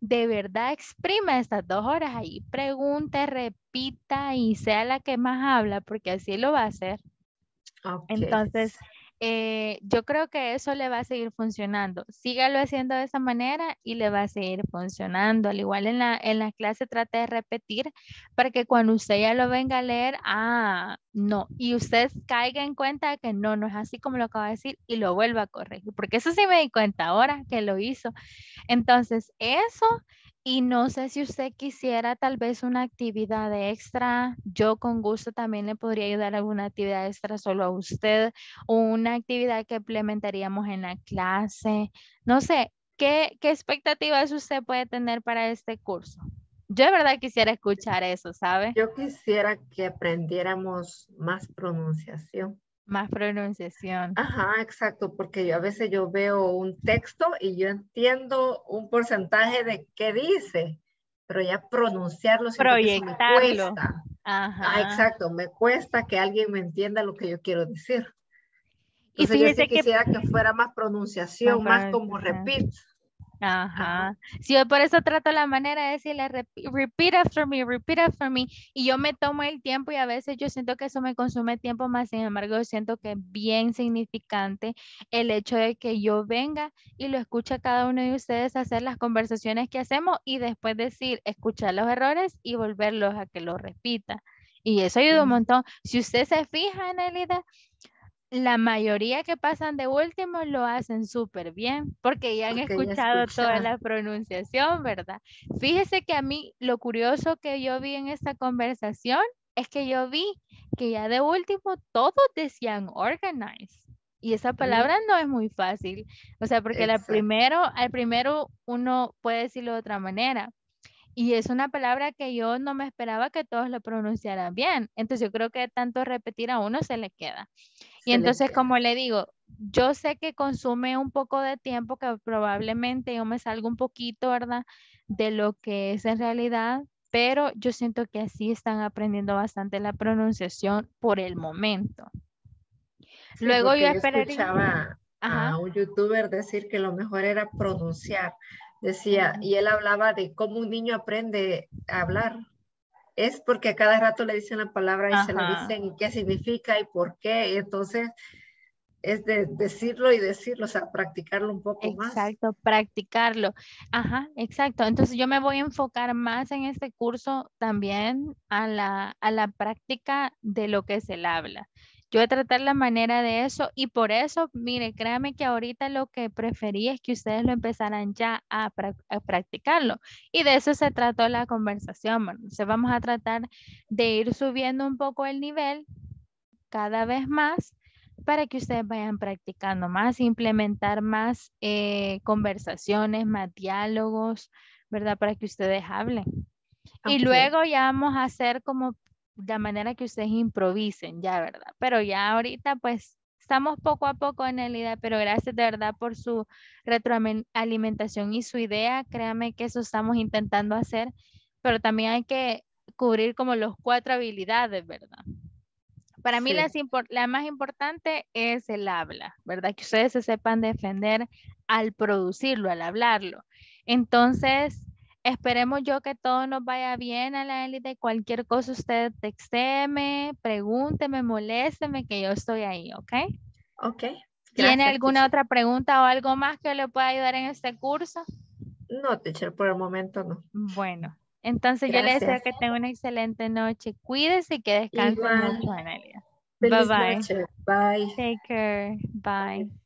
de verdad exprima estas 2 horas ahí. Pregunte, repita y sea la que más habla, porque así lo va a hacer. Okay. Entonces, yo creo que eso le va a seguir funcionando. Sígalo haciendo de esa manera y le va a seguir funcionando. Al igual en la clase trate de repetir para que cuando usted ya lo venga a leer, no. Y usted caiga en cuenta de que no es así como lo acaba de decir y lo vuelva a corregir. Porque eso sí me di cuenta ahora que lo hizo. Entonces, eso... Y no sé si usted quisiera tal vez una actividad extra, yo con gusto también le podría ayudar alguna actividad extra solo a usted, o una actividad que implementaríamos en la clase. No sé, ¿qué expectativas usted puede tener para este curso? Yo de verdad quisiera escuchar eso, ¿sabe? Yo quisiera que aprendiéramos más pronunciación. Más pronunciación. Ajá, exacto, porque yo a veces yo veo un texto y yo entiendo un porcentaje de qué dice, pero ya pronunciarlo, proyectarlo, me cuesta. Ajá. Ah, exacto, me cuesta que alguien me entienda lo que yo quiero decir. Entonces, y fíjese, yo sí quisiera que fuera más pronunciación, más como repeat. Ajá. Sí, yo por eso trato la manera de decirle repeat after me y yo me tomo el tiempo y a veces yo siento que eso me consume tiempo, más sin embargo yo siento que es bien significante el hecho de que yo venga y lo escuche a cada uno de ustedes hacer las conversaciones que hacemos y después decir, escuchar los errores y volverlos a que los repita y eso ayuda un montón. Si usted se fija, Anelida, la mayoría que pasan de último lo hacen súper bien, porque ya han escuchado toda la pronunciación, ¿verdad? Fíjese que a mí lo curioso que yo vi en esta conversación es que yo vi que ya de último todos decían organize. Y esa palabra no es muy fácil. O sea, porque al primero uno puede decirlo de otra manera. Y es una palabra que yo no me esperaba que todos lo pronunciaran bien. Entonces yo creo que tanto repetir a uno se le queda. Y entonces, como le digo, yo sé que consume un poco de tiempo, que probablemente yo me salgo un poquito, ¿verdad?, de lo que es en realidad, pero yo siento que así están aprendiendo bastante la pronunciación por el momento. Sí, luego yo esperaría... escuchaba a un youtuber decir que lo mejor era pronunciar. Decía, y él hablaba de cómo un niño aprende a hablar. Es porque a cada rato le dicen la palabra y se la dicen y qué significa y por qué. Y entonces es de decirlo y decirlo, o sea, practicarlo un poco más. Exacto, practicarlo. Ajá, exacto. Entonces yo me voy a enfocar más en este curso también a la práctica de lo que se le habla. Yo voy a tratar la manera de eso y por eso, mire, créame que ahorita lo que preferí es que ustedes lo empezaran ya a practicarlo. Y de eso se trató la conversación. Bueno, entonces vamos a tratar de ir subiendo un poco el nivel cada vez más para que ustedes vayan practicando más, implementar más conversaciones, más diálogos, ¿verdad? Para que ustedes hablen. Okay. Y luego ya vamos a hacer como... la manera que ustedes improvisen, ya, ¿verdad? Pero ya ahorita, pues, estamos poco a poco en realidad, pero gracias de verdad por su retroalimentación y su idea. Créanme que eso estamos intentando hacer, pero también hay que cubrir como los 4 habilidades, ¿verdad? Para mí la más importante es el habla, ¿verdad? Que ustedes se sepan defender al producirlo, al hablarlo. Entonces... esperemos yo que todo nos vaya bien a la élite. Cualquier cosa usted texteme, pregúnteme, molésteme, que yo estoy ahí, ¿ok? Ok. Gracias, ¿tiene alguna otra pregunta o algo más que le pueda ayudar en este curso? No, teacher, por el momento no. Bueno, entonces gracias. Yo le deseo que tenga una excelente noche. Cuídese y que descanse mucho, Analia. Bye, bye. Noche. Bye. Take care. Bye. Bye.